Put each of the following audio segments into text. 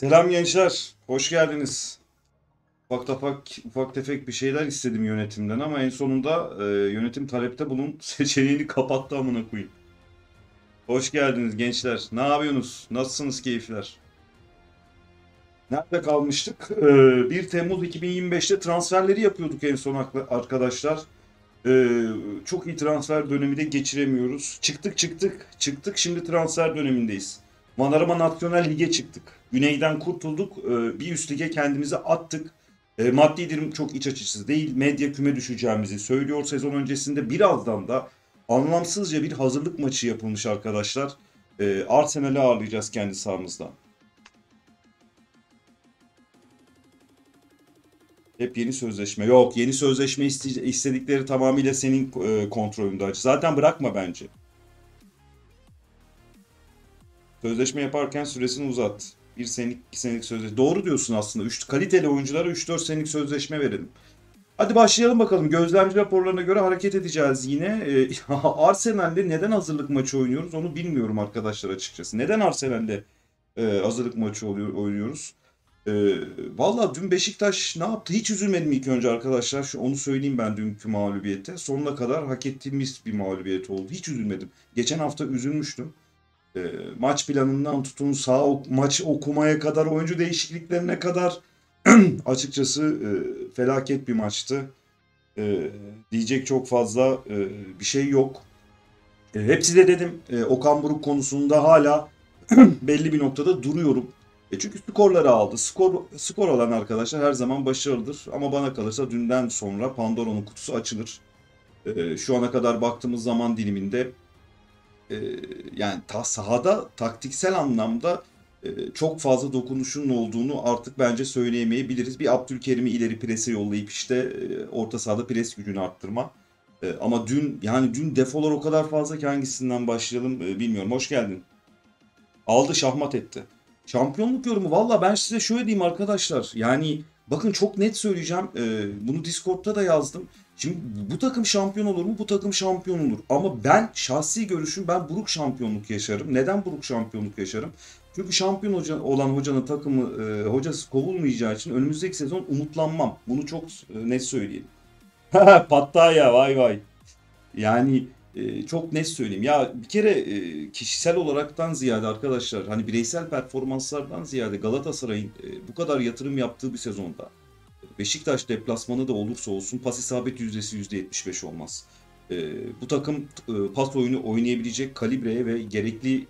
Selam gençler, hoş geldiniz. Ufak tefek bir şeyler istedim yönetimden ama en sonunda yönetim talepte bulun seçeneğini kapattı amına koyayım. Hoş geldiniz gençler. Ne yapıyorsunuz? Nasılsınız keyifler? Nerede kalmıştık? 1 Temmuz 2025'te transferleri yapıyorduk en son arkadaşlar. Çok iyi transfer dönemi de geçiremiyoruz. Çıktık. Şimdi transfer dönemindeyiz. Vanarama National Lig'e çıktık. Güneyden kurtulduk. Bir üst lige kendimizi attık. Maddi durum çok iç açıcı değil. Medya küme düşeceğimizi söylüyor sezon öncesinde. Birazdan da anlamsızca bir hazırlık maçı yapılmış arkadaşlar. Arsenal'i ağırlayacağız kendi sahamızda. Hep yeni sözleşme. Yok, yeni sözleşme istedikleri tamamıyla senin kontrolünde. Zaten bırakma bence. Sözleşme yaparken süresini uzat. 1 senelik, 2 senelik sözleşme. Doğru diyorsun aslında. Kaliteli oyunculara 3-4 senelik sözleşme verelim. Hadi başlayalım bakalım. Gözlemci raporlarına göre hareket edeceğiz yine. Arsenal'de neden hazırlık maçı oynuyoruz onu bilmiyorum arkadaşlar açıkçası. Neden Arsenal'de hazırlık maçı oynuyoruz? Valla dün Beşiktaş ne yaptı? Hiç üzülmedim ilk önce arkadaşlar. Onu söyleyeyim ben dünkü mağlubiyete. Sonuna kadar hak ettiğimiz bir mağlubiyet oldu. Hiç üzülmedim. Geçen hafta üzülmüştüm. Maç planından tutun, maç okumaya kadar, oyuncu değişikliklerine kadar açıkçası felaket bir maçtı. Diyecek çok fazla bir şey yok. Hep size dedim, Okan Buruk konusunda hala belli bir noktada duruyorum. Çünkü skorları aldı. Skor alan arkadaşlar her zaman başarılıdır. Ama bana kalırsa dünden sonra Pandora'nın kutusu açılır. Şu ana kadar baktığımız zaman diliminde yani sahada taktiksel anlamda çok fazla dokunuşun olduğunu artık bence söyleyemeyebiliriz. Bir Abdülkerim'i ileri prese yollayıp işte orta sahada pres gücünü arttırma. Ama dün defolar o kadar fazla ki hangisinden başlayalım bilmiyorum. Hoş geldin. Aldı, şahmat etti. Şampiyonluk yorumu valla ben size şöyle diyeyim arkadaşlar. Yani bakın çok net söyleyeceğim. Bunu Discord'ta da yazdım. Şimdi bu takım şampiyon olur mu? Bu takım şampiyon olur. Ama ben şahsi görüşüm, ben Buruk şampiyonluk yaşarım. Neden Buruk şampiyonluk yaşarım? Çünkü şampiyon olan hocanın takımı, hocası kovulmayacağı için önümüzdeki sezon umutlanmam. Bunu çok net söyleyelim. Pattaya vay vay. Yani çok net söyleyeyim. Ya bir kere kişisel olaraktan ziyade arkadaşlar, hani bireysel performanslardan ziyade Galatasaray'ın bu kadar yatırım yaptığı bir sezonda Beşiktaş deplasmanı da olursa olsun pas isabet yüzdesi %75 olmaz. Bu takım pas oyunu oynayabilecek kalibreye ve gerekli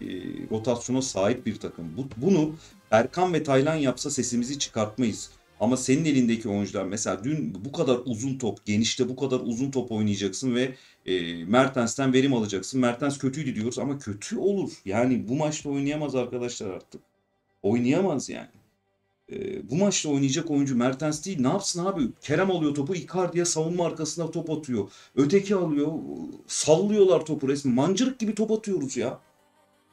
rotasyona sahip bir takım. Bunu Erkan ve Taylan yapsa sesimizi çıkartmayız. Ama senin elindeki oyuncular, mesela dün bu kadar uzun top, genişte bu kadar uzun top oynayacaksın ve Mertens'ten verim alacaksın. Mertens kötüydü diyoruz ama kötü olur. Yani bu maçta oynayamaz arkadaşlar artık. Oynayamaz yani. Bu maçta oynayacak oyuncu Mertens değil. Ne yapsın abi? Kerem alıyor topu, Icardi'ye savunma arkasına top atıyor. Öteki alıyor, sallıyorlar topu resmen. Mancırık gibi top atıyoruz ya.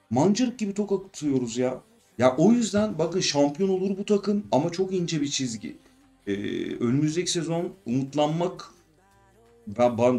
Mancırık gibi top atıyoruz ya. Ya o yüzden bakın şampiyon olur bu takım ama çok ince bir çizgi. Önümüzdeki sezon umutlanmak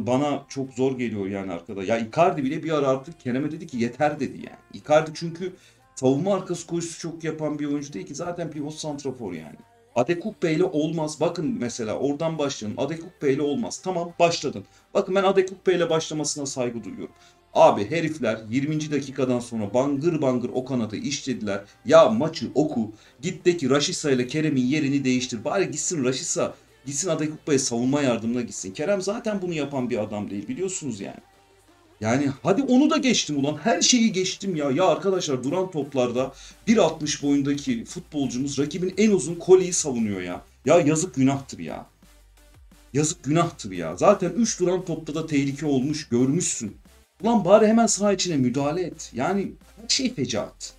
bana çok zor geliyor yani arkadaş. Ya Icardi bile bir ara artık Kerem'e dedi ki yeter dedi yani. Icardi çünkü savunma arkası koşusu çok yapan bir oyuncu değil ki, zaten pivot santrafor yani. Adekugbe ile olmaz. Bakın mesela oradan başlayalım. Adekugbe ile olmaz. Tamam, başladın. Bakın ben Adekugbe ile başlamasına saygı duyuyorum. Abi herifler 20. dakikadan sonra bangır bangır o kanata işlediler. Ya maçı oku. Git de ki Raşisa ile Kerem'in yerini değiştir. Bari gitsin Raşisa. Gitsin Adekugbe'ye savunma yardımına gitsin. Kerem zaten bunu yapan bir adam değil biliyorsunuz yani. Yani hadi onu da geçtim ulan. Her şeyi geçtim ya. Ya arkadaşlar duran toplarda 1.60 boyundaki futbolcumuz rakibin en uzun Corley'i savunuyor ya. Ya yazık günahtır ya. Yazık günahtır ya. Zaten 3 duran topta da tehlike olmuş, görmüşsün. Ulan bari hemen saha içine müdahale et. Yani her şey fecaat.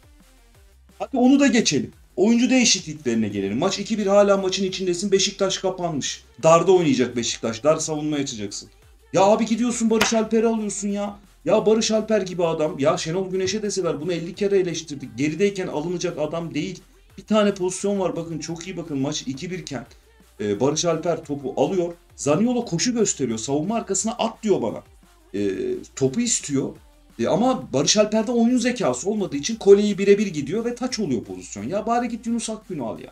Hadi onu da geçelim. Oyuncu değişikliklerine gelelim. Maç 2-1, hala maçın içindesin. Beşiktaş kapanmış. Darda oynayacak Beşiktaş. Dar savunma açacaksın. Ya abi gidiyorsun Barış Alper'i alıyorsun ya. Ya Barış Alper gibi adam. Ya Şenol Güneş'e deseler, bunu 50 kere eleştirdik. Gerideyken alınacak adam değil. Bir tane pozisyon var bakın, çok iyi bakın. Maç 2-1 iken Barış Alper topu alıyor. Zaniolo koşu gösteriyor. Savunma arkasına at diyor bana. Topu istiyor. Ama Barış Alper'de oyun zekası olmadığı için Corley'i birebir gidiyor ve taç oluyor pozisyon. Ya bari git Yunus Akgün'ü al ya.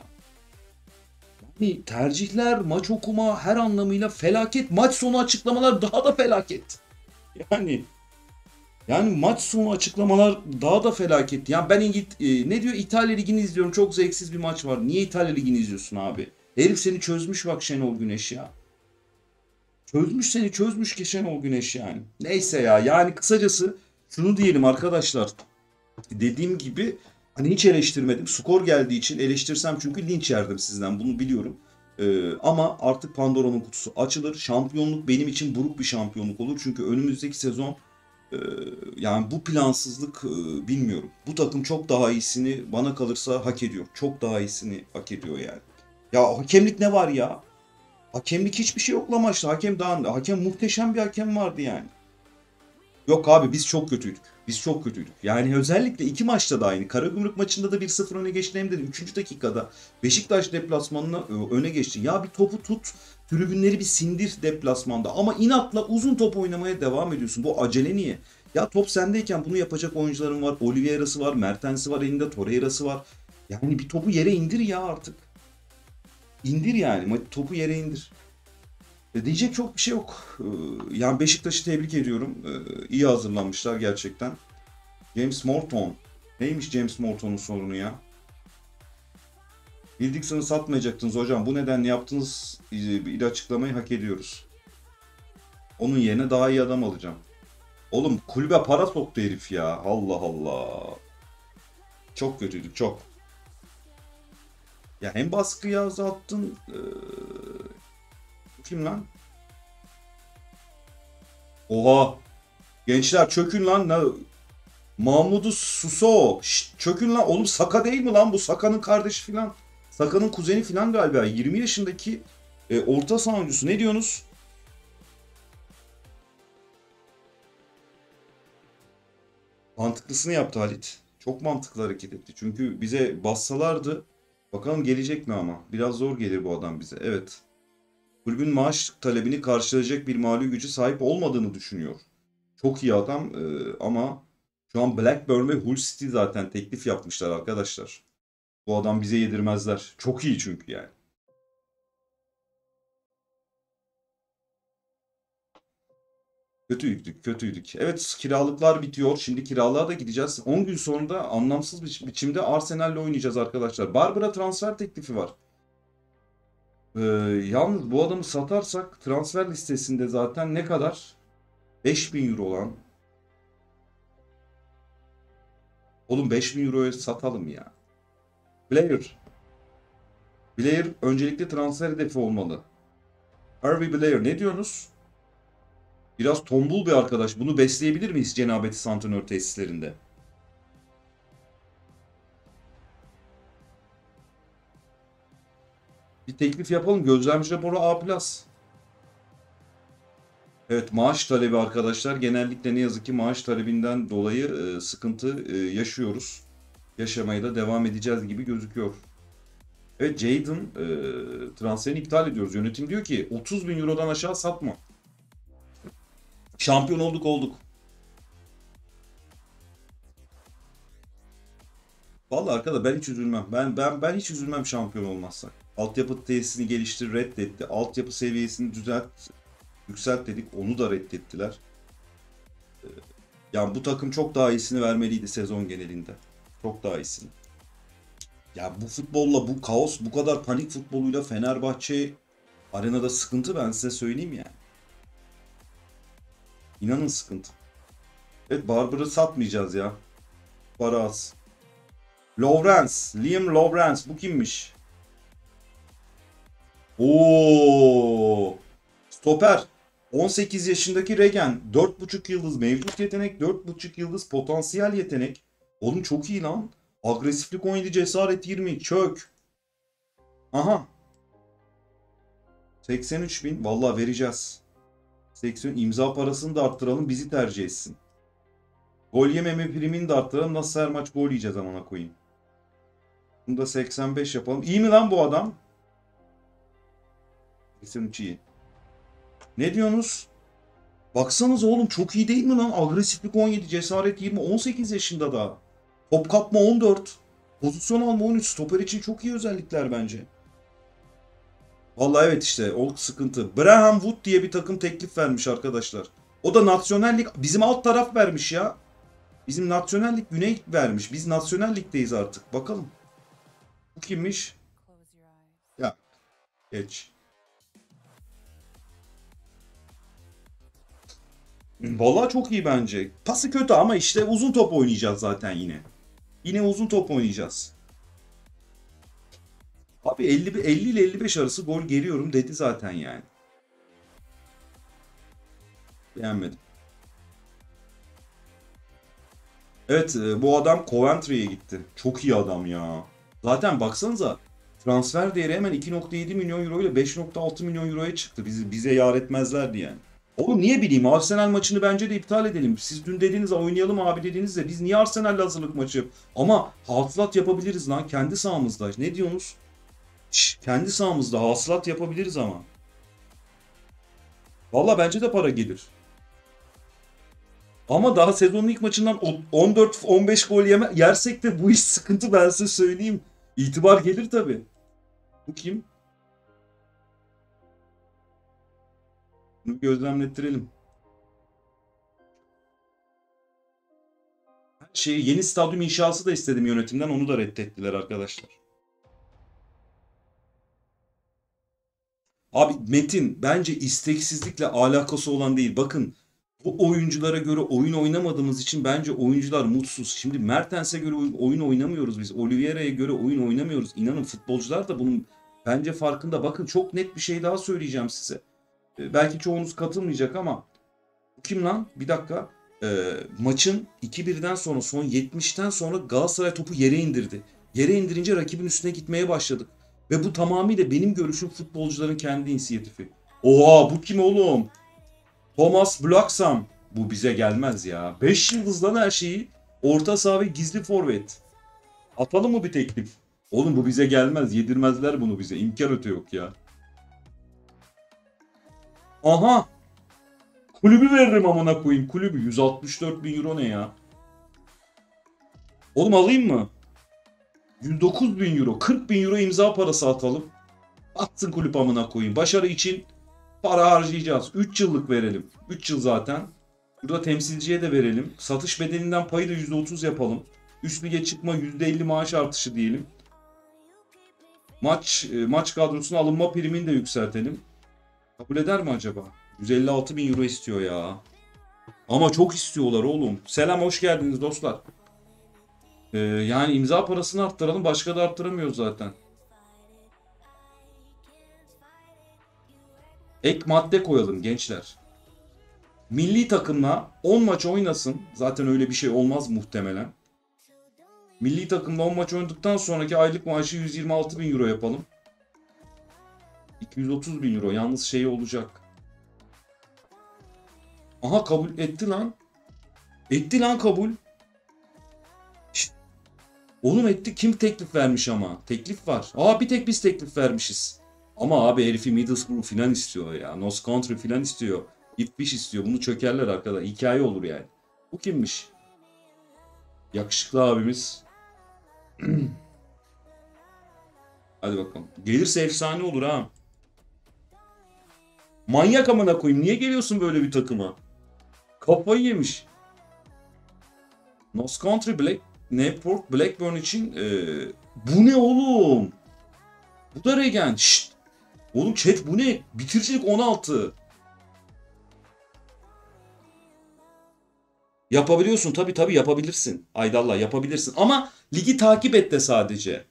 Yani tercihler, maç okuma her anlamıyla felaket. Maç sonu açıklamalar daha da felaket. Yani maç sonu açıklamalar daha da felaket. Yani ben ne diyor? İtalya Ligi'ni izliyorum. Çok zevksiz bir maç var. Niye İtalya Ligi'ni izliyorsun abi? Herif seni çözmüş bak Şenol Güneş ya. Çözmüş ki Şenol Güneş yani. Neyse ya. Yani kısacası şunu diyelim arkadaşlar. Dediğim gibi hani hiç eleştirmedim. Skor geldiği için eleştirsem çünkü linç yerdim sizden. Bunu biliyorum. Ama artık Pandora'nın kutusu açılır. Şampiyonluk benim için buruk bir şampiyonluk olur. Çünkü önümüzdeki sezon yani bu plansızlık bilmiyorum. Bu takım çok daha iyisini bana kalırsa hak ediyor. Çok daha iyisini hak ediyor yani. Ya hakemlik ne var ya? Hakemlik hiçbir şey yok la maçta. Hakem muhteşem bir hakem vardı yani. Yok abi biz çok kötüydük. Yani özellikle iki maçta da aynı. Karagümrük maçında da 1-0 öne geçtin hem de 3. dakikada Beşiktaş deplasmanına öne geçtin. Ya bir topu tut, tribünleri bir sindir deplasmanda. Ama inatla uzun top oynamaya devam ediyorsun. Bu acele niye? Ya top sendeyken bunu yapacak oyuncuların var. Oliveira'sı var, Mertens'i var elinde, Torreira'sı var. Yani bir topu yere indir ya artık. İndir yani. Topu yere indir. Diyecek çok bir şey yok. Yani Beşiktaş'ı tebrik ediyorum. İyi hazırlanmışlar gerçekten. James Morton. Neymiş James Morton'un sorunu ya? Bildikson'u satmayacaktınız hocam. Bu nedenle yaptığınız bir açıklamayı hak ediyoruz. Onun yerine daha iyi adam alacağım. Oğlum kulübe para soktu herif ya. Allah Allah. Çok kötüydük çok. Ya hem baskıyı azalttın. Kim lan? Oha. Gençler çökün lan. Mahmut'u Suso. Şşt, çökün lan. Oğlum Saka değil mi lan bu? Saka'nın kardeşi filan. Saka'nın kuzeni filan galiba. 20 yaşındaki orta saha oyuncusu. Ne diyorsunuz? Mantıklısını yaptı Halit. Çok mantıklı hareket etti. Çünkü bize bassalardı. Bakalım gelecek mi ama? Biraz zor gelir bu adam bize. Evet. Kulübün maaş talebini karşılayacak bir mali gücü sahip olmadığını düşünüyor. Çok iyi adam ama şu an Blackburn ve Hull City zaten teklif yapmışlar arkadaşlar. Bu adam bize yedirmezler. Çok iyi çünkü yani. Kötüydük. Evet kiralıklar bitiyor. Şimdi kiralığa da gideceğiz. 10 gün sonra da anlamsız bir biçimde Arsenal'le oynayacağız arkadaşlar. Barbara transfer teklifi var. Yalnız bu adamı satarsak transfer listesinde zaten ne kadar? 5.000 euro olan. Oğlum 5.000 euroya satalım ya. Blair öncelikle transfer hedefi olmalı. Harvey Blair ne diyorsunuz? Biraz tombul bir arkadaş. Bunu besleyebilir miyiz Cenabeti Santönör tesislerinde? Bir teklif yapalım. Gözlemci raporu A+. Evet maaş talebi arkadaşlar. Genellikle ne yazık ki maaş talebinden dolayı sıkıntı yaşıyoruz. Yaşamaya da devam edeceğiz gibi gözüküyor. Evet Jayden transferini iptal ediyoruz. Yönetim diyor ki 30.000 eurodan aşağı satma. Şampiyon olduk. Vallahi arkadaş ben hiç üzülmem. Ben hiç üzülmem şampiyon olmazsak. Altyapı tesisini geliştir reddetti. Altyapı seviyesini yükselt dedik. Onu da reddettiler. Yani bu takım çok daha iyisini vermeliydi sezon genelinde. Çok daha iyisini. Ya bu futbolla bu kaos, bu kadar panik futboluyla Fenerbahçe arenada sıkıntı ben size söyleyeyim yani. İnanın sıkıntı. Evet Barbar'ı satmayacağız ya. Para az. Liam Lawrence bu kimmiş? Oo! Stoper. 18 yaşındaki Regen. 4.5 yıldız mevcut yetenek. 4.5 yıldız potansiyel yetenek. Oğlum çok iyi lan. Agresiflik 17, cesaret 20. Çök. Aha. 83.000. Vallahi vereceğiz. 80 imza parasını da arttıralım. Bizi tercih etsin. Gol yememe primini de arttıralım. Nasıl her maç gol yiyeceğiz amına koyayım. Bunu da 85 yapalım. İyi mi lan bu adam? 83 iyi. Ne diyorsunuz? Baksanıza oğlum, çok iyi değil mi lan? Agresiflik 17, cesaret 20, 18 yaşında daha. Top kapma 14, pozisyon alma 13. Stoper için çok iyi özellikler bence. Vallahi evet işte, o sıkıntı. Graham Wood diye bir takım teklif vermiş arkadaşlar. O da National League, bizim alt taraf vermiş ya. Bizim National League güney vermiş. Biz National League'deyiz artık. Bakalım. Bu kimmiş? Ya. Geç. Vallahi çok iyi bence. Pası kötü ama işte uzun top oynayacağız zaten yine. Yine uzun top oynayacağız. Abi 50 ile 55 arası gol geliyorum dedi zaten yani. Beğenmedim. Evet, bu adam Coventry'ye gitti. Çok iyi adam ya. Zaten baksanıza transfer değeri hemen 2.7 milyon euro ile 5.6 milyon euroya çıktı. Bize yar etmezlerdi yani. Oğlum niye bileyim, Arsenal maçını bence de iptal edelim. Siz dün dediniz oynayalım abi dediniz de biz niye Arsenal'le hazırlık maçı yap? Ama hasılat yapabiliriz lan kendi sahamızda. Ne diyorsunuz? Şş, kendi sahamızda hasılat yapabiliriz ama. Valla bence de para gelir. Ama daha sezonun ilk maçından 14-15 gol yersek de bu iş sıkıntı, ben size söyleyeyim. İtibar gelir tabi. Bu kim? Bunu gözlemlettirelim. Yeni stadyum inşası da istedim yönetimden. Onu da reddettiler arkadaşlar. Abi Metin bence isteksizlikle alakası olan değil. Bakın bu oyunculara göre oyun oynamadığımız için bence oyuncular mutsuz. Şimdi Mertens'e göre oyun oynamıyoruz biz. Oliveira'ya göre oyun oynamıyoruz. İnanın futbolcular da bunun bence farkında. Bakın çok net bir şey daha söyleyeceğim size. Belki çoğunuz katılmayacak ama kim lan? Bir dakika. Maçın 2-1'den sonra, son 70'ten sonra Galatasaray topu yere indirdi. Yere indirince rakibin üstüne gitmeye başladık. Ve bu tamamıyla benim görüşüm, futbolcuların kendi inisiyatifi. Oha, bu kim oğlum? Thomas Blackburn. Bu bize gelmez ya. 5 yıldızdan her şeyi. Orta saha ve gizli forvet. Atalım mı bir teklif? Oğlum bu bize gelmez. Yedirmezler bunu bize. İmkan öte yok ya. Aha. Kulübü veririm amına koyayım. Kulübü 164 bin euro ne ya? Oğlum alayım mı? 109 bin euro. 40 bin euro imza parası atalım. Atsın kulüp amına koyayım. Başarı için para harcayacağız. 3 yıllık verelim. 3 yıl zaten. Burada temsilciye de verelim. Satış bedelinden payı da %30 yapalım. Üst lige çıkma %50 maaş artışı diyelim. Maç kadrosuna alınma primini de yükseltelim. Kabul eder mi acaba? 156 bin euro istiyor ya. Ama çok istiyorlar oğlum. Selam, hoş geldiniz dostlar. Yani imza parasını arttıralım. Başka da arttıramıyoruz zaten. Ek madde koyalım gençler. Milli takımla 10 maç oynasın. Zaten öyle bir şey olmaz muhtemelen. Milli takımla 10 maç oynadıktan sonraki aylık maaşı 126 bin euro yapalım. 230 bin euro. Yalnız şey olacak. Aha, kabul etti lan. Etti lan kabul. Şişt. Oğlum etti. Kim teklif vermiş ama? Teklif var. Aa, bir tek biz teklif vermişiz. Ama abi herifi Middlesbrough filan istiyor ya. North Country filan istiyor. İpmiş istiyor. Bunu çökerler arkadaşlar. Hikaye olur yani. Bu kimmiş? Yakışıklı abimiz. Hadi bakalım. Gelirse efsane olur ha. Manyak amına koyayım. Niye geliyorsun böyle bir takıma? Kafayı yemiş. North Country Blackburn için bu ne oğlum? Bu da Regen. Şşt. Oğlum chat bu ne? Bitiricilik 16. Yapabiliyorsun tabii yapabilirsin. Aydallah yapabilirsin. Ama ligi takip et de sadece.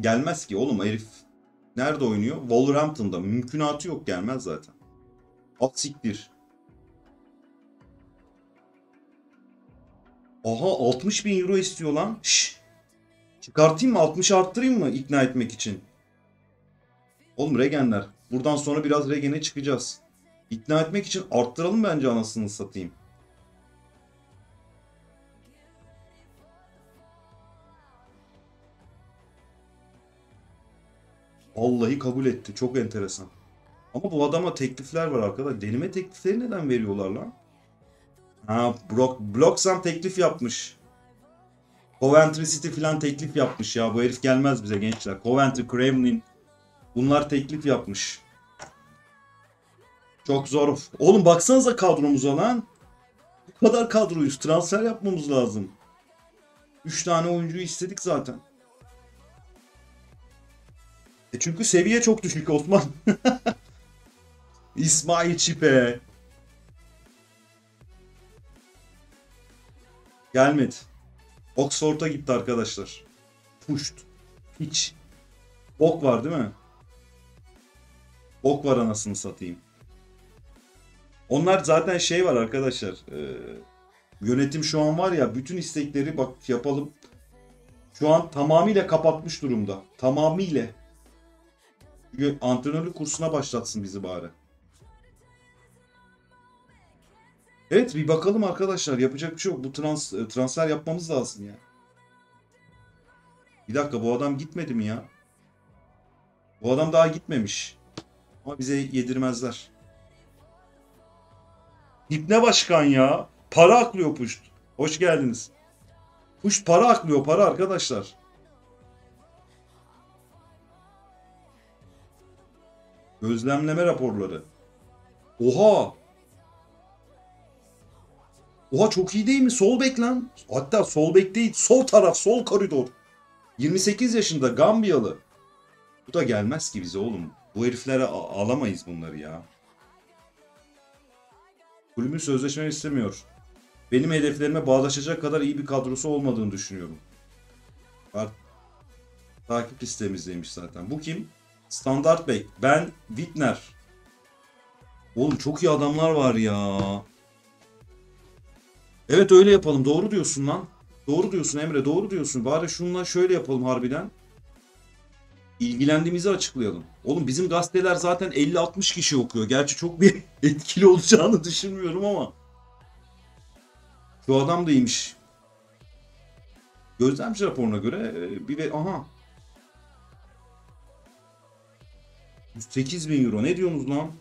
Gelmez ki oğlum herif. Nerede oynuyor? Wolverhampton'da. Mümkünatı yok, gelmez zaten. At siktir. Aha 60 bin euro istiyor lan. Şşt. Çıkartayım mı? 60 arttırayım mı ikna etmek için? Oğlum Regenler. Buradan sonra biraz Regen'e çıkacağız. İkna etmek için arttıralım bence, anasını satayım. Vallahi kabul etti. Çok enteresan. Ama bu adama teklifler var arkadaşlar. Deneme teklifleri neden veriyorlar lan? Ha, Bloxham teklif yapmış. Coventry City falan teklif yapmış ya. Bu herif gelmez bize gençler. Coventry, Kremlin. Bunlar teklif yapmış. Çok zor. Oğlum baksanıza kadromuza lan. Bu kadar kadroyuz. Transfer yapmamız lazım. 3 tane oyuncuyu istedik zaten. Çünkü seviye çok düşük Osman. İsmail Çipe. Gelmedi. Oxford'a gitti arkadaşlar. Puşt. Hiç. Bok var değil mi? Bok var anasını satayım. Onlar zaten şey var arkadaşlar. Yönetim şu an var ya, bütün istekleri bak yapalım. Şu an tamamıyla kapatmış durumda. Tamamıyla. Antrenörlük kursuna başlatsın bizi bari. Evet bir bakalım arkadaşlar. Yapacak bir şey yok. Bu transfer yapmamız lazım ya. Bir dakika, bu adam gitmedi mi ya? Bu adam daha gitmemiş. Ama bize yedirmezler. Hipne başkan ya. Para aklıyor Puşt. Hoş geldiniz. Puşt para aklıyor, para arkadaşlar. Gözlemleme raporları. Oha. Oha çok iyi değil mi? Sol bek lan. Hatta sol bek değil. Sol taraf, sol koridor. 28 yaşında Gambiyalı. Bu da gelmez ki bize oğlum. Bu heriflere alamayız bunları ya. Kulübün sözleşmeni istemiyor. Benim hedeflerime bağdaşacak kadar iyi bir kadrosu olmadığını düşünüyorum. Takip listemizdeymiş zaten. Bu kim? Standart bek. Ben Wittner. Oğlum çok iyi adamlar var ya. Evet öyle yapalım. Doğru diyorsun lan. Doğru diyorsun Emre. Doğru diyorsun. Bari şununla şöyle yapalım harbiden. İlgilendiğimizi açıklayalım. Oğlum bizim gazeteler zaten 50-60 kişi okuyor. Gerçi çok bir etkili olacağını düşünmüyorum ama. Şu adam da iyiymiş. Gözlemci raporuna göre aha. 108.000 euro. Ne diyorsunuz lan?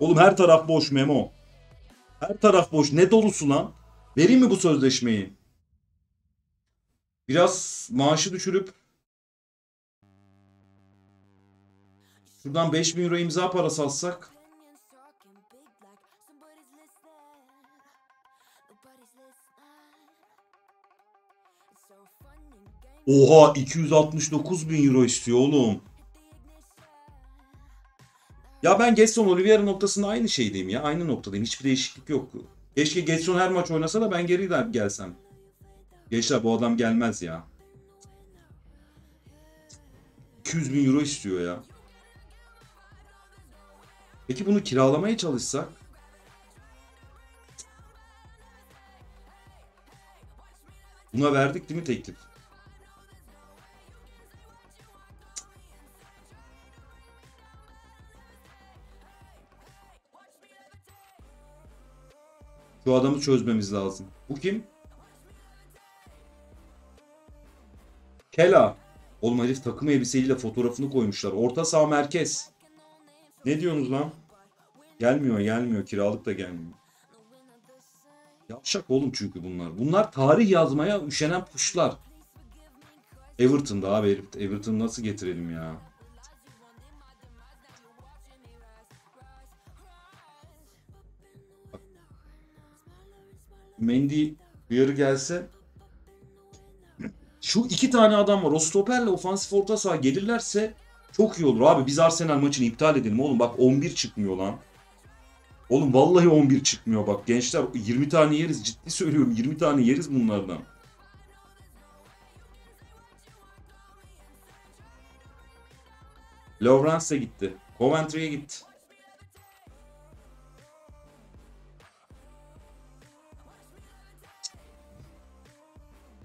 Oğlum her taraf boş Memo. Her taraf boş. Ne dolusu lan? Vereyim mi bu sözleşmeyi? Biraz maaşı düşürüp şuradan 5.000 euro imza parası alsak. Oha 269.000 euro istiyor oğlum. Ya ben Gedson Oliveira noktasında aynı şeydeyim ya. Aynı noktadayım. Hiçbir değişiklik yok. Keşke Gedson her maç oynasa da ben geri gelsem. Gençler bu adam gelmez ya. 200.000 euro istiyor ya. Peki bunu kiralamaya çalışsak? Buna verdik değil mi teklif? Şu adamı çözmemiz lazım. Bu kim? Kela. Oğlum herif takım elbiseliyle fotoğrafını koymuşlar. Orta saha merkez. Ne diyorsunuz lan? Gelmiyor gelmiyor. Kiralık da gelmiyor. Yapşak oğlum çünkü bunlar. Bunlar tarih yazmaya üşenen puşlar. Everton'da abi. Everton'ı nasıl getirelim ya? Mendy yarı gelse. Şu iki tane adam var. O stoperle ofansif orta saha gelirlerse çok iyi olur. Abi biz Arsenal maçını iptal edelim oğlum. Bak 11 çıkmıyor lan. Oğlum vallahi 11 çıkmıyor bak. Gençler 20 tane yeriz. Ciddi söylüyorum 20 tane yeriz bunlardan. Lawrence'e gitti. Coventry'e gitti.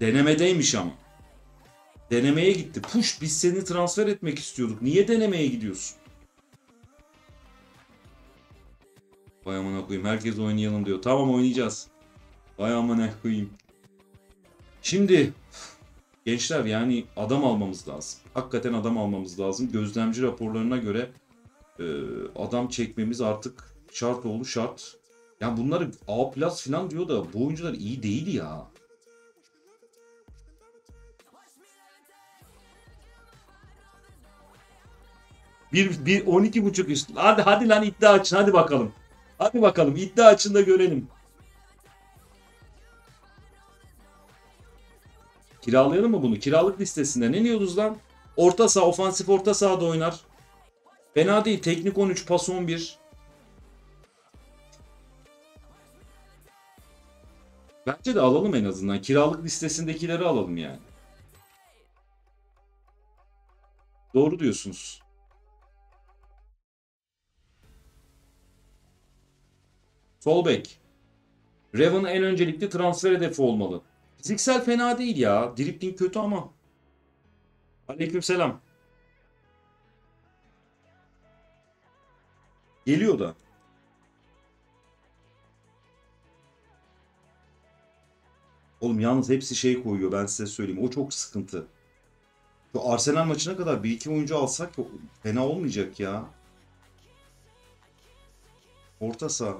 Denemedeymiş ama. Denemeye gitti. Push biz seni transfer etmek istiyorduk. Niye denemeye gidiyorsun? Vay amına koyayım. Herkes oynayalım diyor. Tamam oynayacağız. Vay amına koyayım. Şimdi Gençler yani adam almamız lazım. Hakikaten adam almamız lazım. Gözlemci raporlarına göre adam çekmemiz artık şart oldu şart. Yani bunları A+ falan diyor da bu oyuncular iyi değil ya. Bir 12.5 üstü. Hadi lan iddia açın, hadi bakalım. Hadi bakalım iddia açın da görelim. Kiralayalım mı bunu? Kiralık listesinde ne diyoruz lan? Orta saha, ofansif orta sahada oynar. Fena değil. Teknik 13, pas 11. Bence de alalım en azından. Kiralık listesindekileri alalım yani. Doğru diyorsunuz. Sol bek. Raven'ın en öncelikli transfer hedefi olmalı. Fiziksel fena değil ya. Dripling kötü ama. Aleykümselam. Geliyor da. Oğlum yalnız hepsi şey koyuyor, ben size söyleyeyim. O çok sıkıntı. Şu Arsenal maçına kadar bir iki oyuncu alsak fena olmayacak ya. Orta saha.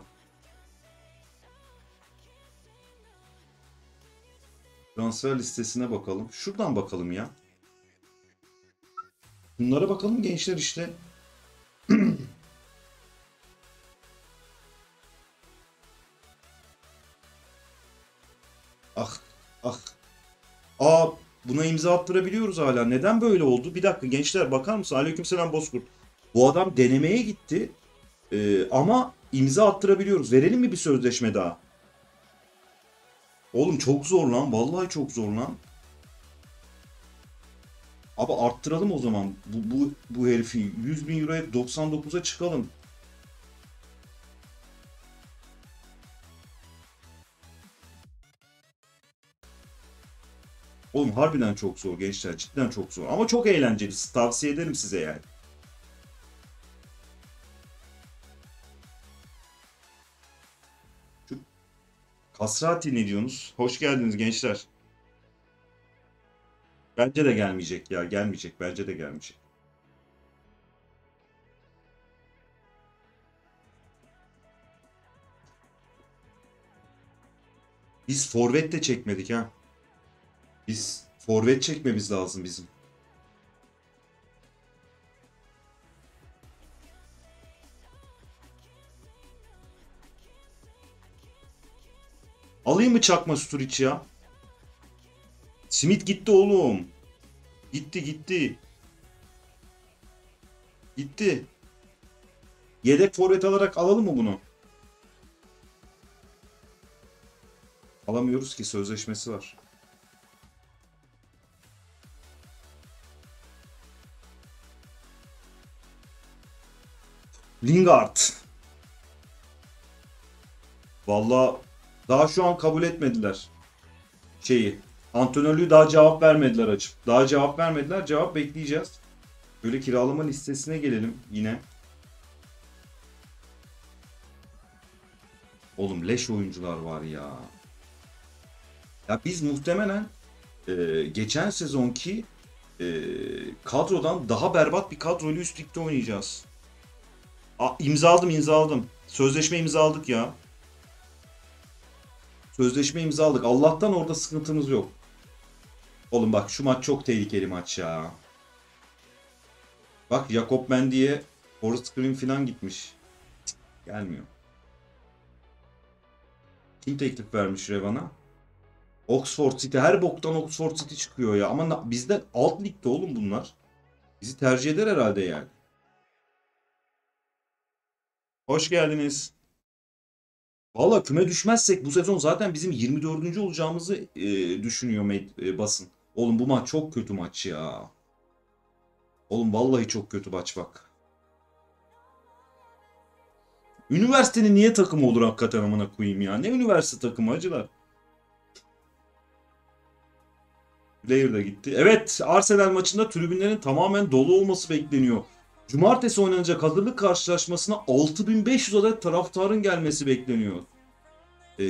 Transfer listesine bakalım. Şuradan bakalım ya. Bunlara bakalım gençler işte. Ah ah. Aa, buna imza attırabiliyoruz hala. Neden böyle oldu? Bir dakika gençler, bakar mısın? Aleykümselam Bozkurt. Bu adam denemeye gitti. Ama imza attırabiliyoruz. Verelim mi bir sözleşme daha? Oğlum çok zor lan. Vallahi çok zor lan. Abi arttıralım o zaman. Bu herifi 100.000 euroya 99'a çıkalım. Oğlum harbiden çok zor gençler. Cidden çok zor. Ama çok eğlenceli. Tavsiye ederim size yani. Hasrati ne diyorsunuz? Hoş geldiniz gençler. Bence de gelmeyecek ya. Gelmeyecek. Bence de gelmeyecek. Biz forvet de çekmedik ha. Biz forvet çekmemiz lazım bizim. Alayım mı çakma Sturridge ya? Smith gitti oğlum. Gitti. Yedek forvet alarak alalım mı bunu? Alamıyoruz ki, sözleşmesi var. Lingard. Vallahi daha şu an kabul etmediler şeyi. Antrenörlüğü daha cevap vermediler açıp. Daha cevap vermediler. Cevap bekleyeceğiz. Böyle kiralama listesine gelelim yine. Oğlum leş oyuncular var ya. Ya biz muhtemelen geçen sezonki kadrodan daha berbat bir kadroyla üst ligde oynayacağız. İmzaladım. Sözleşme imzaladık ya. Sözleşme imzaladık. Allah'tan orada sıkıntımız yok. Oğlum bak şu maç çok tehlikeli maç ya. Bak Jakob Mendy'ye Forest Green falan gitmiş. Cık, gelmiyor. Kim teklif vermiş Revan'a? Oxford City. Her boktan Oxford City çıkıyor ya. Ama bizde alt ligde oğlum bunlar. Bizi tercih eder herhalde yani. Hoş geldiniz. Valla küme düşmezsek bu sezon zaten bizim 24. olacağımızı düşünüyor basın. Oğlum bu maç çok kötü maç ya. Oğlum vallahi çok kötü maç bak. Üniversitenin niye takımı olur hakikaten amına koyayım ya. Ne üniversite takımı acılar. Player da gitti. Evet, Arsenal maçında tribünlerin tamamen dolu olması bekleniyor. Cumartesi oynanacak hazırlık karşılaşmasına 6500 adet taraftarın gelmesi bekleniyor.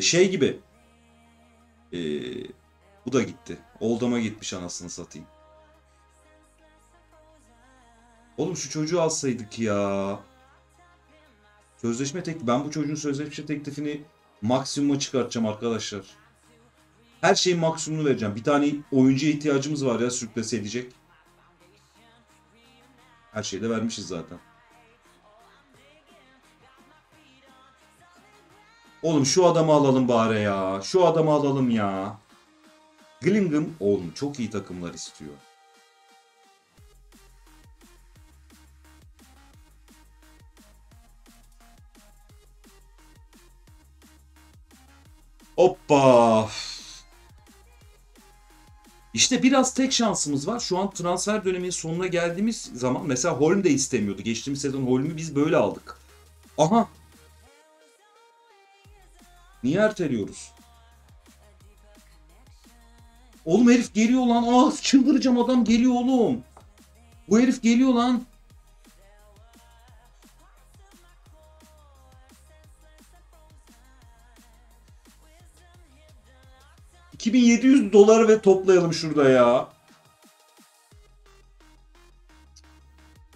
Şey gibi. Bu da gitti. Oldama gitmiş anasını satayım. Oğlum şu çocuğu alsaydık ya. Sözleşme teklifi. Ben bu çocuğun sözleşme teklifini maksimuma çıkartacağım arkadaşlar. Her şeyin maksimumunu vereceğim. Bir tane oyuncuya ihtiyacımız var ya, sürpriz edecek. Her şeyi de vermişiz zaten. Oğlum şu adamı alalım bari ya. Şu adamı alalım ya. Gillingham oğlum çok iyi takımlar istiyor. Hoppa. İşte biraz tek şansımız var. Şu an transfer döneminin sonuna geldiğimiz zaman mesela Holm de istemiyordu. Geçtiğimiz sezon Holm'ü biz böyle aldık. Aha. Niye erteliyoruz? Oğlum herif geliyor lan. Ah çıldıracağım, adam geliyor oğlum. Bu herif geliyor lan. $2700 ve toplayalım şurada ya.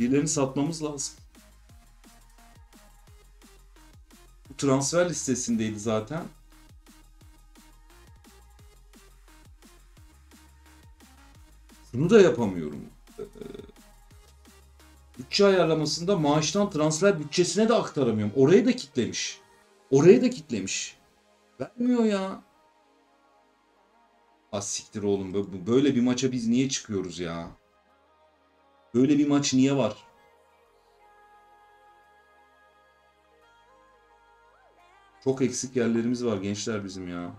Birilerini satmamız lazım. Bu transfer listesindeydi zaten. Bunu da yapamıyorum. Bütçe ayarlamasında maaştan transfer bütçesine de aktaramıyorum. Orayı da kitlemiş. Orayı da kitlemiş. Vermiyor ya. Siktir oğlum. Böyle bir maça biz niye çıkıyoruz ya? Böyle bir maç niye var? Çok eksik yerlerimiz var gençler bizim ya.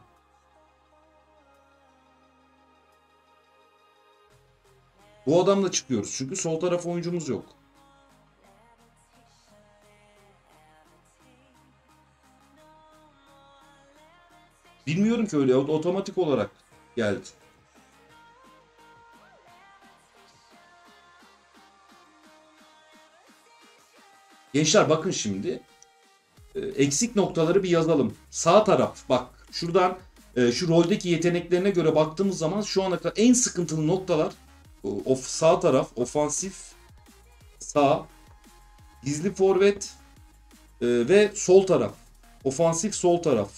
Bu adamla çıkıyoruz çünkü sol taraf oyuncumuz yok. Bilmiyorum ki, öyle otomatik olarak geldi. Gençler bakın şimdi. Eksik noktaları bir yazalım. Sağ taraf bak. Şuradan şu roldeki yeteneklerine göre baktığımız zaman şu ana kadar en sıkıntılı noktalar sağ taraf, ofansif sağ, gizli forvet ve sol taraf. Ofansif sol taraf.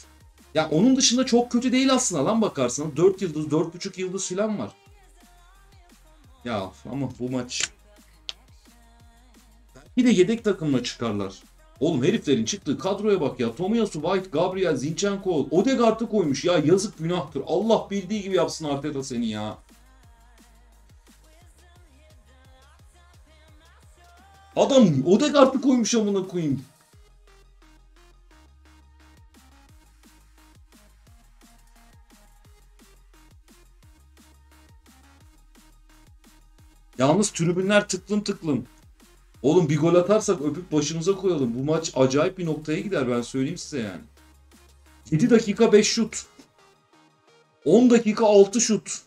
Ya onun dışında çok kötü değil aslında lan bakarsanız. 4 yıldız, 4,5 yıldız falan var. Ya ama bu maç. Bir de yedek takımla çıkarlar. Oğlum heriflerin çıktığı kadroya bak ya. Tomiyasu, White, Gabriel, Zinchenko, Odegaard'ı koymuş. Ya yazık günahtır. Allah bildiği gibi yapsın Arteta seni ya. Adam Odegaard'ı koymuş amına koyayım. Yalnız tribünler tıklım tıklım. Oğlum bir gol atarsak öpüp başımıza koyalım. Bu maç acayip bir noktaya gider, ben söyleyeyim size yani. 7 dakika 5 şut. 10 dakika 6 şut.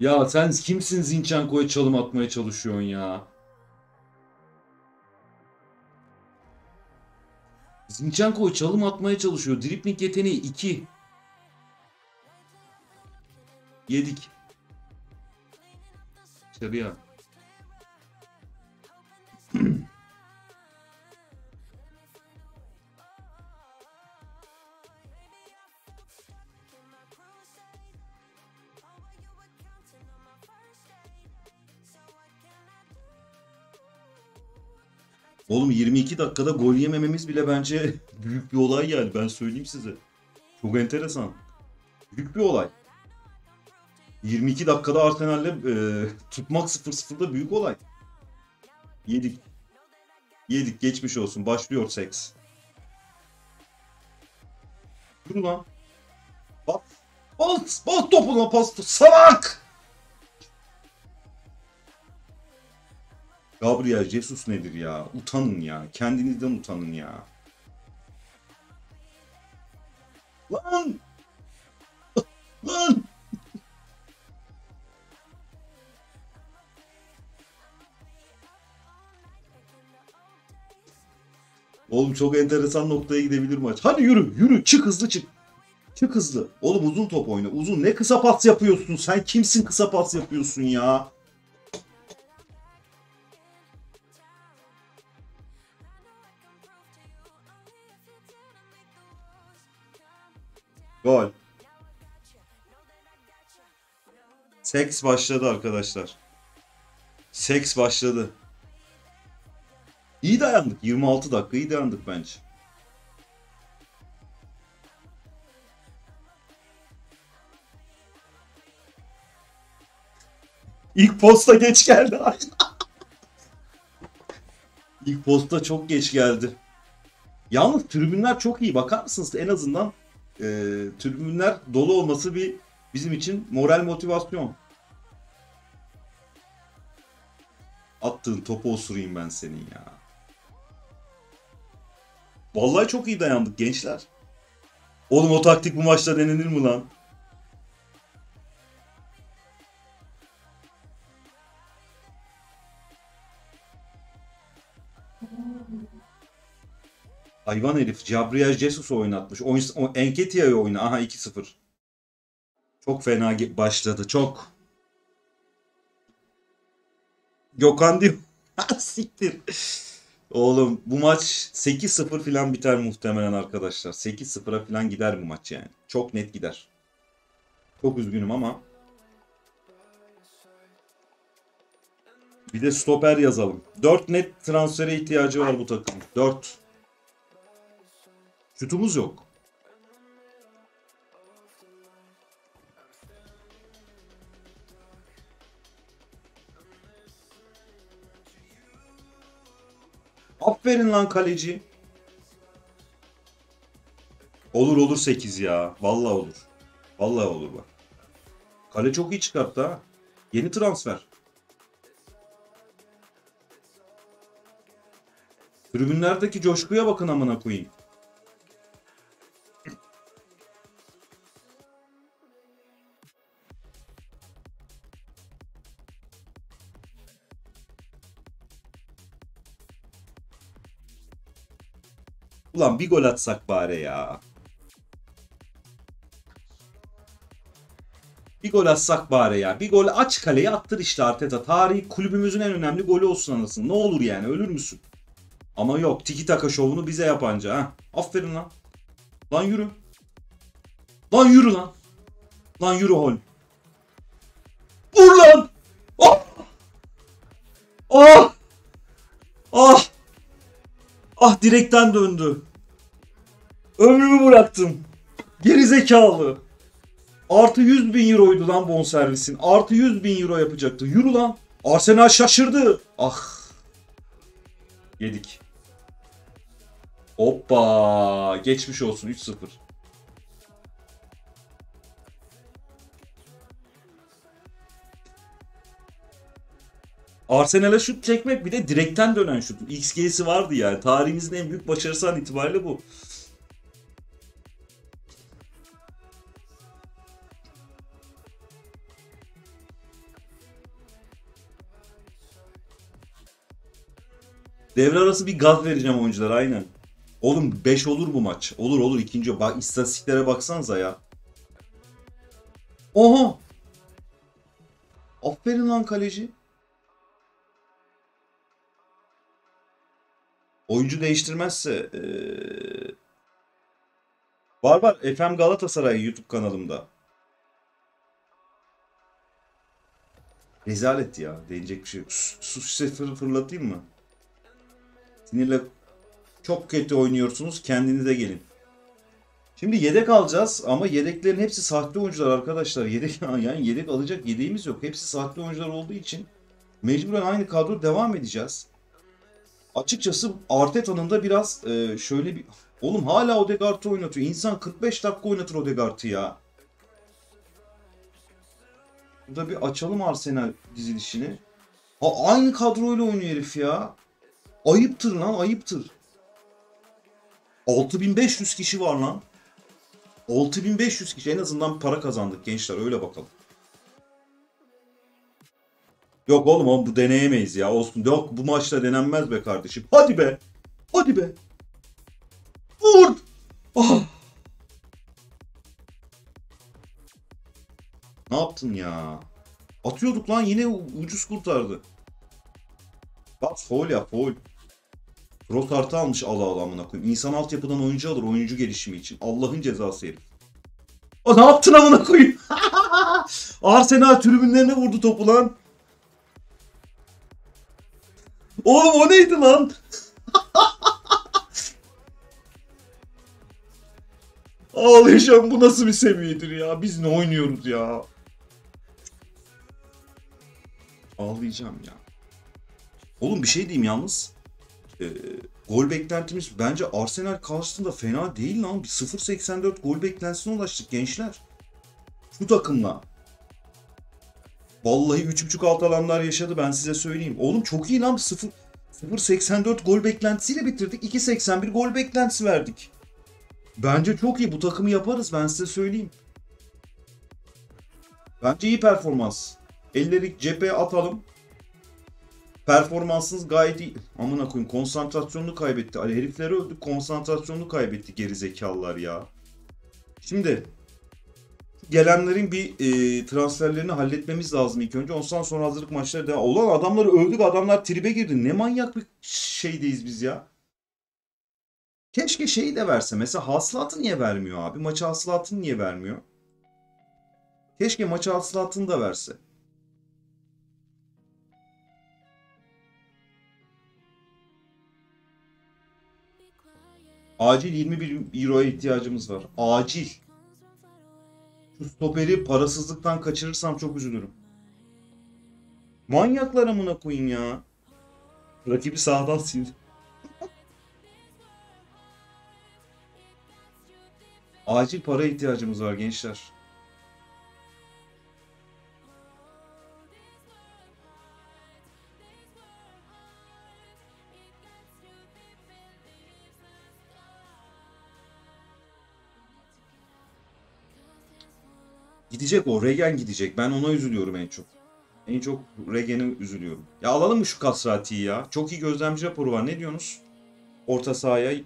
Ya sen kimsin Zinchenko'ya çalım atmaya çalışıyorsun ya? Zinchenko çalım atmaya çalışıyor. Dribbling yeteneği 2. Yedik. Tabii ya. Oğlum 22 dakikada gol yemememiz bile bence büyük bir olay yani, ben söyleyeyim size. Çok enteresan. Büyük bir olay. 22 dakikada Arsenal'le tutmak 0-0'da büyük olay. Yedik. Yedik, geçmiş olsun. Başlıyor seks. Dur lan. Bak. Bak topuna pas. Salak! Gabriel Jesus nedir ya? Utanın ya. Kendinizden utanın ya. Lan! Lan! Oğlum çok enteresan noktaya gidebilir maç. Hadi yürü, yürü. Çık hızlı çık. Çık hızlı. Oğlum uzun top oyna. Uzun. Ne kısa pas yapıyorsun? Sen kimsin kısa pas yapıyorsun ya? Gol. Seks başladı arkadaşlar. Seks başladı. İyi dayandık. 26 dakika iyi dayandık bence. İlk posta geç geldi. İlk posta çok geç geldi. Yalnız tribünler çok iyi. Bakar mısınız? En azından tribünler dolu olması bir bizim için moral motivasyon. Attığın topu osurayım ben senin ya. Vallahi çok iyi dayandık gençler. Oğlum o taktik bu maçta denenir mi lan? Hayvan herif. Gabriel Jesus oynatmış. Enketia'yı oyna. Aha 2-0. Çok fena başladı. Çok. Gökhan diyor. Siktir. Oğlum bu maç 8-0 falan biter muhtemelen arkadaşlar. 8-0'a falan gider bu maç yani. Çok net gider. Çok üzgünüm ama. Bir de stoper yazalım. 4 net transfere ihtiyacı var bu takımın. 4. Şutumuz yok. Aferin lan kaleci. Olur olur 8 ya. Vallahi olur. Vallahi olur bak. Kale çok iyi çıkarttı ha. Yeni transfer. Tribünlerdeki coşkuya bakın amına koyayım. Ulan bir gol atsak bari ya. Bir gol atsak bari ya. Bir gol aç kaleye attır işte Arteta. Tarihi kulübümüzün en önemli golü olsun anasını. Ne olur yani ölür müsün? Ama yok tiki taka şovunu bize yapanca ha. Aferin lan. Lan yürü. Lan yürü lan. Lan yürü hol. Vur lan. Oh. Oh. Oh. Ah direkten döndü. Ömrümü bıraktım. Geri zekalı. Artı 100.000 euroydu lan bonservisin. Artı 100.000 euro yapacaktı. Yürü lan. Arsenal şaşırdı. Ah. Yedik. Hoppa. Geçmiş olsun 3-0. Arsenal'e şut çekmek bir de direkten dönen şutun. XG'si vardı yani. Tarihimizin en büyük başarısı an itibariyle bu. Devre arası bir gaz vereceğim oyunculara aynen. Oğlum 5 olur bu maç. Olur olur ikinci. Bak istatistiklere baksanıza ya. Oha. Aferin lan kaleci. Oyuncu değiştirmezse var FM Galatasaray YouTube kanalımda. Rezalet ya. Denecek bir şey yok. Su fırlatayım mı? Sinirle çok kötü oynuyorsunuz. Kendinize gelin. Şimdi yedek alacağız ama yedeklerin hepsi sahte oyuncular arkadaşlar. Yedek yani yedek alacak yedeğimiz yok. Hepsi sahte oyuncular olduğu için mecburen aynı kadro devam edeceğiz. Açıkçası Arteta'nın da biraz şöyle bir... Oğlum hala Odegaard'ı oynatıyor. İnsan 45 dakika oynatır Odegaard'ı ya. Burada bir açalım Arsenal dizilişini. Ha, aynı kadroyla oynuyor herif ya. Ayıptır lan ayıptır. 6500 kişi var lan. 6500 kişi en azından para kazandık gençler öyle bakalım. Yok oğlum bu deneyemeyiz ya. Olsun. Yok bu maçta denenmez be kardeşim. Hadi be. Hadi be. Oh! Ne yaptın ya? Atıyorduk lan, yine ucuz kurtardı. Bak foul ya, foul. Rot artı almış, Allah Allah amına koyayım. İnsan altyapıdan oyuncu alır, oyuncu gelişimi için. Allah'ın cezası herif. O ne yaptın amına koyayım? Arsenal tribünlerine vurdu topu lan. Oğlum o neydi lan? Ağlayacağım, bu nasıl bir seviyedir ya? Biz ne oynuyoruz ya? Ağlayacağım ya. Oğlum bir şey diyeyim yalnız. Gol beklentimiz bence Arsenal karşısında fena değil lan. 0.84 gol beklentisine ulaştık gençler. Şu takımla. Vallahi 3.5 alt alanlar yaşadı, ben size söyleyeyim. Oğlum çok iyi lan. 0.84 gol beklentisiyle bitirdik. 2.81 gol beklentisi verdik. Bence çok iyi. Bu takımı yaparız, ben size söyleyeyim. Bence iyi performans. Elleri cepheye atalım. Performansınız gayet iyi. Amına koyayım, konsantrasyonunu kaybetti. Ali herifleri öldü, konsantrasyonunu kaybetti gerizekalılar ya. Şimdi gelenlerin bir transferlerini halletmemiz lazım ilk önce. Ondan sonra hazırlık maçları devam. Olan adamları övdük, adamlar tribe girdi. Ne manyak bir şeydeyiz biz ya. Keşke şeyi de verse. Mesela hasılatı niye vermiyor abi? Maç hasılatını niye vermiyor? Keşke maç hasılatını da verse. Acil 21 euroya ihtiyacımız var. Acil. Şu stoperi parasızlıktan kaçırırsam çok üzülürüm. Manyaklar amına koyayım ya. Rakibi sağdan sildi. Acil para ihtiyacımız var gençler. Gidecek o. Regen gidecek. Ben ona üzülüyorum en çok. En çok Regen'e üzülüyorum. Ya alalım mı şu Kasrati'yi ya? Çok iyi gözlemci raporu var. Ne diyorsunuz? Orta sahaya.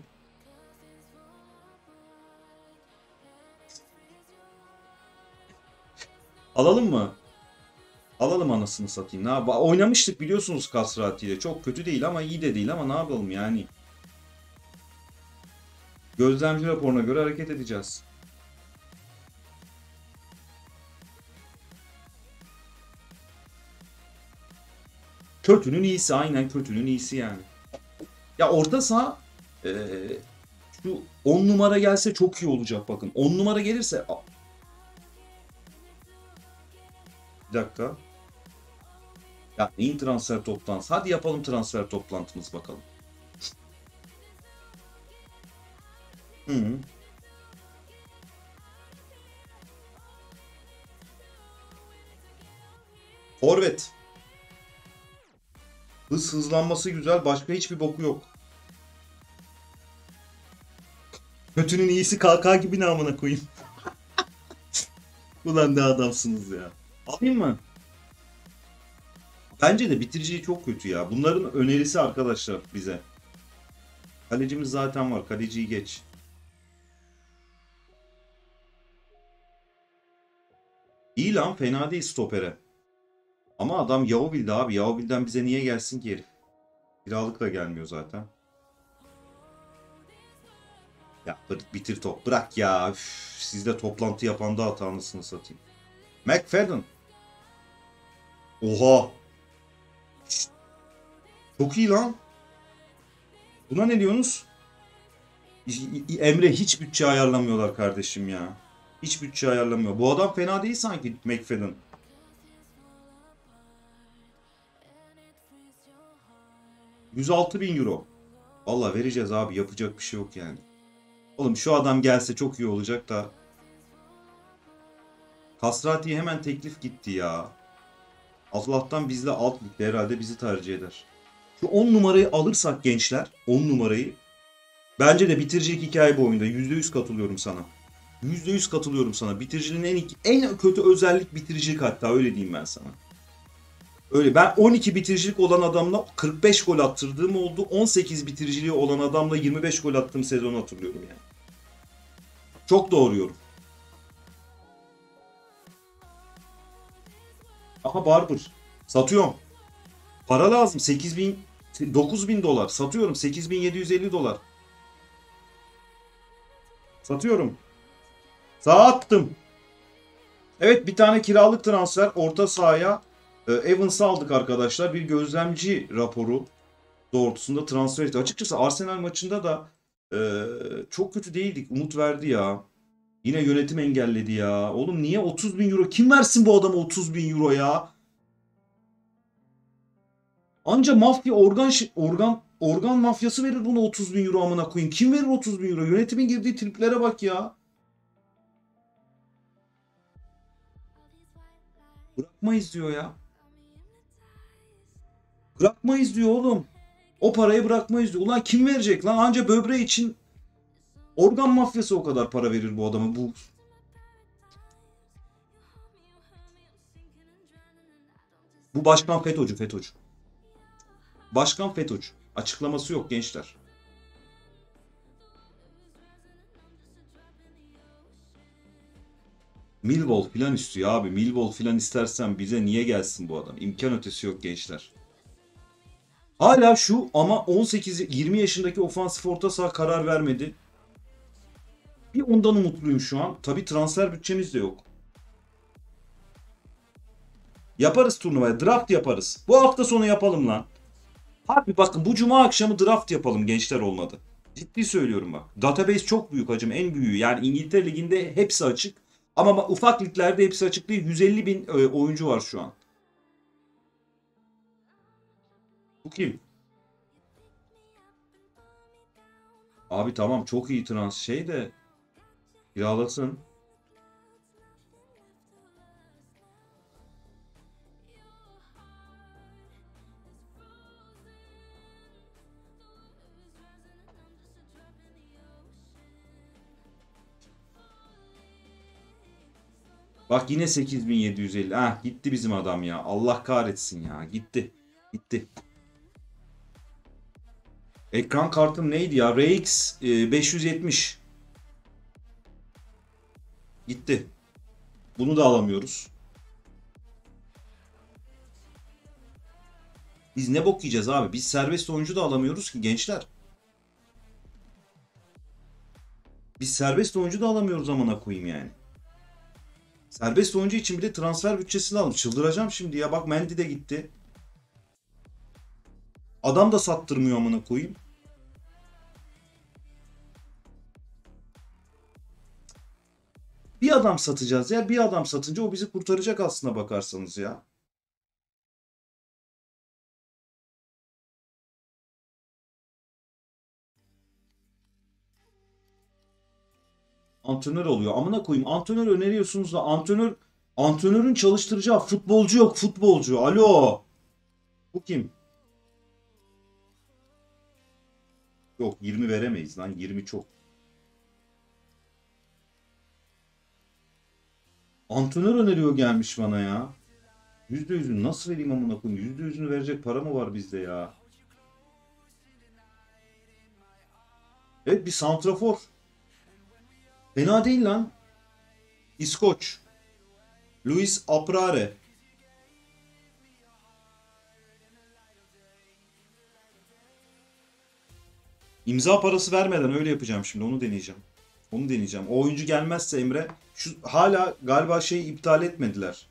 Alalım mı? Alalım anasını satayım. Ne yapalım? Oynamıştık biliyorsunuz Kasrati'yle. Çok kötü değil ama iyi de değil, ama ne yapalım yani? Gözlemci raporuna göre hareket edeceğiz. Kötünün iyisi, aynen kötünün iyisi yani. Ya orta saha şu 10 numara gelse çok iyi olacak bakın. 10 numara gelirse... Bir dakika. Ya neyin transfer toplantısı? Hadi yapalım transfer toplantımız bakalım. Forvet. Hızlanması güzel. Başka hiçbir boku yok. Kötünün iyisi KK gibi namına koyayım. Ulan ne adamsınız ya. Alayım mı? Bence de bitiriciyi çok kötü ya. Bunların önerisi arkadaşlar bize. Kalecimiz zaten var. Kaleciyi geç. İyi lan. Fena değil stopere. Ama adam Yeovil'de abi. Yeovil'den bize niye gelsin ki herif? Kiralık da gelmiyor zaten. Ya bitir top. Bırak ya. Üf, siz de toplantı yapan da hatanısını satayım. McFadden. Oha. Çok iyi lan. Buna ne diyorsunuz? Emre hiç bütçe ayarlamıyorlar kardeşim ya. Hiç bütçe ayarlamıyor. Bu adam fena değil sanki McFadden. €106.000. Vallahi vereceğiz abi, yapacak bir şey yok yani. Oğlum şu adam gelse çok iyi olacak da. Kasrati'ye hemen teklif gitti ya. Allah'tan bizle alt ligde herhalde bizi tercih eder. Şu 10 numarayı alırsak gençler, 10 numarayı bence de bitirecek hikaye bu oyunda. %100 katılıyorum sana. %100 katılıyorum sana. Bitiricinin en kötü özellik bitiricilik, hatta öyle diyeyim ben sana. Öyle, ben 12 bitiricilik olan adamla 45 gol attırdığım oldu. 18 bitiriciliği olan adamla 25 gol attığım sezonu hatırlıyorum yani. Çok doğru yorum. Aha Barber. Satıyorum. Para lazım. 9.000 dolar. Satıyorum. 8.750 dolar. Satıyorum. Sattım. Evet, bir tane kiralık transfer. Orta sahaya Evans'ı aldık arkadaşlar. Bir gözlemci raporu doğrultusunda transfer etti. Açıkçası Arsenal maçında da çok kötü değildik. Umut verdi ya. Yine yönetim engelledi ya. Oğlum niye 30.000 euro? Kim versin bu adama 30.000 euro ya? Anca mafya, organ mafyası verir buna 30.000 euro amına koyayım. Kim verir 30.000 euro? Yönetimin girdiği triplere bak ya. Bırakmayız diyor ya. Bırakmayız diyor oğlum. O parayı bırakmayız diyor. Ulan kim verecek lan? Anca böbreği için organ mafyası o kadar para verir bu adama. Bu başkan FETÖ'cü, FETÖ'cü. Başkan FETÖ'cü. Açıklaması yok gençler. Millwall filan istiyor abi. Millwall filan istersen bize niye gelsin bu adam? İmkan ötesi yok gençler. Hala şu ama 18-20 yaşındaki ofansif orta saha karar vermedi. Bir ondan umutluyum şu an. Tabi transfer bütçemiz de yok. Yaparız turnuvaya. Draft yaparız. Bu hafta sonu yapalım lan. Harbi bakın, bu cuma akşamı draft yapalım gençler, olmadı. Ciddi söylüyorum bak. Database çok büyük hacım. En büyüğü. Yani İngiltere Ligi'nde hepsi açık. Ama ufak liglerde hepsi açık değil. 150.000 oyuncu var şu an. Bu kim? Abi tamam, çok iyi şey de kiralasın. Bak yine 8.750. Ah gitti bizim adam ya. Allah kahretsin ya. Gitti. Gitti. Ekran kartım neydi ya? Wrexham 570. Gitti. Bunu da alamıyoruz. Biz ne bok yiyeceğiz abi? Biz serbest oyuncu da alamıyoruz ki gençler. Biz serbest oyuncu da alamıyoruz amına koyayım yani. Serbest oyuncu için bile transfer bütçesini aldım. Çıldıracağım şimdi ya. Bak Mendy de gitti. Adam da sattırmıyor amına koyayım. Bir adam satacağız ya. Bir adam satınca o bizi kurtaracak aslına bakarsanız ya. Antrenör oluyor. Amına koyayım. Antrenör öneriyorsunuz da antrenörün çalıştıracağı futbolcu yok. Futbolcu. Alo. Bu kim? Yok 20 veremeyiz lan. 20 çok. Antrenör öneriyor gelmiş bana ya. %100'ünü nasıl vereyim amına koyayım? %100'ünü verecek para mı var bizde ya? Evet bir santrafor. Fena değil lan. İskoç. Luis Aprare. İmza parası vermeden öyle yapacağım şimdi. Onu deneyeceğim. Onu deneyeceğim. O oyuncu gelmezse Emre. Şu, hala galiba şeyi iptal etmediler.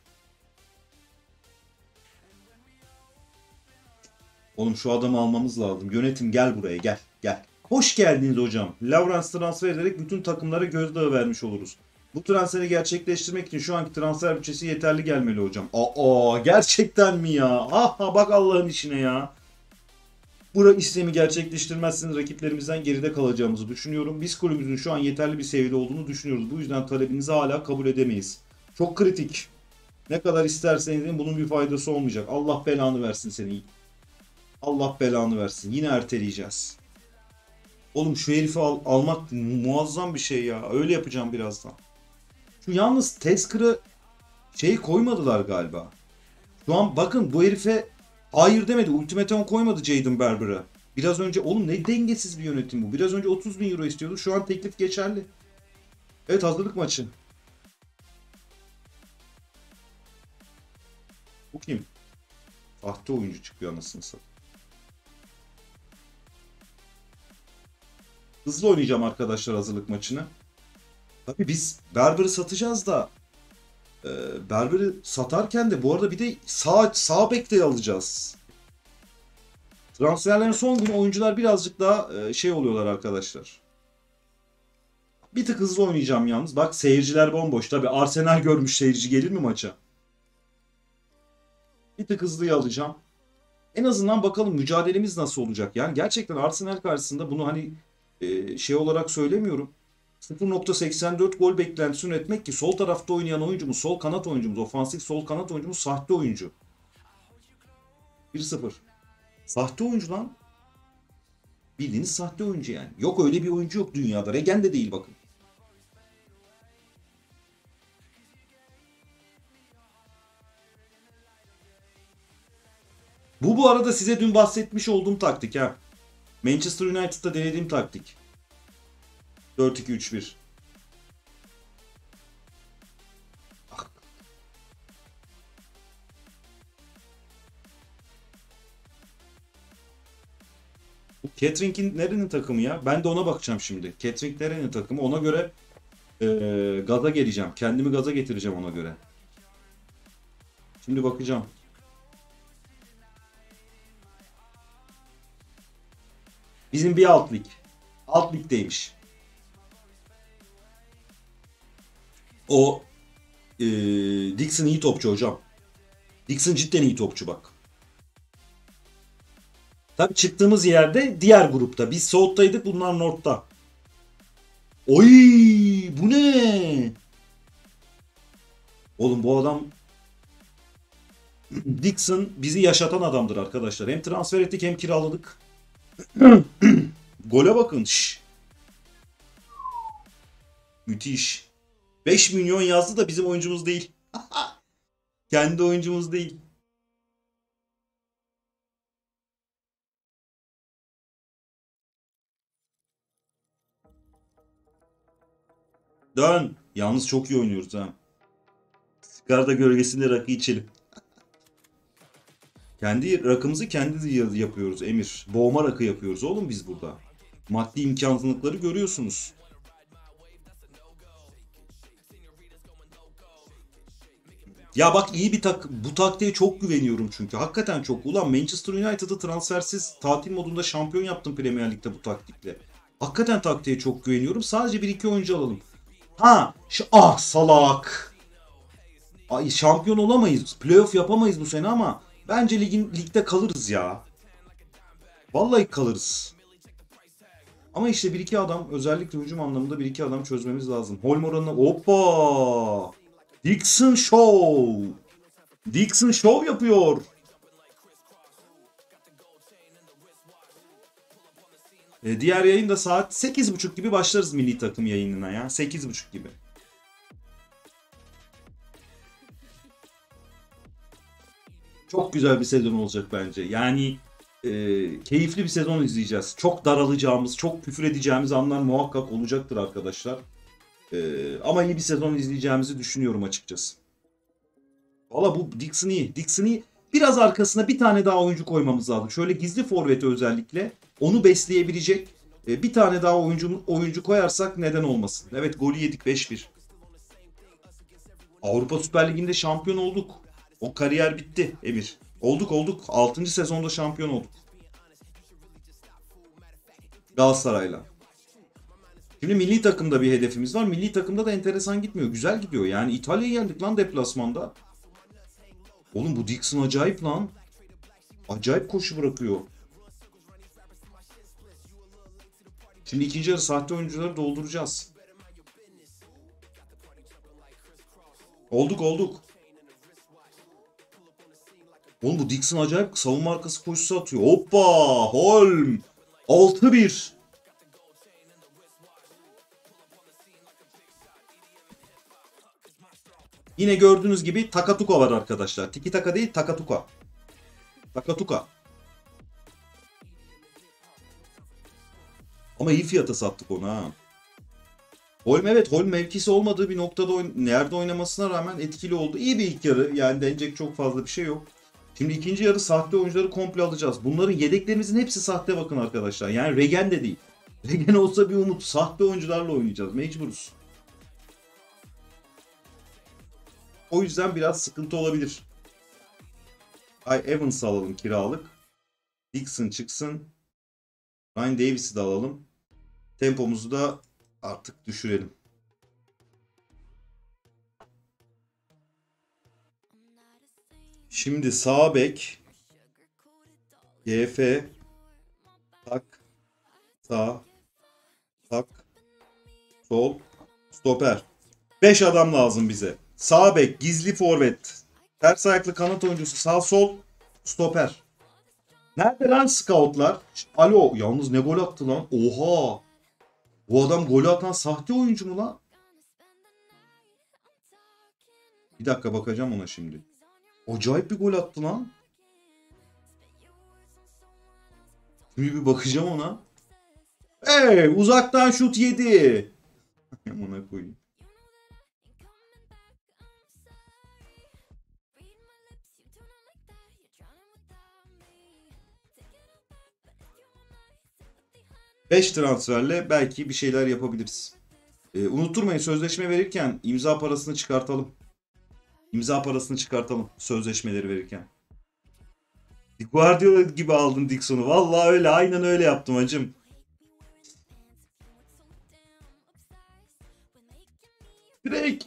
Oğlum şu adamı almamız lazım. Yönetim gel buraya gel. Gel. Hoş geldiniz hocam. Lawrence transfer ederek bütün takımlara gözdağı vermiş oluruz. Bu transferi gerçekleştirmek için şu anki transfer bütçesi yeterli gelmeli hocam. Aa gerçekten mi ya? Aha bak Allah'ın işine ya. Bu işlemi gerçekleştirmezseniz rakiplerimizden geride kalacağımızı düşünüyorum. Biz kulübümüzün şu an yeterli bir seviyede olduğunu düşünüyoruz. Bu yüzden talebinizi hala kabul edemeyiz. Çok kritik. Ne kadar isterseniz bunun bir faydası olmayacak. Allah belanı versin seni. Allah belanı versin. Yine erteleyeceğiz. Oğlum şu herifi almak muazzam bir şey ya. Öyle yapacağım birazdan. Şu yalnız Tezkır'ı koymadılar galiba. Şu an bakın bu herife hayır demedi. Ultimatum koymadı Jayden Berber'a. Biraz önce oğlum ne dengesiz bir yönetim bu. Biraz önce 30.000 euro istiyordu. Şu an teklif geçerli. Evet, hazırlık maçı. Bu kim? Sahte oyuncu çıkıyor anasını satayım. Hızlı oynayacağım arkadaşlar hazırlık maçını. Tabii biz Berber'i satacağız da Berber'i satarken de bu arada bir de sağ bekte alacağız. Transferlerin son günü oyuncular birazcık daha şey oluyorlar arkadaşlar. Bir tık hızlı oynayacağım yalnız. Bak seyirciler bomboş. Tabii Arsenal görmüş seyirci gelir mi maça? Bir tık hızlıya alacağım. En azından bakalım mücadelemiz nasıl olacak. Yani gerçekten Arsenal karşısında bunu hani şey olarak söylemiyorum. 0.84 gol beklentisi üretmek ki sol tarafta oynayan oyuncumuz, sol kanat oyuncumuz, ofansif sol kanat oyuncumuz sahte oyuncu. 1-0. Sahte oyuncu lan. Bildiğiniz sahte oyuncu yani. Yok öyle bir oyuncu yok dünyada. Regen de değil bakın. Bu arada size dün bahsetmiş olduğum taktik ha. Manchester United'da denediğim taktik. 4-2-3-1. Bu Ketring'in nerenin takımı ya? Ben de ona bakacağım şimdi. Kettering nerenin takımı? Ona göre gaza geleceğim. Kendimi gaza getireceğim ona göre. Şimdi bakacağım. Bizim bir alt lig. Alt ligdeymiş. O Dixon iyi topçu hocam. Dixon cidden iyi topçu bak. Tabii çıktığımız yerde diğer grupta. Biz South'taydık, bunlar North'ta. Oy, bu ne? Oğlum bu adam Dixon bizi yaşatan adamdır arkadaşlar. Hem transfer ettik hem kiraladık. Gole bakın. Şş. Müthiş. 5 milyon yazdı da bizim oyuncumuz değil. Kendi oyuncumuz değil. Dön. Yalnız çok iyi oynuyoruz ha. Sigarda gölgesinde rakı içelim. Kendi rakımızı kendi yapıyoruz Emir. Boğma rakı yapıyoruz oğlum biz burada. Maddi imkansızlıkları görüyorsunuz. Ya bak iyi bir bu taktiğe çok güveniyorum çünkü. Hakikaten çok. Ulan Manchester United'ı transfersiz tatil modunda şampiyon yaptım Premier Lig'de bu taktikle. Hakikaten taktiğe çok güveniyorum. Sadece 1-2 oyuncu alalım. Ha! Ah salak! Ay, şampiyon olamayız. Playoff yapamayız bu sene ama bence ligde kalırız ya. Vallahi kalırız. Ama işte 1-2 adam, özellikle hücum anlamında 1-2 adam çözmemiz lazım. Holmoran'la hoppa! Dixon Show! Dixon Show yapıyor. Diğer yayın da saat 8.30 gibi başlarız milli takım yayınına ya. 8.30 gibi. Çok güzel bir sezon olacak bence. Yani keyifli bir sezon izleyeceğiz. Çok daralacağımız, çok küfür edeceğimiz anlar muhakkak olacaktır arkadaşlar. Ama iyi bir sezon izleyeceğimizi düşünüyorum açıkçası. Valla bu Dixon iyi. Dixon iyi. Biraz arkasına bir tane daha oyuncu koymamız lazım. Şöyle gizli forveti özellikle. Onu besleyebilecek bir tane daha oyuncu koyarsak neden olmasın. Evet golü yedik 5-1. Avrupa Süper Ligi'nde şampiyon olduk. O kariyer bitti Emir. Olduk. 6. sezonda şampiyon olduk. Galatasaray'la. Şimdi milli takımda bir hedefimiz var. Milli takımda da enteresan gitmiyor. Güzel gidiyor. Yani İtalya'yı yendik lan deplasmanda. Oğlum bu Dixon acayip lan. Acayip koşu bırakıyor. Şimdi ikinci yarı sahte oyuncuları dolduracağız. Olduk. Oğlum bu Dixon acayip savunma arkası koşusu atıyor. Hoppa! Holm! 6-1! Yine gördüğünüz gibi Takatuka var arkadaşlar. Tiki taka değil, Takatuka. Takatuka. Ama iyi fiyata sattık onu ha. Holm, evet, Holm mevkisi olmadığı bir noktada nerede oynamasına rağmen etkili oldu. İyi bir ilk yarı. Yani denecek çok fazla bir şey yok. Şimdi ikinci yarı sahte oyuncuları komple alacağız. Bunların yedeklerimizin hepsi sahte bakın arkadaşlar. Yani Regen de değil. Regen olsa bir umut. Sahte oyuncularla oynayacağız. Mecburuz. O yüzden biraz sıkıntı olabilir. Ay Evans alalım kiralık. Dixon çıksın. Ryan Davis'i de alalım. Tempomuzu da artık düşürelim. Şimdi sağ bek. GF. Tak. Sağ. Tak. Sol. Stoper. 5 adam lazım bize. Sağ bek, gizli forvet, ters ayaklı kanat oyuncusu, sağ sol, stoper. Nerede lan scoutlar? Alo, yalnız ne gol attı lan? Oha! Bu adam golü atan sahte oyuncu mu lan? Bir dakika bakacağım ona şimdi. Acayip bir gol attı lan. Şimdi bir bakacağım ona. Hey, uzaktan şut yedi. Ona koyayım. Beş transferle belki bir şeyler yapabiliriz. Unutturmayın, sözleşme verirken imza parasını çıkartalım. İmza parasını çıkartalım sözleşmeleri verirken. Guardiola gibi aldın Dixon'u. Vallahi öyle, aynen öyle yaptım hacım. Rick.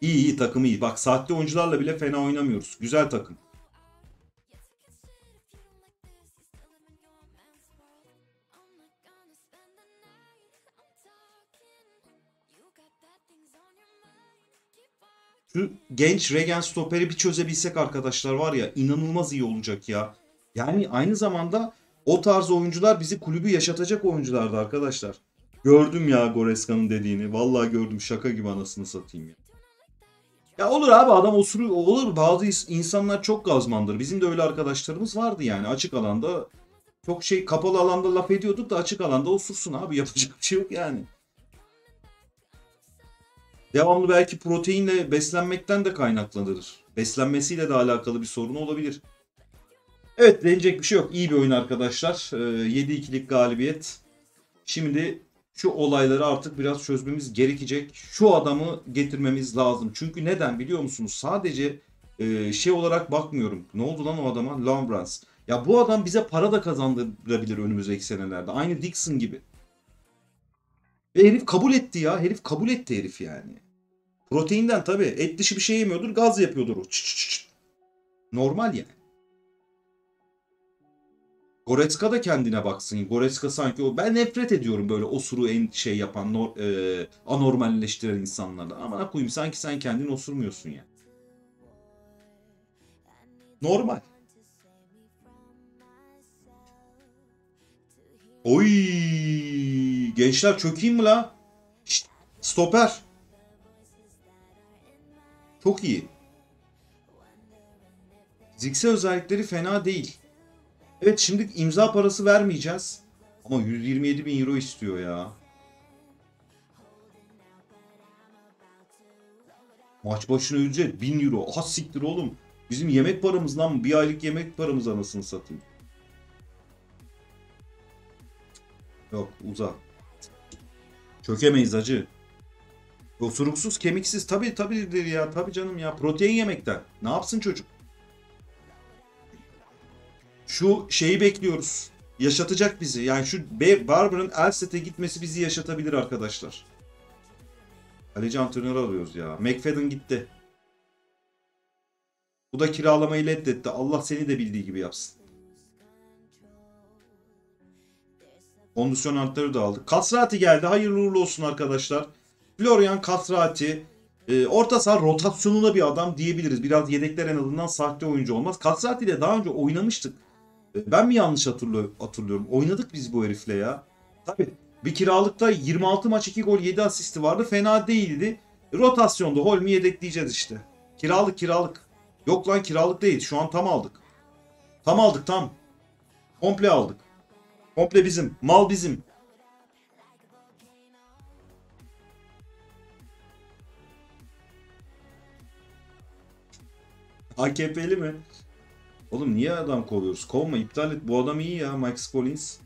İyi iyi, takım iyi. Bak sahte oyuncularla bile fena oynamıyoruz. Güzel takım. Şu genç Regen stoperi bir çözebilsek arkadaşlar var ya, inanılmaz iyi olacak ya. Yani aynı zamanda o tarz oyuncular bizi kulübü yaşatacak oyunculardı arkadaşlar. Gördüm ya Goreska'nın dediğini. Vallahi gördüm, şaka gibi anasını satayım ya. Ya olur abi, adam osuruyor. Olur, bazı insanlar çok gazmandır. Bizim de öyle arkadaşlarımız vardı yani. Açık alanda çok şey, kapalı alanda laf ediyorduk da açık alanda osursun abi. Yapacak bir şey yok yani. Devamlı belki proteinle beslenmekten de kaynaklanır. Beslenmesiyle de alakalı bir sorun olabilir. Evet, denecek bir şey yok. İyi bir oyun arkadaşlar. 7-2'lik galibiyet. Şimdi şu olayları artık biraz çözmemiz gerekecek. Şu adamı getirmemiz lazım. Çünkü neden biliyor musunuz? Sadece şey olarak bakmıyorum. Ne oldu lan o adama? Lawrence. Ya bu adam bize para da kazandırabilir önümüzdeki senelerde. Aynı Dixon gibi. Ve herif kabul etti ya. Herif yani. Proteinden tabii. Et dışı bir şey yemiyordur. Gaz yapıyordur o. Normal yani. Goretzka da kendine baksın. Goretzka sanki o. Ben nefret ediyorum böyle osuru şey yapan, anormalleştiren insanlarda. Ama koyayım, sanki sen kendini osurmuyorsun yani. Normal. Oy, gençler çökeyim mi la? Şşt, stoper. Çok iyi. Fiziksel özellikleri fena değil. Evet, şimdi imza parası vermeyeceğiz. Ama 127.000 euro istiyor ya. Maç başına ücret 1000 euro. Ah siktir oğlum. Bizim yemek paramız lan. Bir aylık yemek paramız anasını satayım. Yok, uza. Çökemeyiz acı. Osuruksuz, kemiksiz. Tabii tabii ya. Tabii canım ya. Protein yemekten. Ne yapsın çocuk? Şu şeyi bekliyoruz. Yaşatacak bizi. Yani şu Barber'ın Elset'e gitmesi bizi yaşatabilir arkadaşlar. Kaleci antrenörü alıyoruz ya. McFadden gitti. Bu da kiralamayı reddetti. Allah seni de bildiği gibi yapsın. Kondisyon antrenörü de aldık. Kasrati geldi. Hayırlı uğurlu olsun arkadaşlar. Florian Kasrati. Orta saha rotasyonuna bir adam diyebiliriz. Biraz yedekler en azından sahte oyuncu olmaz. Kasrati ile daha önce oynamıştık. Ben mi yanlış hatırlıyorum? Oynadık biz bu herifle ya. Tabii. Bir kiralıkta 26 maç 2 gol 7 asisti vardı. Fena değildi. Rotasyonda Holm'i yedekleyeceğiz işte. Kiralık. Yok lan, kiralık değil. Şu an tam aldık. Tam aldık. Komple aldık. Komple bizim. Mal bizim. AKP'li mi? Oğlum niye adam kovuyoruz? Kovma, iptal et. Bu adam iyi ya, Max Collins.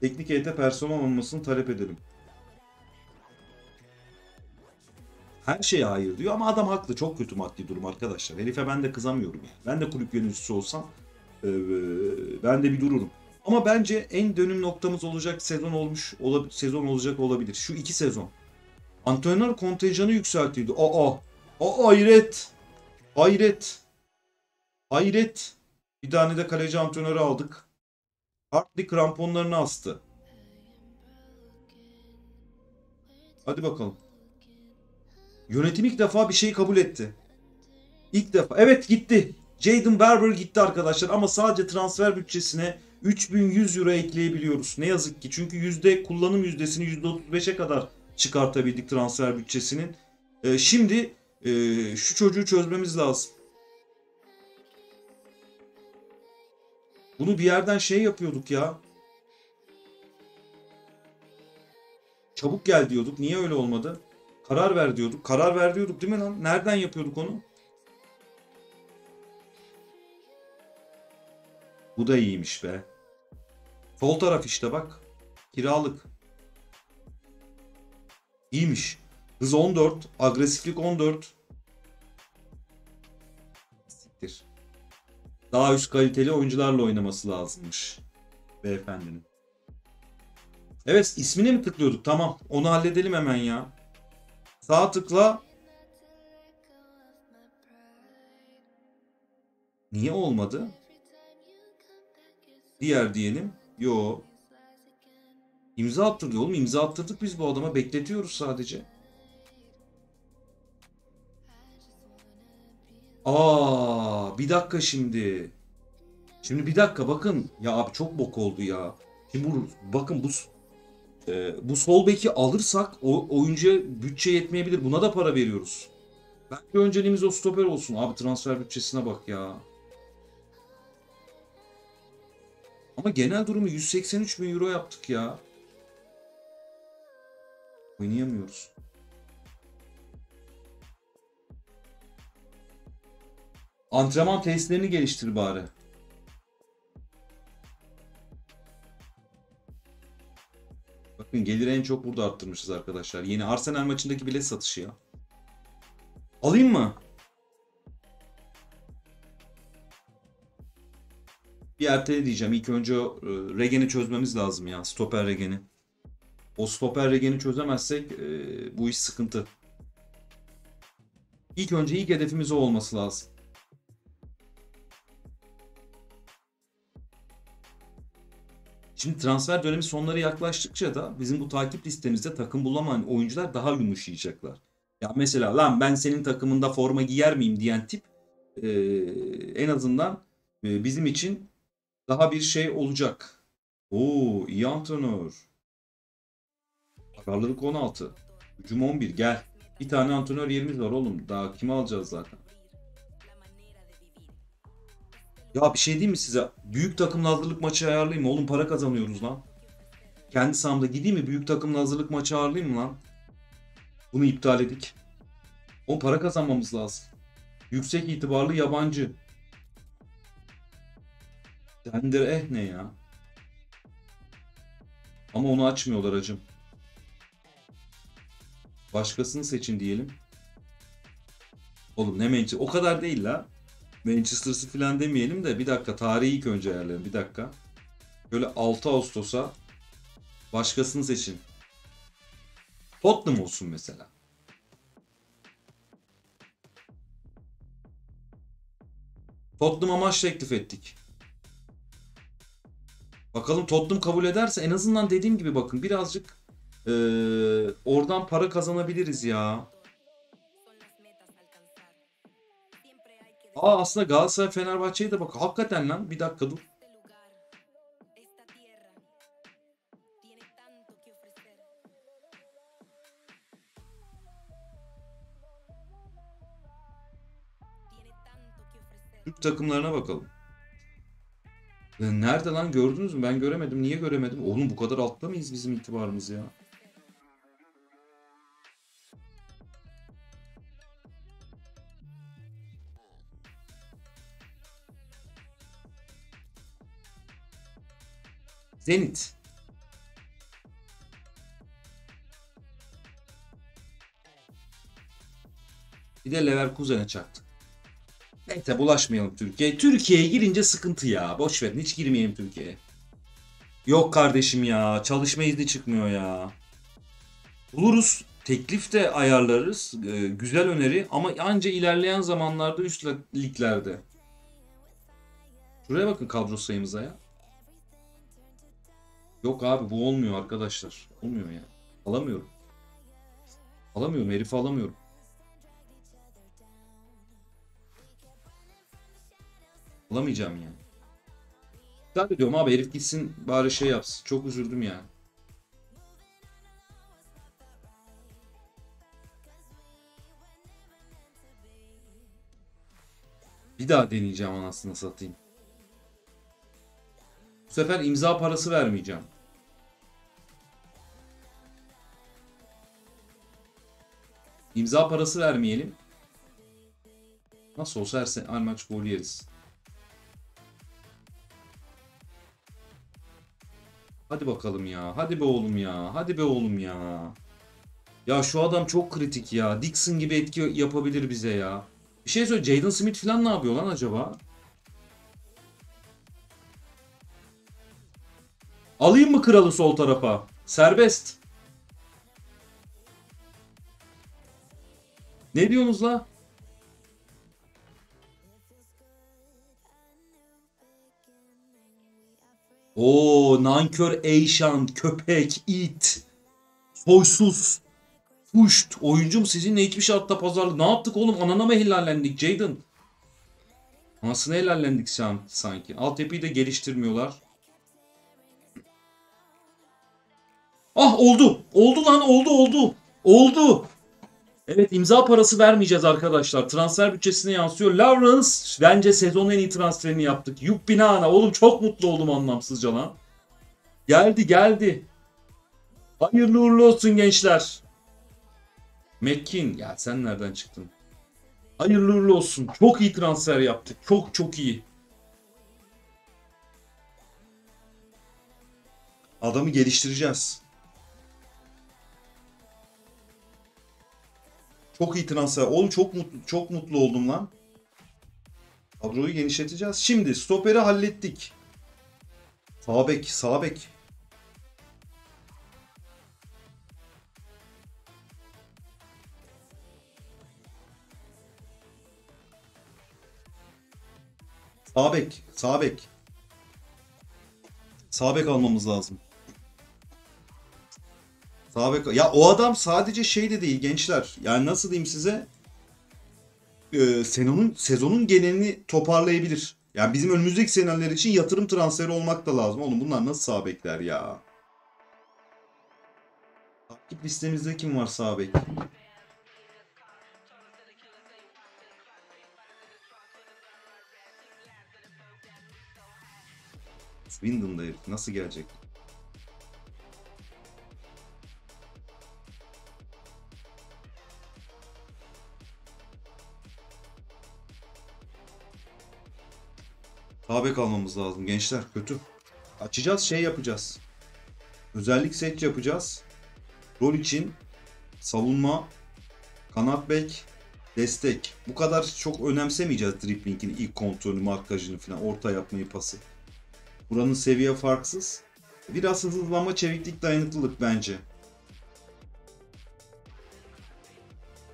Teknik heyete personel olmasını talep edelim. Her şeye hayır diyor ama adam haklı. Çok kötü maddi durum arkadaşlar. Herife ben de kızamıyorum yani. Ben de kulüp yöneticisi olsam ben de bir dururum. Ama bence en dönüm noktamız olacak sezon olmuş, sezon olacak olabilir. Şu iki sezon. Antrenör kontenjanı yükseltiydi. Aa hayret. Hayret. Hayret. Bir tane de kaleci antrenörü aldık. Hartley kramponlarını astı. Hadi bakalım. Yönetim ilk defa bir şeyi kabul etti. İlk defa. Evet gitti. Jayden Barber gitti arkadaşlar. Ama sadece transfer bütçesine 3100 euro ekleyebiliyoruz. Ne yazık ki. Çünkü kullanım yüzdesini %35'e kadar çıkartabildik transfer bütçesinin. Şimdi şu çocuğu çözmemiz lazım. Bunu bir yerden yapıyorduk ya. Çabuk gel diyorduk. Niye öyle olmadı? Karar ver diyorduk. Karar ver diyorduk değil mi lan? Nereden yapıyorduk onu? Bu da iyiymiş be. Sol taraf işte bak. Kiralık. İyiymiş. Hız 14. Agresiflik 14. Siktir. Daha üst kaliteli oyuncularla oynaması lazımmış beyefendinin. Evet, ismini mi tıklıyorduk? Tamam, onu halledelim hemen ya. Sağ tıkla. Niye olmadı? Diğer diyelim. Yo. İmza attırdı oğlum. İmza attırdık biz bu adama. Bekletiyoruz sadece. Bir dakika şimdi. Şimdi bir dakika bakın. Ya abi çok bok oldu ya. Şimdi bakın bu sol beki alırsak oyuncuya bütçe yetmeyebilir. Buna da para veriyoruz. Bence önceliğimiz o stoper olsun. Abi transfer bütçesine bak ya. Ama genel durumu 183 bin euro yaptık ya. Oynayamıyoruz. Antrenman tesislerini geliştir bari. Bakın geliri en çok burada arttırmışız arkadaşlar. Yeni Arsenal maçındaki bilet satışı ya. Alayım mı? Bir ertele diyeceğim. İlk önce Regen'i çözmemiz lazım ya. Stoper Regen'i. O stoper Regen'i çözemezsek bu iş sıkıntı. İlk hedefimiz o olması lazım. Şimdi transfer dönemi sonları yaklaştıkça da bizim bu takip listemizde takım bulamayan oyuncular daha yumuşayacaklar. Ya mesela lan ben senin takımında forma giyer miyim diyen tip en azından bizim için daha bir şey olacak. Oo iyi antrenör. Kararlılık 16. Hücum 11 gel. Bir tane antrenör yerimiz var oğlum. Daha kimi alacağız zaten. Ya bir şey diyeyim mi size? Büyük takımla hazırlık maçı ayarlayayım mı? Oğlum para kazanıyoruz lan. Kendi sahamda gideyim mi? Büyük takımla hazırlık maçı ayarlayayım mı lan? Bunu iptal edik. O para kazanmamız lazım. Yüksek itibarlı yabancı. Dender ne ya? Ama onu açmıyorlar acım. Başkasını seçin diyelim. Oğlum ne Manchester? O kadar değil la. Manchester'sı falan demeyelim de bir dakika tarihi ilk önce ayarlayalım. Bir dakika. Böyle 6 Ağustos'a başkasını seçin. Tottenham olsun mesela. Tottenham'a maç teklif ettik. Bakalım Tottenham kabul ederse en azından dediğim gibi bakın birazcık oradan para kazanabiliriz ya. Aslında Galatasaray Fenerbahçe'ye de bak. Hakikaten lan bir dakika dur. Türk takımlarına bakalım. Nerede lan gördünüz mü? Ben göremedim. Niye göremedim? Oğlum bu kadar altta mıyız bizim itibarımız ya? Zenit. Bir de Leverkusen'e çarptık. Neyse, bulaşmayalım Türkiye'ye. Türkiye'ye girince sıkıntı ya. Boş verin, hiç girmeyelim Türkiye'ye. Yok kardeşim ya. Çalışma izni çıkmıyor ya. Buluruz. Teklif de ayarlarız. Güzel öneri ama anca ilerleyen zamanlarda üst liglerde. Şuraya bakın kadro sayımıza ya. Yok abi bu olmuyor arkadaşlar. Olmuyor ya. Alamıyorum. Alamıyorum. Herifi alamıyorum. Alamayacağım yani. İptal ediyorum abi, herif gitsin bari şey yapsın. Çok üzüldüm ya. Bir daha deneyeceğim anasını satayım. Bu sefer imza parası vermeyeceğim. İmza parası vermeyelim. Nasıl olsa her maç gol yeriz. Hadi bakalım ya. Hadi be oğlum ya. Hadi be oğlum ya. Ya şu adam çok kritik ya. Dixon gibi etki yapabilir bize ya. Bir şey söyle. Jayden Smith falan ne yapıyor lan acaba? Alayım mı kralı sol tarafa? Serbest. Ne diyorsunuz la? O nankör Eyşan, köpek, it, soysuz, puşt. Oyuncum sizinle hiçbir şartta pazarlık. Ne yaptık oğlum? Anana mı helallendik Jayden? Anasına helallendik sanki. Altyapıyı da geliştirmiyorlar. Ah oldu. Oldu lan, oldu oldu. Oldu. Evet, imza parası vermeyeceğiz arkadaşlar. Transfer bütçesine yansıyor. Lawrence bence sezonun en iyi transferini yaptık. Yuppinana. Oğlum çok mutlu oldum anlamsızca lan. Geldi geldi. Hayırlı uğurlu olsun gençler. Mekin. Ya sen nereden çıktın? Hayırlı uğurlu olsun. Çok iyi transfer yaptık. Çok çok iyi. Adamı geliştireceğiz. Çok iyi transfer. Oğlum çok mutlu oldum lan. Kadroyu genişleteceğiz. Şimdi stoperi hallettik. Sağ bek. Sağ bek. Sağ bek almamız lazım. Ya o adam sadece şey de değil gençler. Yani nasıl diyeyim size? Sezonun genelini toparlayabilir. Yani bizim önümüzdeki seneler için yatırım transferi olmak da lazım. Oğlum bunlar nasıl sağ bekler ya? Takip listemizde kim var sağ bek? Swindon'da herif nasıl gelecek? Sağ bek almamız lazım gençler, kötü. Açacağız, şey yapacağız. Özellik set yapacağız. Rol için savunma, kanat bek, destek. Bu kadar çok önemsemeyeceğiz dripling'in ilk kontrolünü, markajını falan, orta yapmayı, pası. Buranın seviye farksız. Biraz hızlanma, çeviklik, dayanıklılık bence.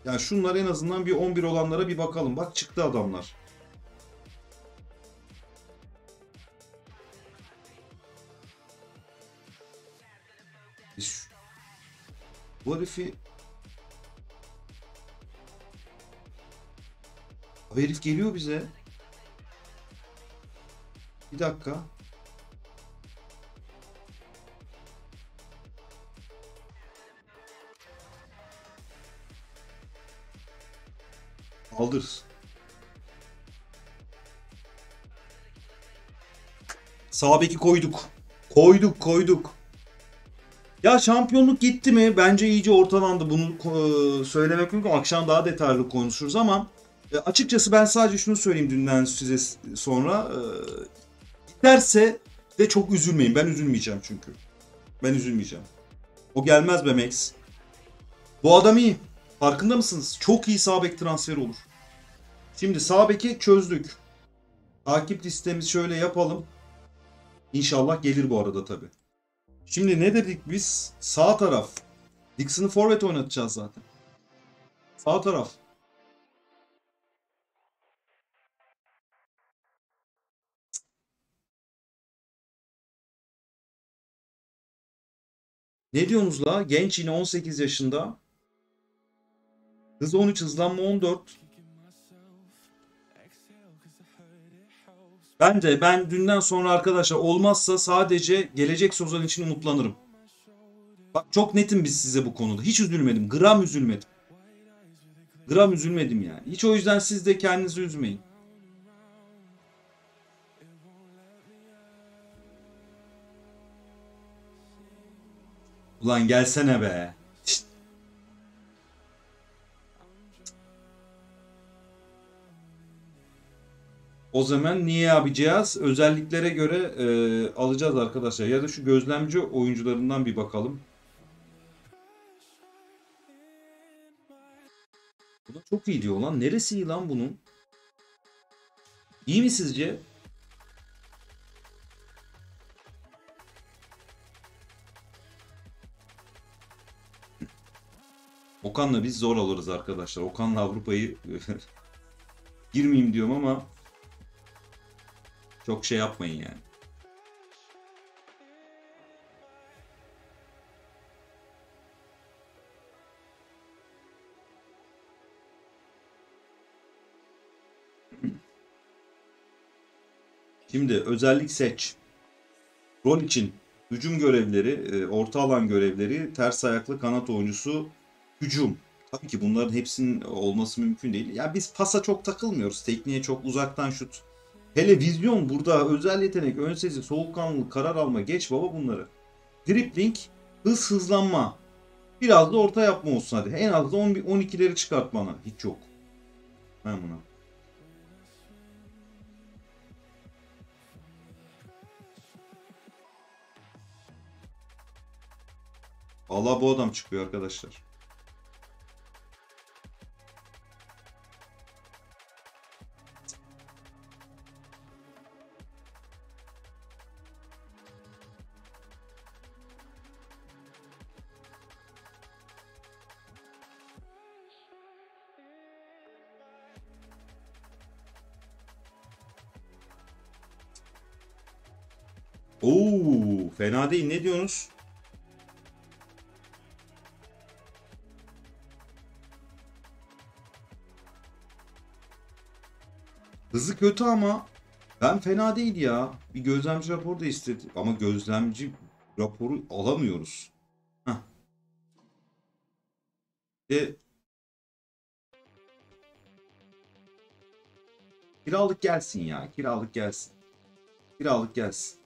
Yani şunlar en azından bir 11 olanlara bir bakalım. Bak çıktı adamlar. Bu herifi... O herif geliyor bize. Bir dakika. Aldır. Sağ beki koyduk. Koyduk. Ya şampiyonluk gitti mi? Bence iyice ortalandı. Bunu söylemek mümkün. Akşam daha detaylı konuşuruz ama açıkçası ben sadece şunu söyleyeyim dünden size sonra. Giderse de çok üzülmeyin. Ben üzülmeyeceğim çünkü. Ben üzülmeyeceğim. O gelmez be Max. Bu adam iyi. Farkında mısınız? Çok iyi sağ bek transferi olur. Şimdi sağ beki çözdük. Takip listemizi şöyle yapalım. İnşallah gelir bu arada tabii. Şimdi ne dedik biz? Sağ taraf. Dixon'ı forvet oynatacağız zaten. Sağ taraf. Ne diyorsunuz la? Genç yine 18 yaşında. Hız 13, hızlanma 14. Bence ben dünden sonra arkadaşlar olmazsa sadece gelecek sezon için umutlanırım. Bak çok netim biz size bu konuda. Hiç üzülmedim. Gram üzülmedim. Gram üzülmedim yani. Hiç o yüzden siz de kendinizi üzmeyin. Ulan gelsene be. Şişt. O zaman niye yapacağız? Özelliklere göre alacağız arkadaşlar. Ya da şu gözlemci oyuncularından bir bakalım. Bu da çok iyi diyor lan. Neresi iyi lan bunun? İyi mi sizce? Okan'la biz zor alırız arkadaşlar. Okan'la Avrupa'yı girmeyeyim diyorum ama çok şey yapmayın yani. Şimdi özellik seç. Rol için hücum görevleri, orta alan görevleri, ters ayaklı kanat oyuncusu, hücum. Tabii ki bunların hepsinin olması mümkün değil. Ya biz pasa çok takılmıyoruz. Tekniğe çok, uzaktan şut. Hele vizyon burada, özel yetenek, ön sezi, soğukkanlılık, karar alma, geç baba bunları. Dripling, hız, hızlanma. Biraz da orta yapma olsun hadi. En az da 12'leri çıkart bana. Hiç yok. Ben buna. Vallahi bu adam çıkıyor arkadaşlar. Oo, fena değil. Ne diyorsunuz? Hızı kötü ama ben fena değil ya. Bir gözlemci raporu da istedi. Ama gözlemci raporu alamıyoruz. Heh. Kiralık gelsin ya. Kiralık gelsin. Kiralık gelsin.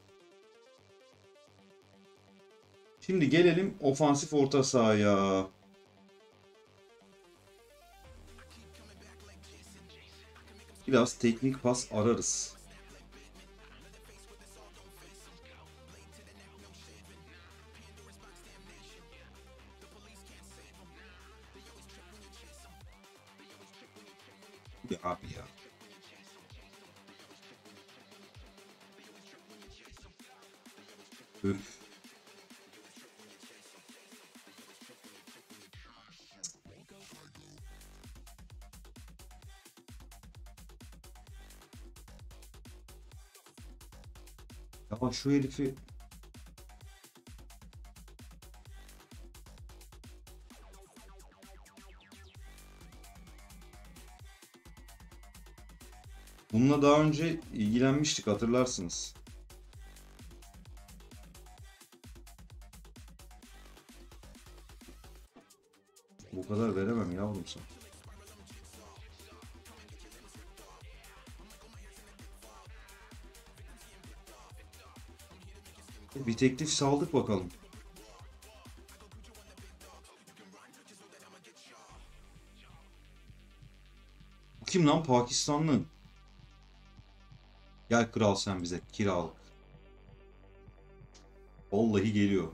Şimdi gelelim ofansif orta sahaya. Biraz teknik pas ararız. Ya abi ya. Öf. Ama şu herifi bununla daha önce ilgilenmiştik, hatırlarsınız. Bu kadar veremem yavrum sana. Bir teklif saldık bakalım. Bu kim lan? Pakistanlı. Gel kral sen bize kiralık. Vallahi geliyor.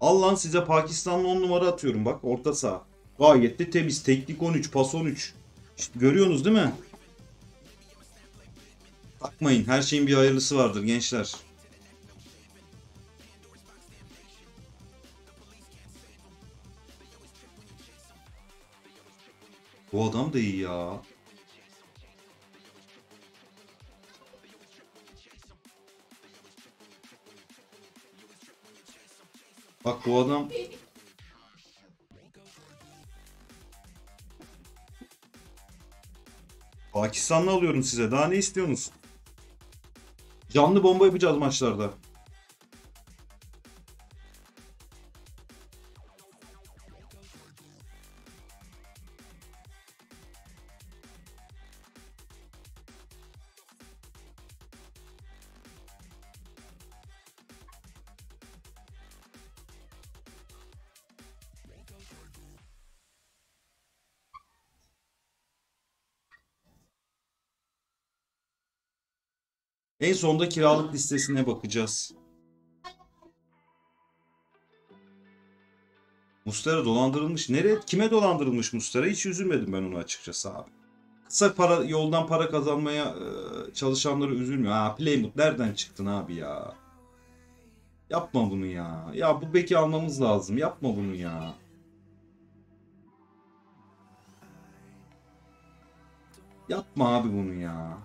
Al lan size Pakistanlı 10 numara atıyorum bak orta saha. Gayet de temiz. Teknik 13, pas 13. İşte görüyorsunuz değil mi? Takmayın. Her şeyin bir hayırlısı vardır gençler. Bu adam da iyi ya. Bak bu adam. Pakistanlı alıyorum size. Daha ne istiyorsunuz? Canlı bomba yapacağız maçlarda. En sonunda kiralık listesine bakacağız. Mustara dolandırılmış. Nereye? Kime dolandırılmış Mustara? Hiç üzülmedim ben onu açıkçası abi. Kısa para, yoldan para kazanmaya çalışanları üzülmüyor. Ha Playmut nereden çıktın abi ya? Yapma bunu ya. Ya bu beki almamız lazım. Yapma bunu ya. Yapma abi bunu ya.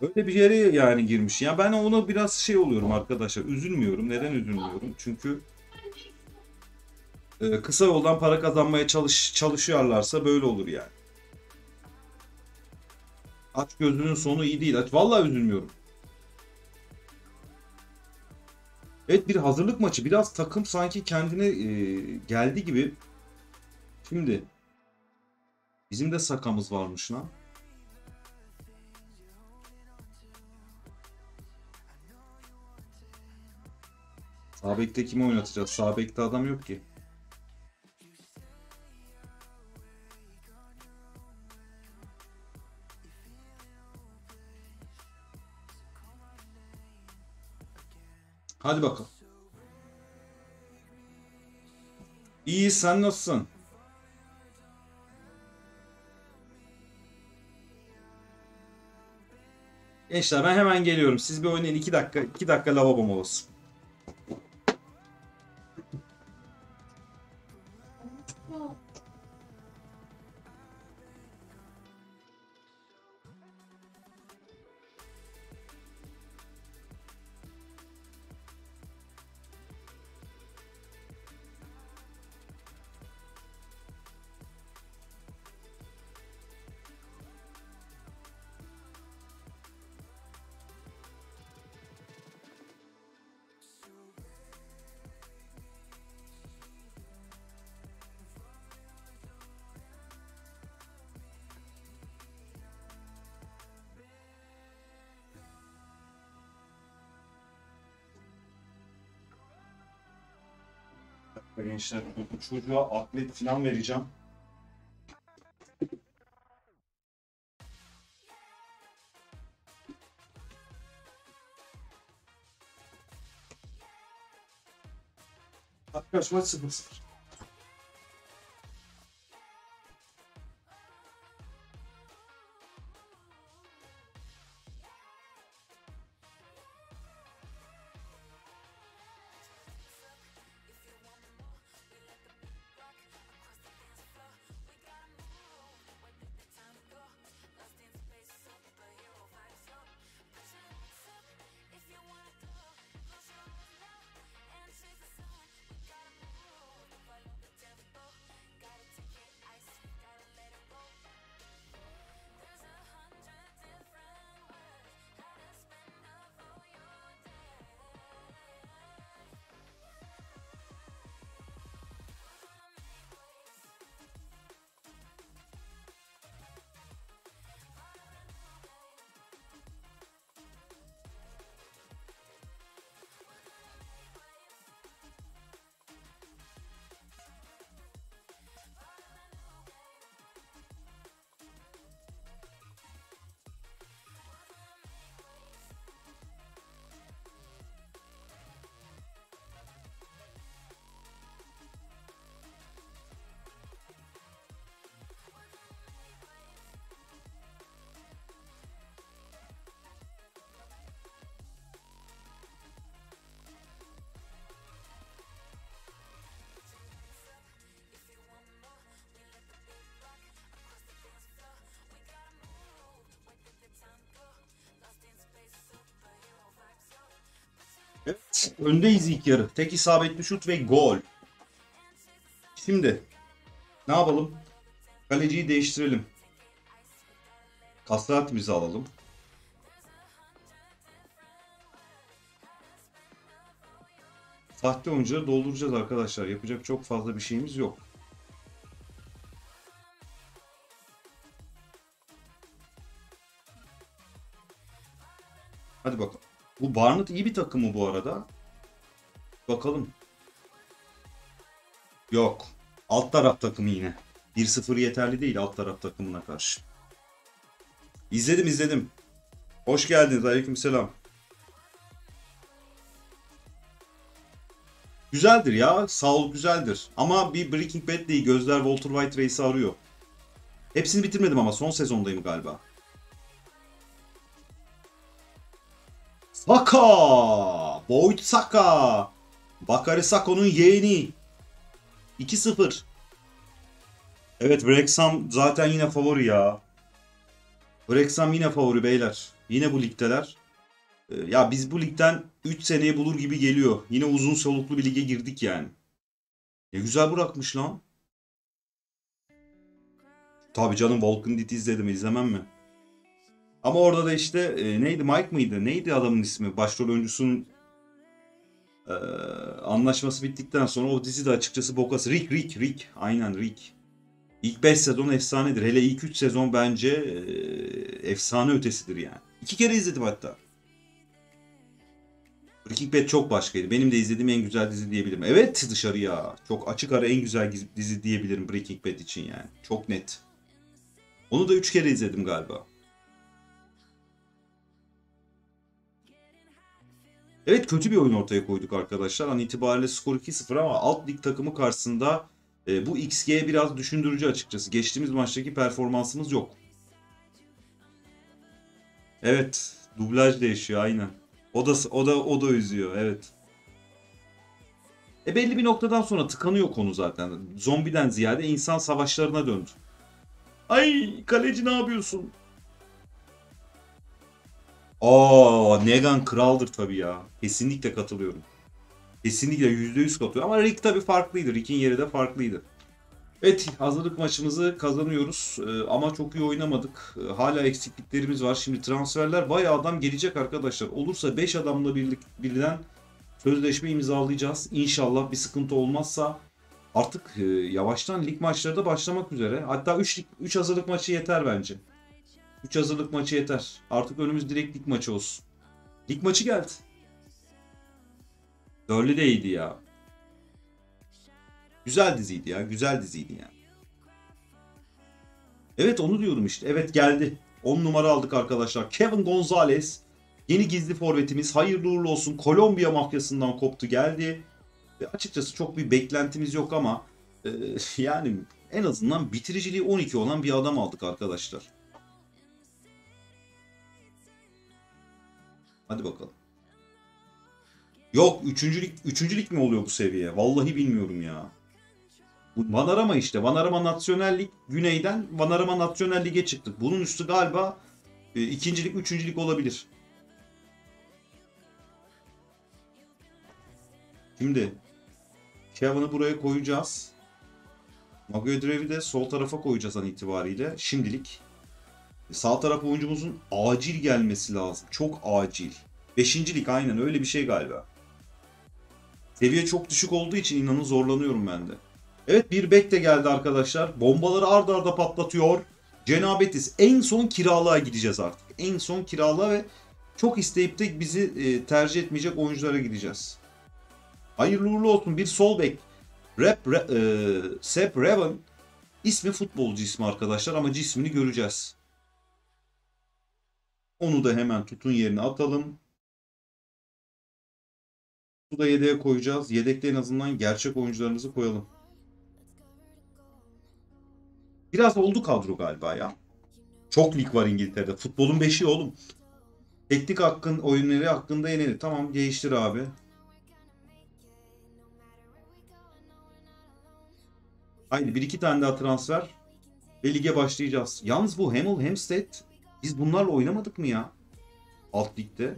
Öyle bir yere yani girmiş. Ya ben ona biraz şey oluyorum arkadaşlar. Üzülmüyorum. Neden üzülmüyorum? Çünkü kısa yoldan para kazanmaya çalışıyorlarsa böyle olur yani. Aç gözünün sonu iyi değil. Aç vallahi üzülmüyorum. Evet bir hazırlık maçı. Biraz takım sanki kendine geldi gibi. Şimdi bizim de Saka'mız varmış lan. Sağ bekte kimi oynatacağız? Sağ bekte adam yok ki. Hadi bakalım. İyi, sen nasılsın? Gençler ben hemen geliyorum. Siz bir oynayın. 2 dakika, 2 dakika lavabo molası. Gençler bu çocuğa atlet falan vereceğim. Arkadaş maç 0-0. Evet, öndeyiz ilk yarı. Tek isabetli şut ve gol. Şimdi ne yapalım? Kaleciyi değiştirelim. Kasratimizi alalım. Sahte oyuncuları dolduracağız arkadaşlar. Yapacak çok fazla bir şeyimiz yok. Hadi bakalım. Bu Barnet iyi bir takımı bu arada. Bakalım. Yok. Alt taraf takımı yine. 1-0 yeterli değil alt taraf takımına karşı. İzledim. Hoş geldiniz. Aleykümselam. Güzeldir ya. Saul güzeldir. Ama bir Breaking Bad değil. Gözler Walter White Reis'i arıyor. Hepsini bitirmedim ama son sezondayım galiba. Saka! Boyd Saka! Bakary Saka'nın yeğeni. 2-0. Evet, Wrexham zaten yine favori ya. Wrexham yine favori beyler. Yine bu ligdeler. Ya biz bu ligden 3 seneye bulur gibi geliyor. Yine uzun soluklu bir lige girdik yani. Ne güzel bırakmış lan. Tabii canım, Walking Dead'i izledim, izlemem mi? Ama orada da işte neydi, Mike mıydı? Neydi adamın ismi? Başrol oyuncusunun anlaşması bittikten sonra o dizi de açıkçası bokası. Rick. Aynen Rick. İlk 5 sezon efsanedir. Hele ilk 3 sezon bence efsane ötesidir yani. 2 kere izledim hatta. Breaking Bad çok başkaydı. Benim de izlediğim en güzel dizi diyebilirim. Evet, dışarıya. Çok açık ara en güzel dizi diyebilirim Breaking Bad için yani. Çok net. Onu da 3 kere izledim galiba. Evet, kötü bir oyun ortaya koyduk arkadaşlar. An itibariyle skor 2-0 ama alt lig takımı karşısında bu XG biraz düşündürücü açıkçası. Geçtiğimiz maçtaki performansımız yok. Evet, dublaj değişiyor aynen. O da üzüyor, evet. Belli bir noktadan sonra tıkanıyor konu zaten. Zombiden ziyade insan savaşlarına döndü. Ay kaleci ne yapıyorsun? Negan kraldır tabii ya. Kesinlikle katılıyorum. Kesinlikle %100 katılıyorum. Ama Rick tabii farklıydı. Rick'in yeri de farklıydı. Evet, hazırlık maçımızı kazanıyoruz. Ama çok iyi oynamadık. Hala eksikliklerimiz var. Şimdi transferler, bayağı adam gelecek arkadaşlar. Olursa 5 adamla birden sözleşme imzalayacağız. İnşallah bir sıkıntı olmazsa artık yavaştan lig maçları da başlamak üzere. Hatta 3 hazırlık maçı yeter bence. 3 hazırlık maçı yeter. Artık önümüz direkt lig maçı olsun. Lig maçı geldi. Dörlü de iyiydi ya. Güzel diziydi ya. Güzel diziydi yani. Evet, onu diyorum işte. Evet, geldi. 10 numara aldık arkadaşlar. Kevin Gonzalez. Yeni gizli forvetimiz. Hayırlı uğurlu olsun. Kolombiya mafyasından koptu geldi. Ve açıkçası çok bir beklentimiz yok ama yani en azından bitiriciliği 12 olan bir adam aldık arkadaşlar. Hadi bakalım. Yok, üçüncülük mi oluyor bu seviye? Vallahi bilmiyorum ya. Bu Vanarama işte. Vanarama National League güneyden Vanarama National League'e çıktık. Bunun üstü galiba ikincilik, üçüncülük olabilir. Şimdi Kevin'i buraya koyacağız. Maguire'i de sol tarafa koyacağız an itibariyle. Şimdilik. Sağ taraf oyuncumuzun acil gelmesi lazım. Çok acil. Beşincilik aynen öyle bir şey galiba. Seviye çok düşük olduğu için inanın zorlanıyorum ben de. Evet, bir bek de geldi arkadaşlar. Bombaları ard arda patlatıyor. Cenabetiz. En son kiralığa gideceğiz artık. En son kiralığa ve çok isteyip de bizi tercih etmeyecek oyunculara gideceğiz. Hayırlı uğurlu olsun. Bir sol bek. Sep Raven. İsmi futbolcu ismi arkadaşlar ama cismini göreceğiz. Onu da hemen tutun yerine atalım. Bu da yedeğe koyacağız. Yedekte en azından gerçek oyuncularımızı koyalım. Biraz oldu kadro galiba ya. Çok lig var İngiltere'de. Futbolun beşi oğlum. Teknik hakkın oyunları hakkında yenildi. Tamam, değiştir abi. Haydi bir iki tane daha transfer. Ve lige başlayacağız. Yalnız bu Hemel Hempstead... Biz bunlarla oynamadık mı ya? Alt ligde.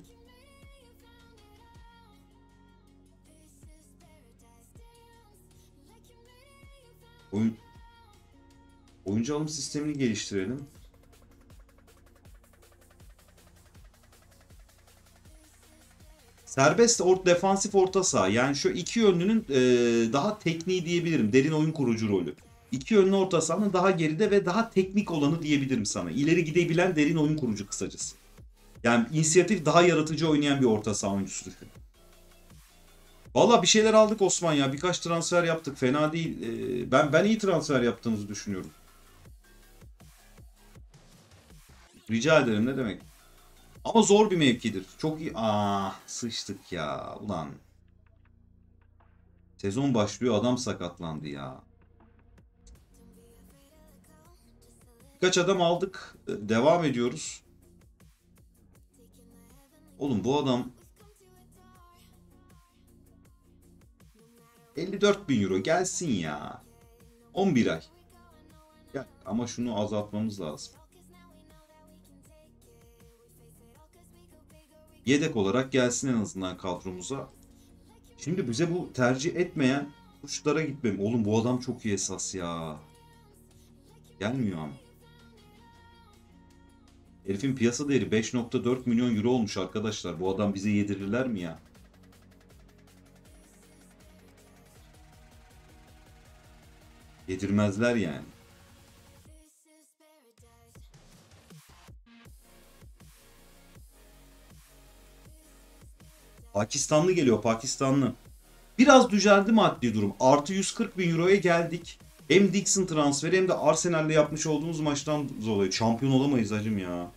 Oyuncu alım sistemini geliştirelim. Serbest defansif orta saha. Yani şu iki yönlünün daha tekniği diyebilirim. Derin oyun kurucu rolü. İki yönlü orta sahanın daha geride ve daha teknik olanı diyebilirim sana. İleri gidebilen derin oyun kurucu kısacası. Yani inisiyatif daha yaratıcı oynayan bir orta saha oyuncusu. Valla bir şeyler aldık Osman ya. Birkaç transfer yaptık. Fena değil. Ben iyi transfer yaptığımızı düşünüyorum. Rica ederim, ne demek. Ama zor bir mevkidir. Çok iyi. Sıçtık ya. Ulan. Sezon başlıyor. Adam sakatlandı ya. Birkaç adam aldık. Devam ediyoruz. Oğlum bu adam... 54.000 euro gelsin ya. 11 ay. Ya, ama şunu azaltmamız lazım. Yedek olarak gelsin en azından kadromuza. Şimdi bize bu tercih etmeyen kuşlara gitmem. Oğlum bu adam çok iyi esas ya. Gelmiyor ama. Herifin piyasa değeri 5.4 milyon euro olmuş arkadaşlar. Bu adam bize yedirirler mi ya? Yedirmezler yani. Pakistanlı geliyor, Pakistanlı. Biraz düzeldi maddi durum. Artı 140.000 euroya geldik. Hem Dixon transferi hem de Arsenal'le yapmış olduğumuz maçtan dolayı. Şampiyon olamayız hacım ya.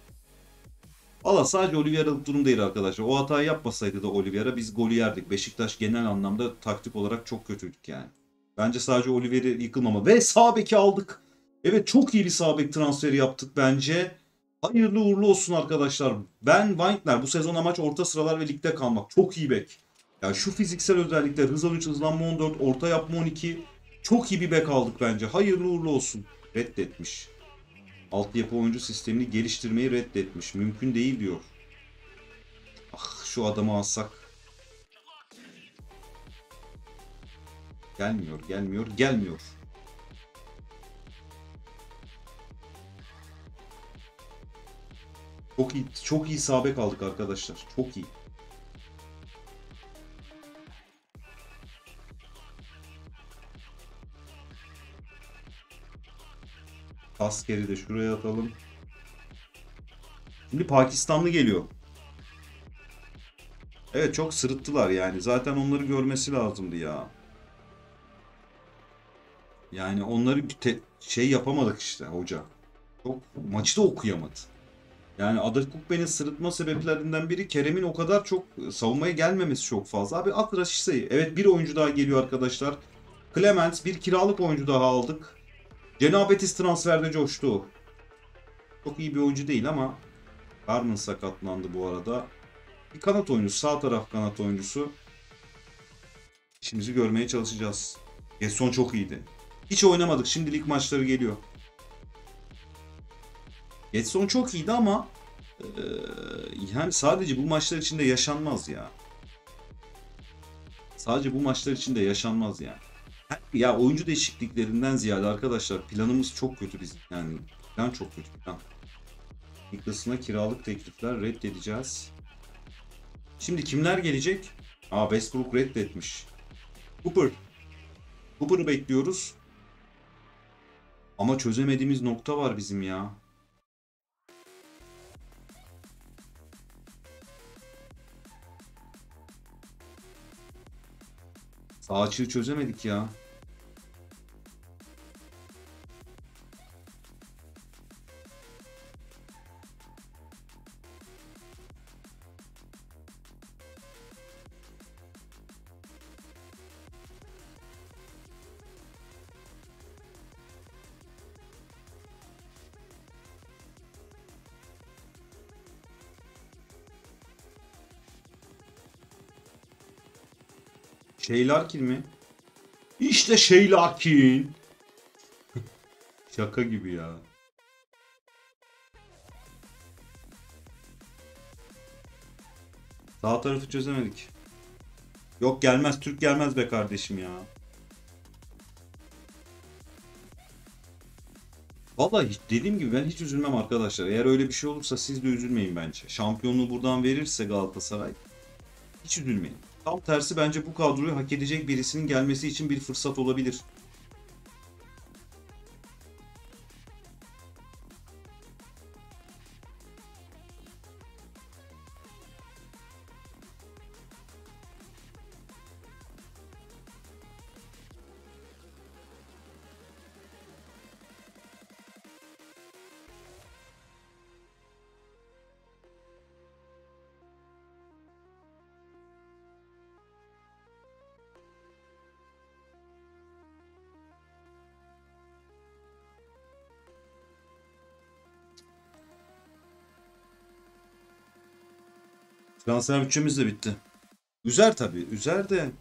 Valla sadece Oliveira'lık durum değil arkadaşlar. O hatayı yapmasaydı da Oliveira biz golü yerdik. Beşiktaş genel anlamda taktik olarak çok kötüydük yani. Bence sadece Oliveira yıkılmama. Ve sağ beki aldık. Evet, çok iyi bir sağ bek transferi yaptık bence. Hayırlı uğurlu olsun arkadaşlar. Ben Wightner bu sezon amaç orta sıralar ve ligde kalmak. Çok iyi bek. Yani şu fiziksel özellikler, hız 13, hızlanma 14, orta yapma 12. Çok iyi bir bek aldık bence. Hayırlı uğurlu olsun. Reddetmiş. Altyapı oyuncu sistemini geliştirmeyi reddetmiş. Mümkün değil diyor. Ah, şu adamı alsak. Gelmiyor, gelmiyor, gelmiyor. Çok iyi, çok iyi sağ bek aldık arkadaşlar. Çok iyi. Asker'i de şuraya atalım. Şimdi Pakistanlı geliyor. Evet, çok sırıttılar yani. Zaten onları görmesi lazımdı ya. Yani onları şey yapamadık işte hoca. Çok maçı da okuyamadı. Yani Adakukbe'nin sırıtma sebeplerinden biri Kerem'in o kadar çok savunmaya gelmemesi çok fazla. Abi at Raşit'i. Evet, bir oyuncu daha geliyor arkadaşlar. Clemens, bir kiralık oyuncu daha aldık. Cenabetis transferde coştu. Çok iyi bir oyuncu değil ama Carmen sakatlandı bu arada. Bir kanat oyuncusu, sağ taraf kanat oyuncusu. İşimizi görmeye çalışacağız. Gerson çok iyiydi. Hiç oynamadık. Şimdi lig maçları geliyor. Gerson çok iyiydi ama yani sadece bu maçlar içinde yaşanmaz ya. Sadece bu maçlar içinde yaşanmaz yani. Ya oyuncu değişikliklerinden ziyade arkadaşlar planımız çok kötü bizim. Yani plan çok kötü. Niklas'ına kiralık teklifler reddedeceğiz. Şimdi kimler gelecek? Westbrook reddetmiş. Cooper. Cooper'ı bekliyoruz. Ama çözemediğimiz nokta var bizim ya. Sağ açığı çözemedik ya. Şeylarkin mi? İşte Şeylarkin. Şaka gibi ya. Sağ tarafı çözemedik. Yok, gelmez. Türk gelmez be kardeşim ya. Vallahi dediğim gibi ben hiç üzülmem arkadaşlar. Eğer öyle bir şey olursa siz de üzülmeyin bence. Şampiyonluğu buradan verirse Galatasaray hiç üzülmeyin. Tam tersi bence bu kadroyu hak edecek birisinin gelmesi için bir fırsat olabilir. Transfer bütçemiz de bitti. Üzer tabii. Üzer de.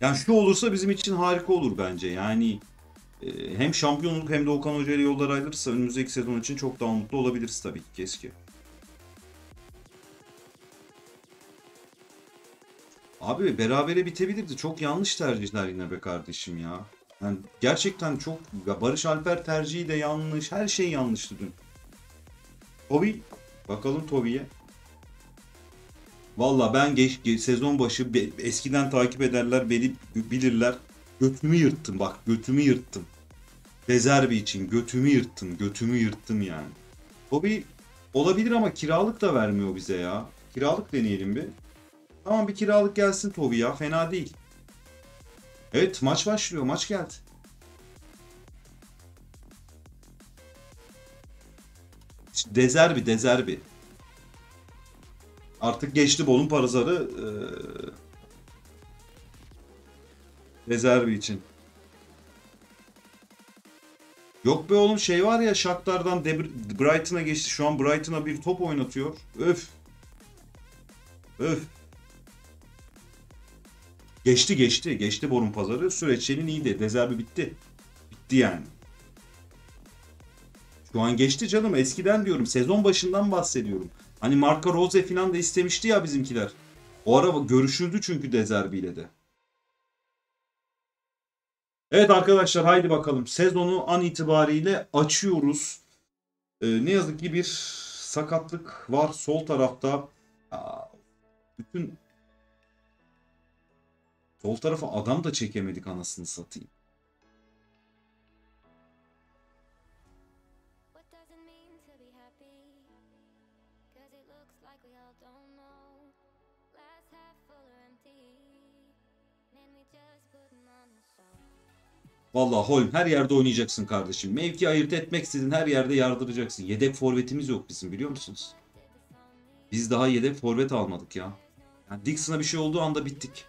Yani şu olursa bizim için harika olur bence. Yani hem şampiyonluk hem de Okan Hoca ile yollar ayrılırsa önümüzdeki sezon için çok daha mutlu olabiliriz tabii ki. Keşke. Abi berabere bitebilirdi. Çok yanlış tercihler yine be kardeşim ya. Yani gerçekten çok. Ya Barış Alper tercihi de yanlış. Her şey yanlıştı dün. Tobi. Bakalım Tobi'ye. Valla ben sezon başı eskiden takip ederler, beni bilirler. Götümü yırttım bak, götümü yırttım. Dezerbi için götümü yırttım yani. Hobi olabilir ama kiralık da vermiyor bize ya. Kiralık deneyelim bir. Tamam, bir kiralık gelsin Tobi ya, fena değil. Evet, maç başlıyor, maç geldi. Dezerbi. Artık geçti Bol'un parazarı Dezerbi için. Yok be oğlum, şey var ya, Shakhtar'dan Brighton'a geçti. Şu an Brighton'a bir top oynatıyor. Öf. Öf. Geçti Bol'un pazarı. Süreçlerin iyiydi. Dezerbi bitti. Bitti yani. Şu an geçti canım. Eskiden diyorum. Sezon başından bahsediyorum. Hani Marka Rose falan da istemişti ya bizimkiler. O ara görüşüldü çünkü Dezerbi ile de. Evet arkadaşlar, haydi bakalım. Sezonu an itibariyle açıyoruz. Ne yazık ki bir sakatlık var sol tarafta. Bütün sol tarafa adam da çekemedik anasını satayım. Vallahi Holm, her yerde oynayacaksın kardeşim. Mevki ayırt etmeksizin her yerde yardıracaksın. Yedek forvetimiz yok bizim, biliyor musunuz? Biz daha yedek forvet almadık ya. Yani Dixon'a bir şey olduğu anda bittik.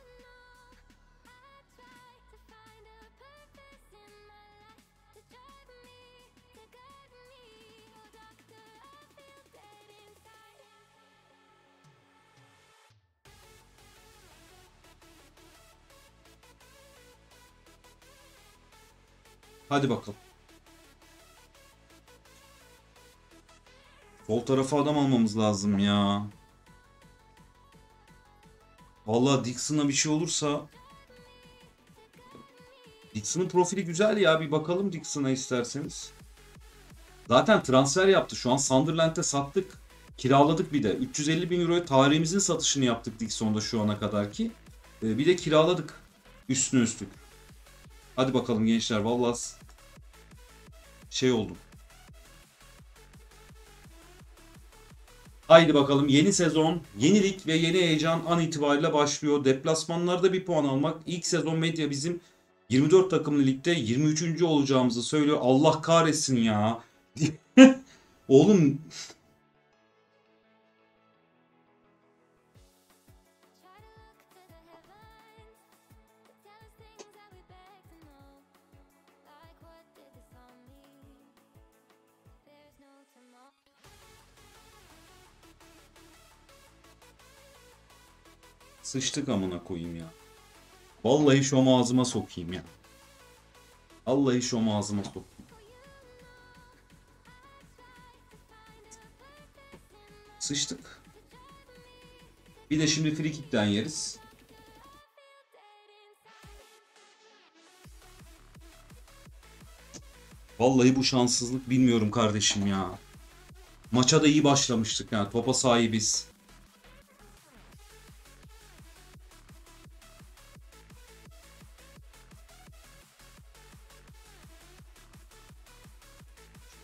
Hadi bakalım. Sol tarafa adam almamız lazım ya. Vallahi Dixon'a bir şey olursa. Dixon'un profili güzel ya. Bir bakalım Dixon'a isterseniz. Zaten transfer yaptı. Şu an Sunderland'e sattık. Kiraladık bir de. 350.000 Euro'ya tarihimizin satışını yaptık Dixon'da şu ana kadar ki. Bir de kiraladık. Üstüne üstlük. Hadi bakalım gençler, vallahi şey oldum. Haydi bakalım, yeni sezon, yenilik ve yeni heyecan an itibariyle başlıyor. Deplasmanlarda bir puan almak. İlk sezon medya bizim 24 takımlı ligde 23. olacağımızı söylüyor. Allah kahretsin ya. Oğlum... Sıçtık amına koyayım ya. Vallahi şomu ağzıma sokayım ya. Vallahi şomu ağzıma sokayım. Sıçtık. Bir de şimdi free kick'ten yeriz. Vallahi bu şanssızlık bilmiyorum kardeşim ya. Maça da iyi başlamıştık yani. Topa sahibiz.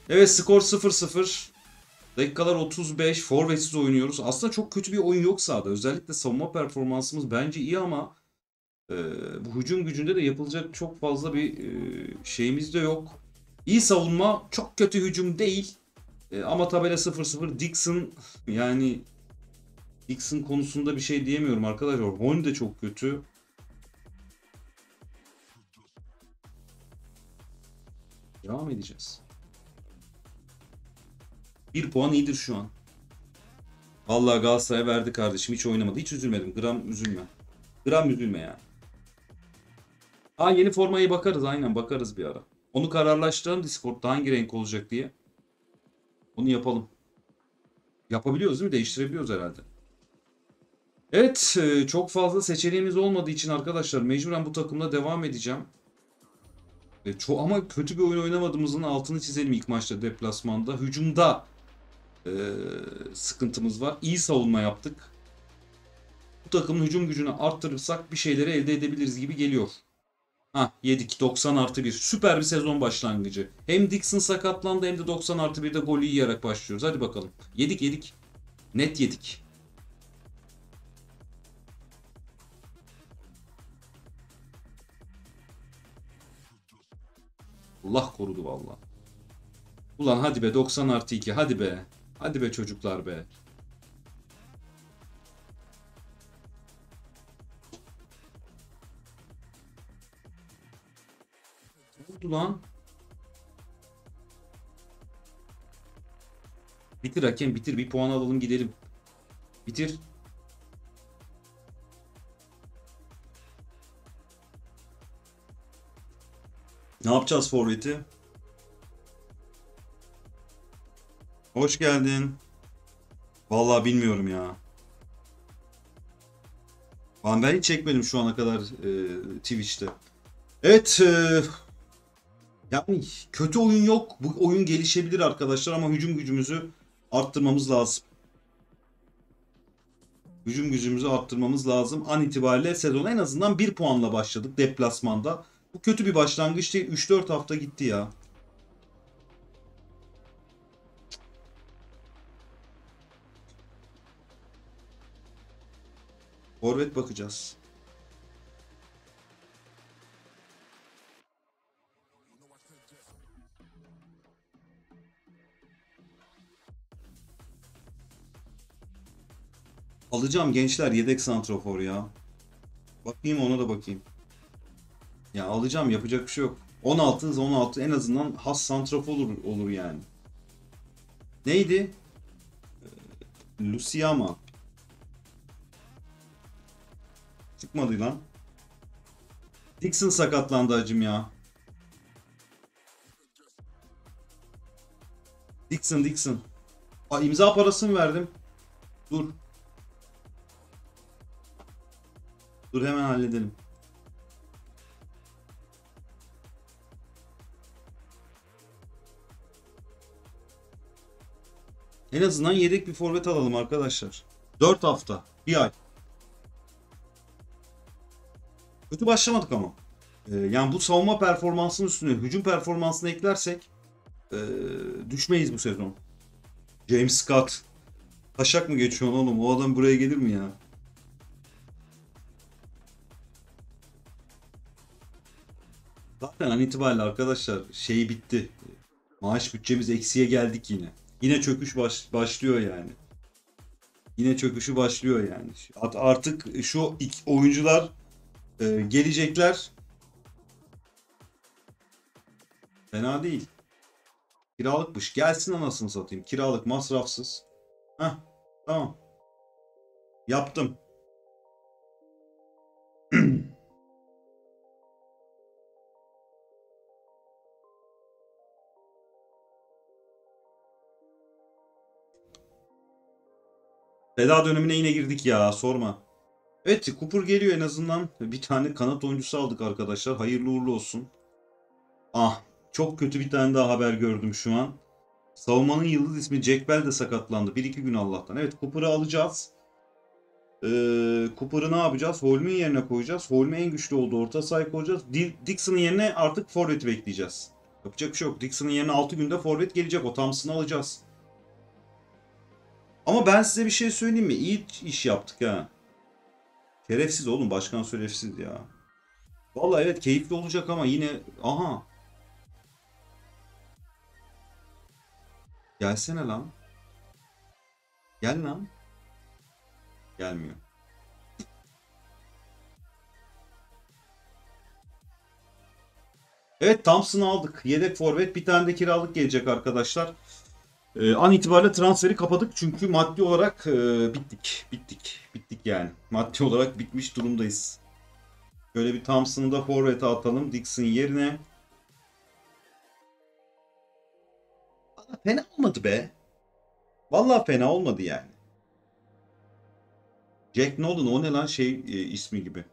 Evet, skor 0-0. Dakikalar 35. Forvetsiz oynuyoruz. Aslında çok kötü bir oyun yok sahada. Özellikle savunma performansımız bence iyi ama bu hücum gücünde de yapılacak çok fazla bir şeyimiz de yok. İyi savunma, çok kötü hücum değil. Ama tabela 0-0. Dixon, yani Dixon konusunda bir şey diyemiyorum arkadaşlar. Horn de çok kötü. Devam edeceğiz. Bir puan iyidir şu an. Vallahi Galatasaray'a verdi kardeşim. Hiç oynamadı. Hiç üzülmedim. Gram üzülme. Gram üzülme ya. Ha, yeni formaya bakarız. Aynen, bakarız bir ara. Onu kararlaştıralım Discord'da hangi renk olacak diye. Onu yapalım. Yapabiliyoruz değil mi? Değiştirebiliyoruz herhalde. Evet. Çok fazla seçeneğimiz olmadığı için arkadaşlar mecburen bu takımla devam edeceğim. Ama kötü bir oyun oynamadığımızın altını çizelim ilk maçta deplasmanda. Hücumda sıkıntımız var. İyi savunma yaptık. Bu takımın hücum gücünü arttırırsak bir şeyleri elde edebiliriz gibi geliyor. Ha, yedik. 90+1. Süper bir sezon başlangıcı. Hem Dixon sakatlandı hem de 90+1'de golü yiyerek başlıyoruz. Hadi bakalım. Yedik. Net yedik. Allah korudu valla. Ulan hadi be, 90+2. Hadi be. Hadi be çocuklar be. Ne oldu lan? Bitir hakem, bitir. Bir puan alalım gidelim. Bitir. Ne yapacağız forveti? Hoş geldin. Vallahi bilmiyorum ya. Ben hiç çekmedim şu ana kadar Twitch'te. Evet. Yani kötü oyun yok. Bu oyun gelişebilir arkadaşlar ama hücum gücümüzü arttırmamız lazım. Hücum gücümüzü arttırmamız lazım. An itibariyle sezona en azından 1 puanla başladık deplasmanda. Bu kötü bir başlangıç değil. 3-4 hafta gitti ya. Forvet bakacağız. Alacağım gençler, yedek santrafor ya. Bakayım, ona da bakayım. Ya alacağım, yapacak bir şey yok. 16 en azından has santrafor olur yani. Neydi? Luciama. Çıkmadı lan. Dixon sakatlandı acım ya. Dixon. Aa, imza parasını verdim. Dur hemen halledelim. En azından yedek bir forvet alalım arkadaşlar. 4 hafta. Bir ay. Kötü başlamadık ama. Yani bu savunma performansının üstüne hücum performansını eklersek düşmeyiz bu sezon. James Scott. Taşak mı geçiyor oğlum? O adam buraya gelir mi ya? Zaten an itibariyle arkadaşlar şey bitti. Maaş bütçemiz eksiye geldik yine. Yine çöküş başlıyor yani. Yine çöküşü başlıyor yani. Artık şu oyuncular gelecekler. Fena değil. Kiralıkmış. Gelsin anasını satayım. Kiralık, masrafsız. Heh, tamam. Yaptım. Veda dönemine yine girdik ya, sorma. Evet, Cooper geliyor en azından. Bir tane kanat oyuncusu aldık arkadaşlar. Hayırlı uğurlu olsun. Ah Çok kötü bir tane daha haber gördüm şu an. Savunmanın yıldız ismi Jack Bell de sakatlandı. 1-2 gün Allah'tan. Evet, Cooper'ı alacağız. Cooper'ı ne yapacağız? Holm'un yerine koyacağız. Holm'un en güçlü olduğu orta sahaya koyacağız. Dixon'ın yerine artık forvet bekleyeceğiz. Yapacak bir şey yok. Dixon'ın yerine 6 günde forvet gelecek. O Thompson'ı alacağız. Ama ben size bir şey söyleyeyim mi? İyi iş yaptık ha. Şerefsiz oğlum. Başkan şerefsiz ya. Vallahi evet, keyifli olacak ama yine... Aha. Gelsene lan. Gel lan. Gelmiyor. Evet, Thompson'ı aldık. Yedek forvet. Bir tane de kiralık gelecek arkadaşlar. An itibariyle transferi kapadık. Çünkü maddi olarak bittik. Bittik yani. Maddi olarak bitmiş durumdayız. Böyle bir Thompson'ı da forvete atalım. Dixon yerine. Fena olmadı be. Vallahi fena olmadı yani. Jack Nolan, o ne lan, şey ismi gibi.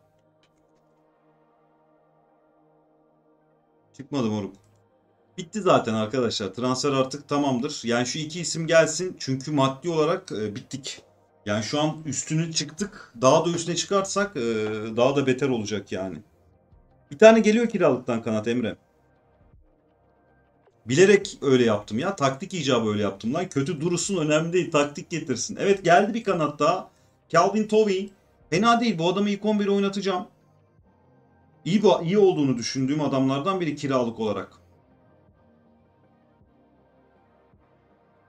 Çıkmadı moruk. Bitti zaten arkadaşlar. Transfer artık tamamdır. Yani şu iki isim gelsin. Çünkü maddi olarak bittik. Yani şu an üstünü çıktık. Daha da üstüne çıkarsak daha da beter olacak yani. Bir tane geliyor kiralıktan kanat Emre. Bilerek öyle yaptım ya. Taktik icabı öyle yaptım lan. Kötü durusun, önemli değil. Taktik getirsin. Evet, geldi bir kanat daha. Calvin Tovey. Fena değil. Bu adamı ilk 11'e oynatacağım. İyi olduğunu düşündüğüm adamlardan biri kiralık olarak.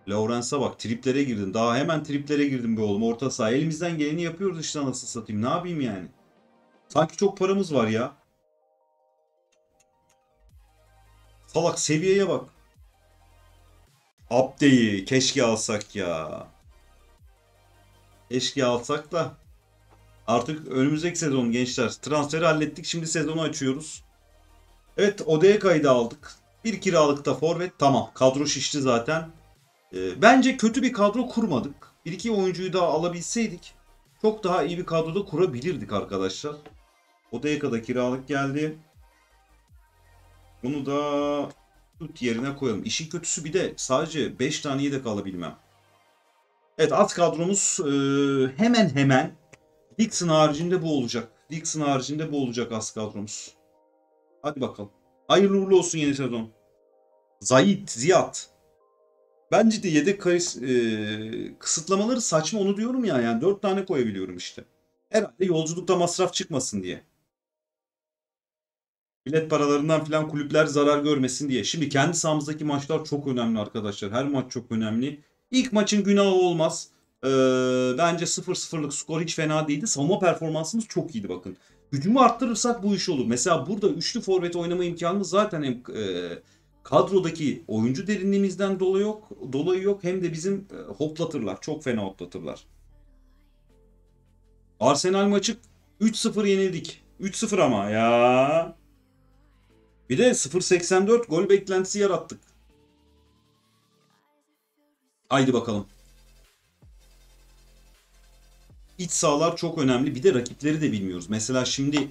Lawrence'a bak. Triplere girdim. Daha hemen triplere girdim be oğlum. Orta saha. Elimizden geleni yapıyoruz işte, nasıl satayım. Ne yapayım yani. Sanki çok paramız var ya. Salak seviyeye bak. Abde'yi keşke alsak ya. Keşke alsak da. Artık önümüzdeki sezon gençler. Transferi hallettik. Şimdi sezonu açıyoruz. Evet, Odeye kaydı aldık. Bir kiralıkta forvet. Tamam. Kadro şişti zaten. Bence kötü bir kadro kurmadık. 1-2 oyuncuyu daha alabilseydik çok daha iyi bir kadroda kurabilirdik arkadaşlar. Odeya'da kiralık geldi. Bunu da tut yerine koyalım. İşin kötüsü bir de sadece 5 tane yedek alabilmem. Evet, alt kadromuz hemen hemen Dixon haricinde bu olacak. Dixon haricinde bu olacak alt kadromuz. Hadi bakalım. Hayırlı uğurlu olsun yeni sezon. Ziyad. Bence de yedek kısıtlamaları saçma, onu diyorum ya. Yani 4 tane koyabiliyorum işte. Herhalde yolculukta masraf çıkmasın diye. Bilet paralarından filan kulüpler zarar görmesin diye. Şimdi kendi sahamızdaki maçlar çok önemli arkadaşlar. Her maç çok önemli. İlk maçın günahı olmaz. Bence 0-0'lık skor hiç fena değildi. Savunma performansımız çok iyiydi bakın. Hücumu arttırırsak bu iş olur. Mesela burada üçlü forvet oynama imkanımız zaten hem kadrodaki oyuncu derinliğimizden dolayı yok hem de bizim hoplatırlar. Çok fena hoplatırlar. Arsenal maçı 3-0 yenildik. 3-0 ama ya. Bir de 0.84 gol beklentisi yarattık. Haydi bakalım. İç sahalar çok önemli. Bir de rakipleri de bilmiyoruz. Mesela şimdi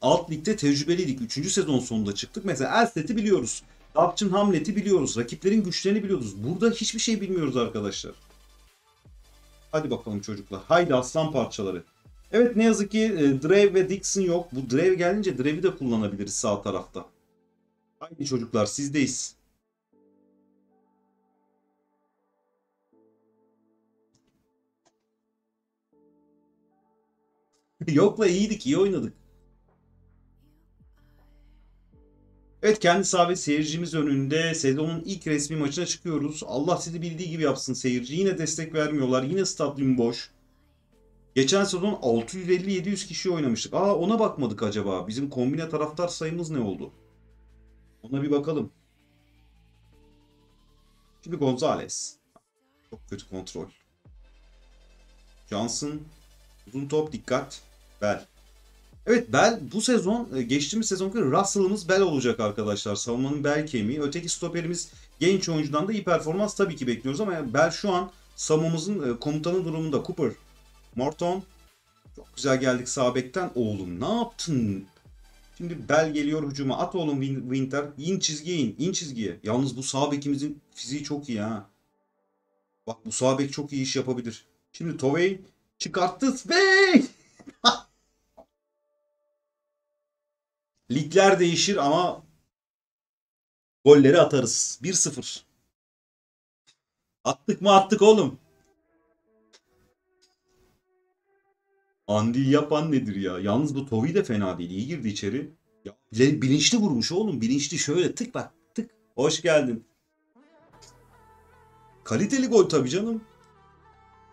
alt ligde tecrübeliydik. 3. sezon sonunda çıktık. Mesela Elsted'i biliyoruz. Dapçın Hamlet'i biliyoruz. Rakiplerin güçlerini biliyoruz. Burada hiçbir şey bilmiyoruz arkadaşlar. Hadi bakalım çocuklar. Haydi aslan parçaları. Evet, ne yazık ki Drave ve Dixon yok. Bu Drave gelince Drave'i de kullanabiliriz sağ tarafta. Haydi çocuklar, sizdeyiz. Yokla iyiydik, iyi oynadık. Evet, kendi saha ve seyircimiz önünde sezonun ilk resmi maçına çıkıyoruz. Allah sizi bildiği gibi yapsın seyirci. Yine destek vermiyorlar. Yine stadyum boş. Geçen sezon 650-700 kişi oynamıştık. Aa, ona bakmadık acaba. Bizim kombine taraftar sayımız ne oldu? Ona bir bakalım. Şimdi Gonzalez. Çok kötü kontrol. Johnson. Uzun top, dikkat. Bell. Evet, Bell bu sezon, geçtiğimiz sezonki Russell'ımız Bell olacak arkadaşlar. Savunmanın bel kemiği. Öteki stoperimiz genç oyuncudan da iyi performans tabii ki bekliyoruz ama Bell şu an savunmamızın komutanı durumunda. Cooper. Morton. Çok güzel geldik sağ bekten. Oğlum ne yaptın? Şimdi Bell geliyor hücuma. At oğlum Winter. İn çizgiye in. İn çizgiye. Yalnız bu sağ bekimizin fiziği çok iyi ha. Bak bu sağ bek çok iyi iş yapabilir. Şimdi Tovey çıkarttı. Bey! Ligler değişir ama golleri atarız. 1-0. Attık mı attık oğlum. Andy yapan nedir ya? Yalnız bu Tovi de fena değil. İyi girdi içeri. Ya, bilinçli vurmuş oğlum. Bilinçli şöyle tık bak tık. Hoş geldin. Kaliteli gol tabii canım.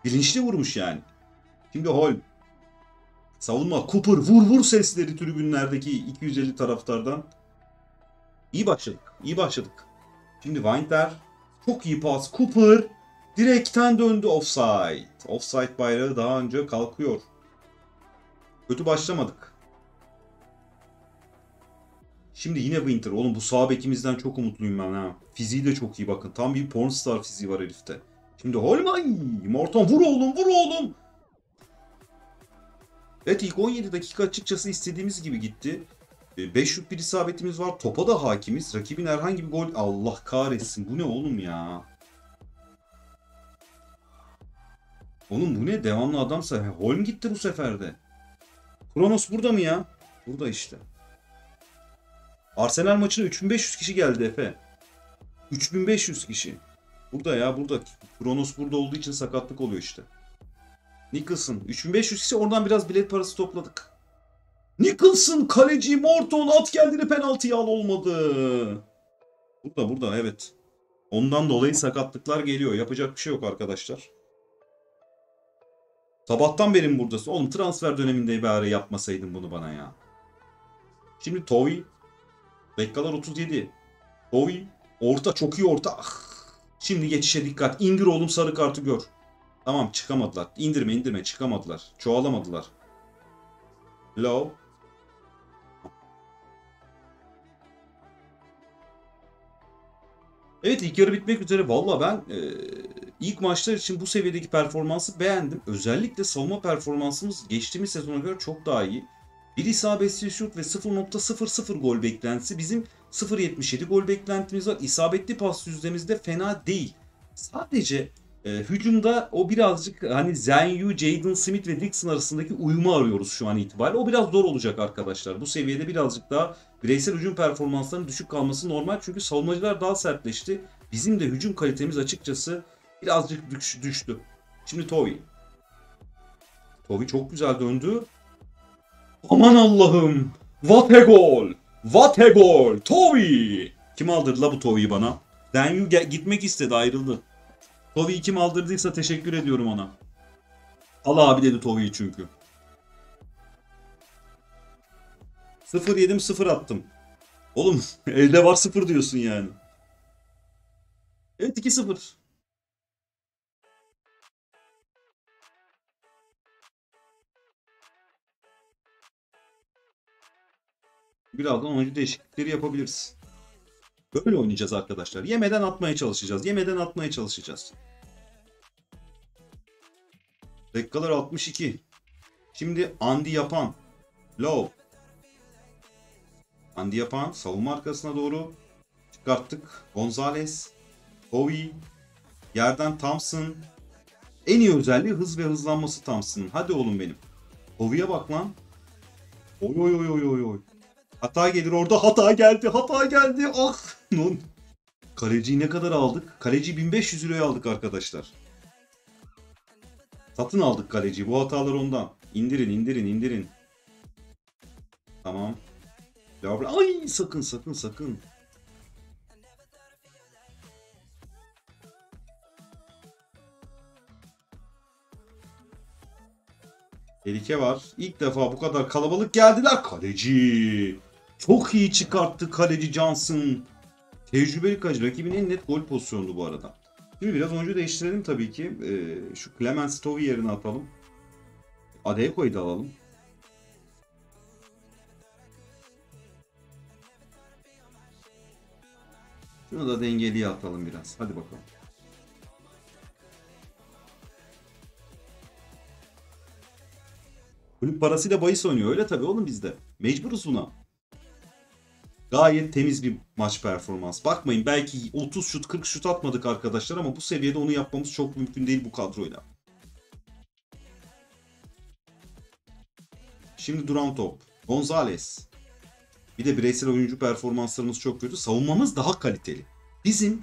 Bilinçli vurmuş yani. Şimdi Holm. Savunma. Cooper vur sesleri tribünlerdeki 250 taraftardan. İyi başladık. İyi başladık. Şimdi Winter. Çok iyi pas. Cooper. Direkten döndü. Offside. Offside bayrağı daha önce kalkıyor. Kötü başlamadık. Şimdi yine Winter. Oğlum bu sağ bekimizden çok umutluyum ben ha. Fiziği de çok iyi bakın. Tam bir pornstar fiziği var herifte. Şimdi Holmay. Morton vur oğlum. Evet ilk 17 dakika açıkçası istediğimiz gibi gitti. 5 şut bir isabetimiz var. Topa da hakimiz. Rakibin herhangi bir gol. Allah kahretsin. Bu ne oğlum ya? Oğlum bu ne? Devamlı adamsa. Holm gitti bu sefer de. Kronos burada mı ya? Burada işte. Arsenal maçına 3500 kişi geldi Efe. 3500 kişi. Burada ya burada. Kronos burada olduğu için sakatlık oluyor işte. Nicholson. 3500 kişi oradan biraz bilet parası topladık. Nicholson kaleci Morton at kendini penaltıya al olmadı. Burada evet. Ondan dolayı sakatlıklar geliyor. Yapacak bir şey yok arkadaşlar. Sabahtan beri mi buradasın? Oğlum transfer döneminde bari yapmasaydın bunu bana ya. Şimdi Tovi. Dakikalar 37. Tovi. Orta çok iyi orta. Ah. Şimdi geçişe dikkat. İndir oğlum sarı kartı gör. Tamam çıkamadılar. İndirme çıkamadılar. Çoğalamadılar. Low. Evet ilk yarı bitmek üzere. Valla ben... İlk maçlar için bu seviyedeki performansı beğendim. Özellikle savunma performansımız geçtiğimiz sezona göre çok daha iyi. Bir isabetli şut ve 0.00 gol beklentisi. Bizim 0.77 gol beklentimiz var. İsabetli pas yüzdemizde fena değil. Sadece hücumda o birazcık hani Zenyu, Jayden, Smith ve Dixon arasındaki uyumu arıyoruz şu an itibariyle. O biraz zor olacak arkadaşlar. Bu seviyede birazcık daha bireysel hücum performanslarının düşük kalması normal. Çünkü savunmacılar daha sertleşti. Bizim de hücum kalitemiz açıkçası... Birazcık düştü. Şimdi Tovi. Tovi çok güzel döndü. Aman Allah'ım. What a goal. What a goal. Tovi. Kim aldırdı la bu Tovi'yi bana? Daniel gitmek istedi ayrıldı. Tovi'yi kim aldırdıysa teşekkür ediyorum ona. Al abi dedi Tovi'yi çünkü. 0 yedim 0 attım. Oğlum elde var 0 diyorsun yani. Evet 2-0. Birazdan oyuncu değişiklikleri yapabiliriz. Böyle oynayacağız arkadaşlar. Yemeden atmaya çalışacağız. Dakikalar 62. Şimdi Andy yapan. Low. Andy yapan. Savunma arkasına doğru. Çıkarttık. Gonzalez. Ovi. Yerden Thompson. En iyi özelliği hız ve hızlanması Thompson'ın. Hadi oğlum benim. Ovi'ye bak lan. Oy. Hata gelir orada. Hata geldi. Ah. Kaleciyi ne kadar aldık? Kaleciyi 1500 liraya aldık arkadaşlar. Satın aldık kaleciyi. Bu hatalar ondan. İndirin. Tamam. Ay sakın. Tehlike var. İlk defa bu kadar kalabalık geldiler. Kaleci. Çok iyi çıkarttı kaleci Johnson. Tecrübeli kaleci. Rakibin en net gol pozisyondu bu arada. Şimdi biraz oyuncu değiştirelim tabii ki. Şu Clement Stove'yi yerine atalım. Adeko'yu da alalım. Şunu da dengeliye atalım biraz. Hadi bakalım. Kulüp parasıyla bahis oynuyor. Öyle tabii oğlum bizde. Mecburuz buna. Gayet temiz bir maç performans. Bakmayın belki 30 şut 40 şut atmadık arkadaşlar ama bu seviyede onu yapmamız çok mümkün değil bu kadroyla. Şimdi duran top. Gonzalez. Bir de bireysel oyuncu performanslarımız çok kötü. Savunmamız daha kaliteli. Bizim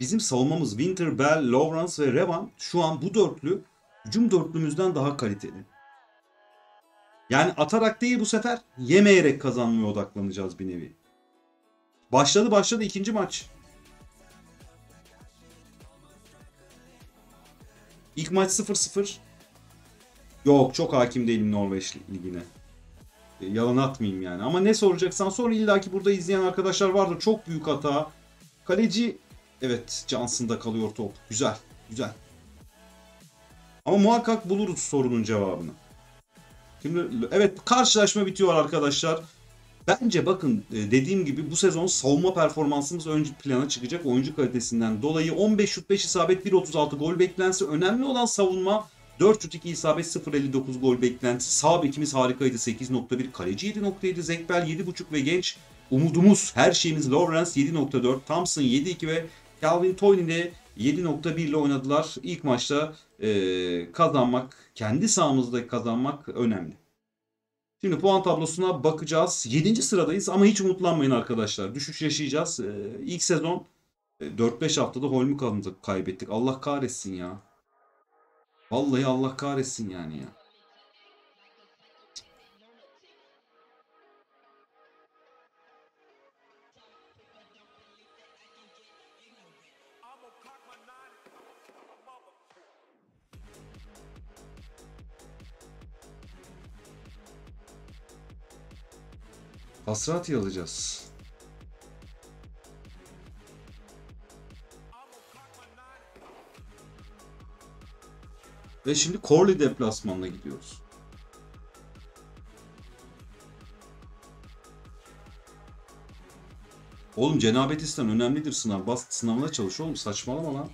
bizim savunmamız Winter, Bell, Lawrence ve Revan şu an bu dörtlü hücum dörtlümüzden daha kaliteli. Yani atarak değil bu sefer yemeyerek kazanmaya odaklanacağız bir nevi. Başladı ikinci maç. İlk maç 0-0. Yok çok hakim değilim Norveç ligine. Yalan atmayayım yani. Ama ne soracaksan sor, illaki burada izleyen arkadaşlar vardır. Çok büyük hata. Kaleci evet Johnson'da kalıyor top. Güzel. Ama muhakkak buluruz sorunun cevabını. Şimdi evet karşılaşma bitiyor arkadaşlar. Bence bakın dediğim gibi bu sezon savunma performansımız ön plana çıkacak oyuncu kalitesinden dolayı. 15 şut 5 isabet 1.36 gol beklentisi. Önemli olan savunma. 4 şut 2 isabet 0.59 gol beklentisi. Sağ bekimiz harikaydı 8.1, kaleci 7.7, Zekbel 7.5 ve genç umudumuz her şeyimiz Lawrence 7.4, Thompson 7.2 ve Calvin Toyney de 7.1 ile oynadılar. İlk maçta kazanmak, kendi sahamızda kazanmak önemli. Şimdi puan tablosuna bakacağız. 7. sıradayız ama hiç umutlanmayın arkadaşlar. Düşüş yaşayacağız. İlk sezon 4-5 haftada Holm'u kaybettik. Allah kahretsin ya. Vallahi Allah kahretsin yani ya. Hasrat alacağız. Ve şimdi Corley deplasmanına gidiyoruz. Oğlum cenabetistan önemlidir sınav. Bas sınavına çalış oğlum, saçmalama lan.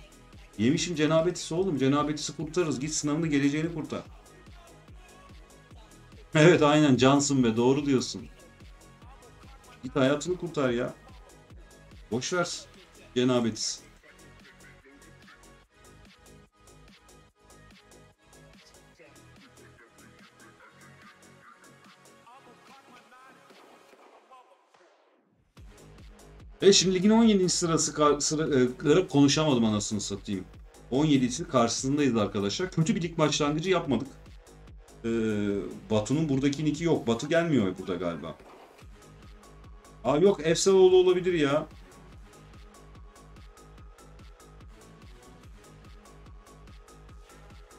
Yemişim cenabetisi oğlum. Cenabetisi kurtarırız. Git sınavını, geleceğini kurtar. Evet aynen Johnson be, doğru diyorsun. Git hayatını kurtar ya. Boşver cenabetisi. Şimdi ligin 17. sırası konuşamadım anasını satayım. 17'sinin karşısındayız arkadaşlar. Kötü bir lig başlangıcı yapmadık. Batu'nun buradaki niki yok. Batu gelmiyor burada galiba. Aa yok, Efsanoğlu olabilir ya.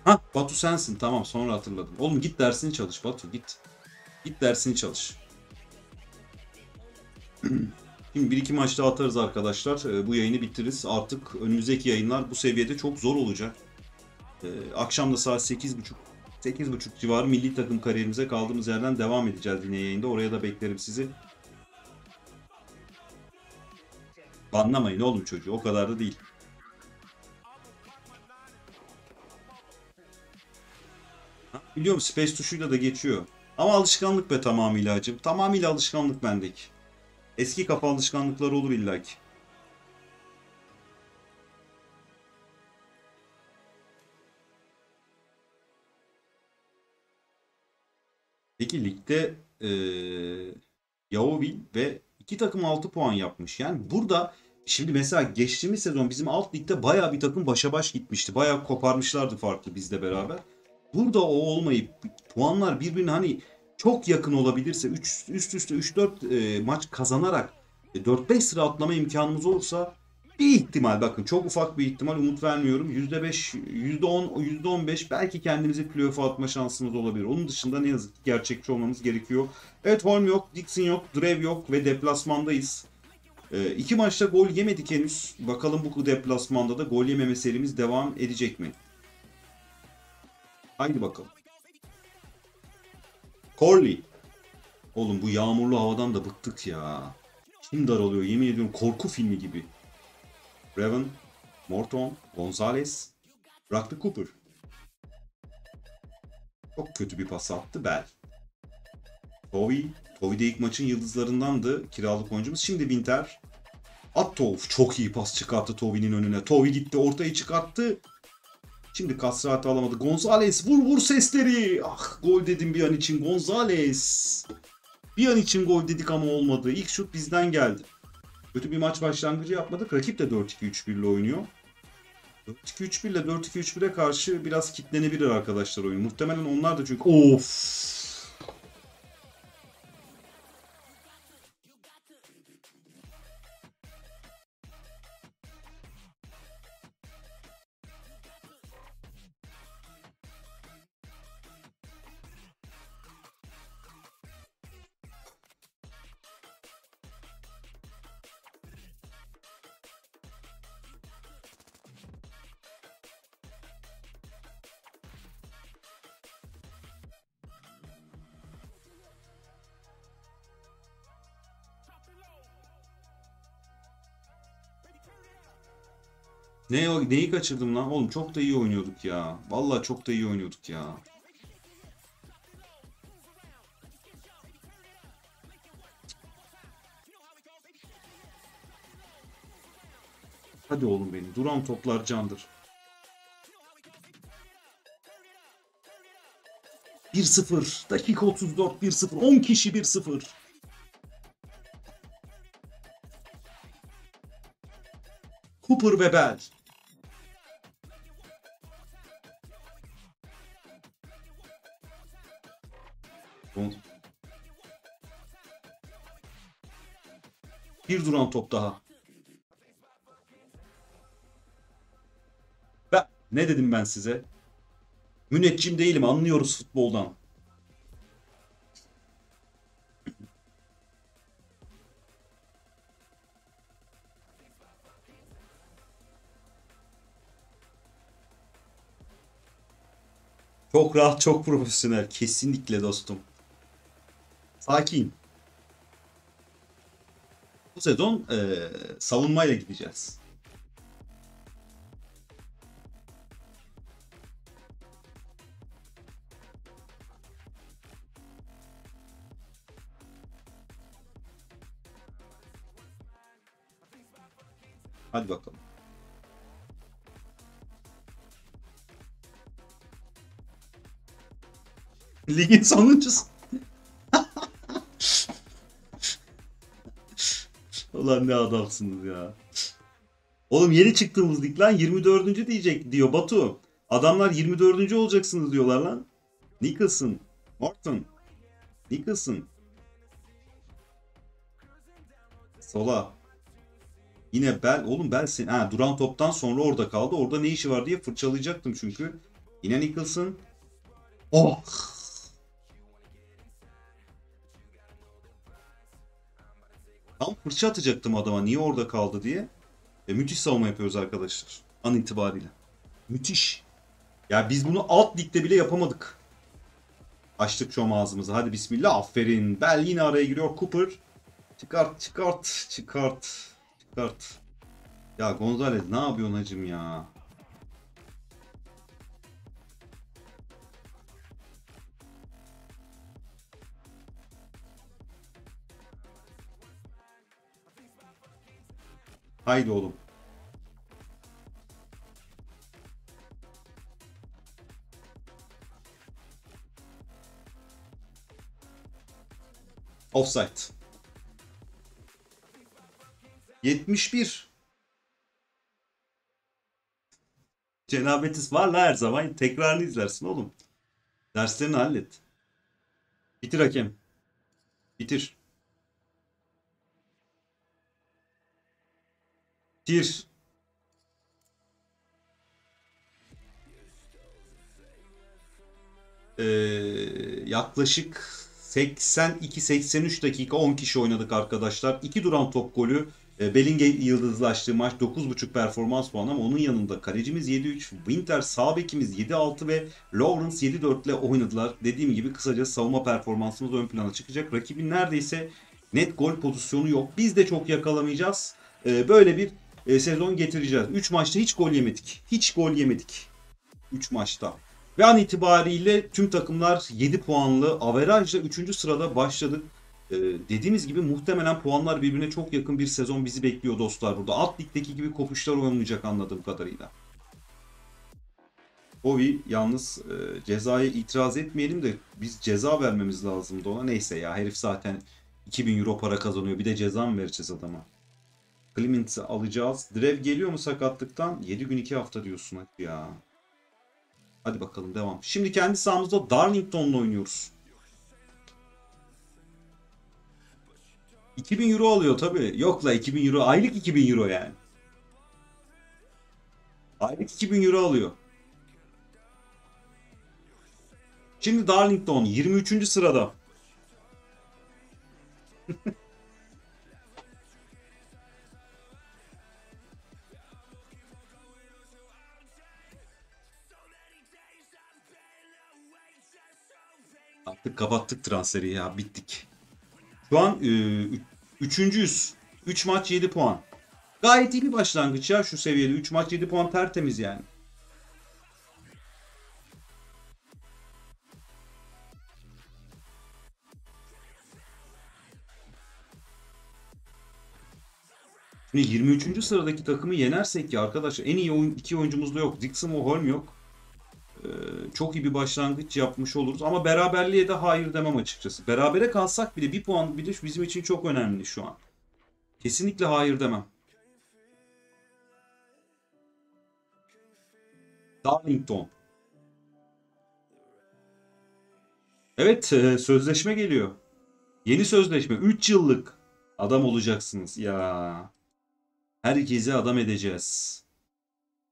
Ha Batu sensin. Tamam sonra hatırladım. Oğlum git dersini çalış Batu, git. Git dersini çalış. Şimdi 1-2 maç daha atarız arkadaşlar. Bu yayını bitiririz. Artık önümüzdeki yayınlar bu seviyede çok zor olacak. Akşam da saat 8.30 civarı milli takım kariyerimize kaldığımız yerden devam edeceğiz yine yayında. Oraya da beklerim sizi. Banlamayın oğlum çocuğu. O kadar da değil. Ha, biliyorum space tuşuyla da geçiyor. Ama alışkanlık be tamamıyla hacım. Tamamıyla alışkanlık bendeki. Eski kafa alışkanlıkları olur illaki. Peki ligde Yeovil ve iki takım 6 puan yapmış. Yani burada şimdi mesela geçtiğimiz sezon bizim alt ligde bayağı bir takım başa baş gitmişti. Bayağı koparmışlardı farklı bizle beraber. Burada o olmayıp puanlar birbirine hani çok yakın olabilirse, üst üste 3-4 maç kazanarak 4-5 sıra atlama imkanımız olursa bir ihtimal, bakın çok ufak bir ihtimal, umut vermiyorum. %5, %10, %15 belki kendimizi playoff'a atma şansımız olabilir. Onun dışında ne yazık ki gerçekçi olmamız gerekiyor. Evet Holm yok, Dixon yok, Drev yok ve deplasmandayız. 2 maçta gol yemedik henüz. Bakalım bu deplasmanda da gol yememe serimiz devam edecek mi? Haydi bakalım. Corley. Oğlum bu yağmurlu havadan da bıktık ya. Kim daralıyor yemin ediyorum, korku filmi gibi. Revan, Morton, Gonzalez, Bıraktı Cooper. Çok kötü bir pas attı Bell. Yeovil. Yeovil de ilk maçın yıldızlarındandı. Kiralık oyuncumuz. Şimdi Winter. Atov çok iyi pas çıkarttı Tovi'nin önüne. Tovi gitti ortayı çıkarttı. Şimdi Kasrati alamadı. Gonzales vur sesleri. Ah gol dedim bir an için Gonzales. Bir an için gol dedik ama olmadı. İlk şut bizden geldi. Kötü bir maç başlangıcı yapmadık. Rakip de 4-2-3-1 ile oynuyor. 4-2-3-1 ile 4-2-3-1'e karşı biraz kitlenebilir arkadaşlar oyun. Muhtemelen onlar da çünkü... Of! Neyi kaçırdım lan? Oğlum çok da iyi oynuyorduk ya. Vallahi çok da iyi oynuyorduk ya. Hadi oğlum benim. Duran toplar candır. 1-0. Dakika 34. 1-0. 10 kişi 1-0. Cooper ve Bell. Bir duran top daha. Ne dedim ben size? Müneccim değilim, anlıyoruz futboldan. Çok rahat, çok profesyonel. Kesinlikle dostum. Sakin. Bu sezon savunmayla gideceğiz. Hadi bakalım. Ligin sonuncusu. Ulan ne adamsınız ya. Oğlum yeni çıktığımız lig lan 24. diyecek diyor Batu. Adamlar 24. olacaksınız diyorlar lan. Nicholson, Morton. Nicholson. Sola. Yine Bell. Oğlum Bell sen. Ha, duran toptan sonra orada kaldı. Orada ne işi var diye fırçalayacaktım çünkü. Yine Nicholson. Oh. Tam fırça atacaktım adama. Niye orada kaldı diye. Müthiş savunma yapıyoruz arkadaşlar. An itibariyle. Müthiş. Ya biz bunu alt ligde bile yapamadık. Açtık şu an ağzımızı. Hadi bismillah. Aferin. Bell yine araya giriyor. Cooper. Çıkart. Ya Gonzalez ne yapıyorsun hacım ya. Haydi oğlum. Offside. 71. Cenabetiz var la her zaman. Tekrarını izlersin oğlum. Derslerini hallet. Bitir hakem. Bitir. Gir. Yaklaşık 82-83 dakika 10 kişi oynadık arkadaşlar. 2 duran top golü. Bellingham yıldızlaştığı maç 9.5 performans puanı ama onun yanında kalecimiz 7-3, Winter sağ bekimiz 7-6 ve Lawrence 7-4 ile oynadılar. Dediğim gibi kısaca savunma performansımız ön plana çıkacak. Rakibin neredeyse net gol pozisyonu yok. Biz de çok yakalamayacağız. Böyle bir sezon getireceğiz. 3 maçta hiç gol yemedik. 3 maçta. Ve an itibariyle tüm takımlar 7 puanlı averajla 3. sırada başladık. Dediğimiz gibi muhtemelen puanlar birbirine çok yakın bir sezon bizi bekliyor dostlar burada. Alt ligdeki gibi kopuşlar olmayacak anladığım kadarıyla. Ovi yalnız cezaya itiraz etmeyelim de biz ceza vermemiz lazımdı ona. Neyse ya, herif zaten 2000 euro para kazanıyor. Bir de ceza mı vereceğiz adama? Clement'i alacağız. Drev geliyor mu sakatlıktan? 7 gün 2 hafta diyorsun hadi ya. Hadi bakalım devam. Şimdi kendi sahamızda Darlington'la oynuyoruz. 2000 euro alıyor tabi. Yok la 2000 euro. Aylık 2000 euro yani. Aylık 2000 euro alıyor. Şimdi Darlington 23. sırada. Artık kapattık transferi ya, bittik. Şu an 3.yüz. 3 maç 7 puan. Gayet iyi bir başlangıç ya şu seviyede. 3 maç 7 puan tertemiz yani. Şimdi 23. sıradaki takımı yenersek ki arkadaşlar, en iyi iki oyuncumuz da yok. Dixon ve Holm yok. Çok iyi bir başlangıç yapmış oluruz. Ama beraberliğe de hayır demem açıkçası. Berabere kalsak bile bir puan bile bizim için çok önemli şu an. Kesinlikle hayır demem. Darlington. Evet, sözleşme geliyor. Yeni sözleşme. 3 yıllık adam olacaksınız. Ya. Herkese adam edeceğiz.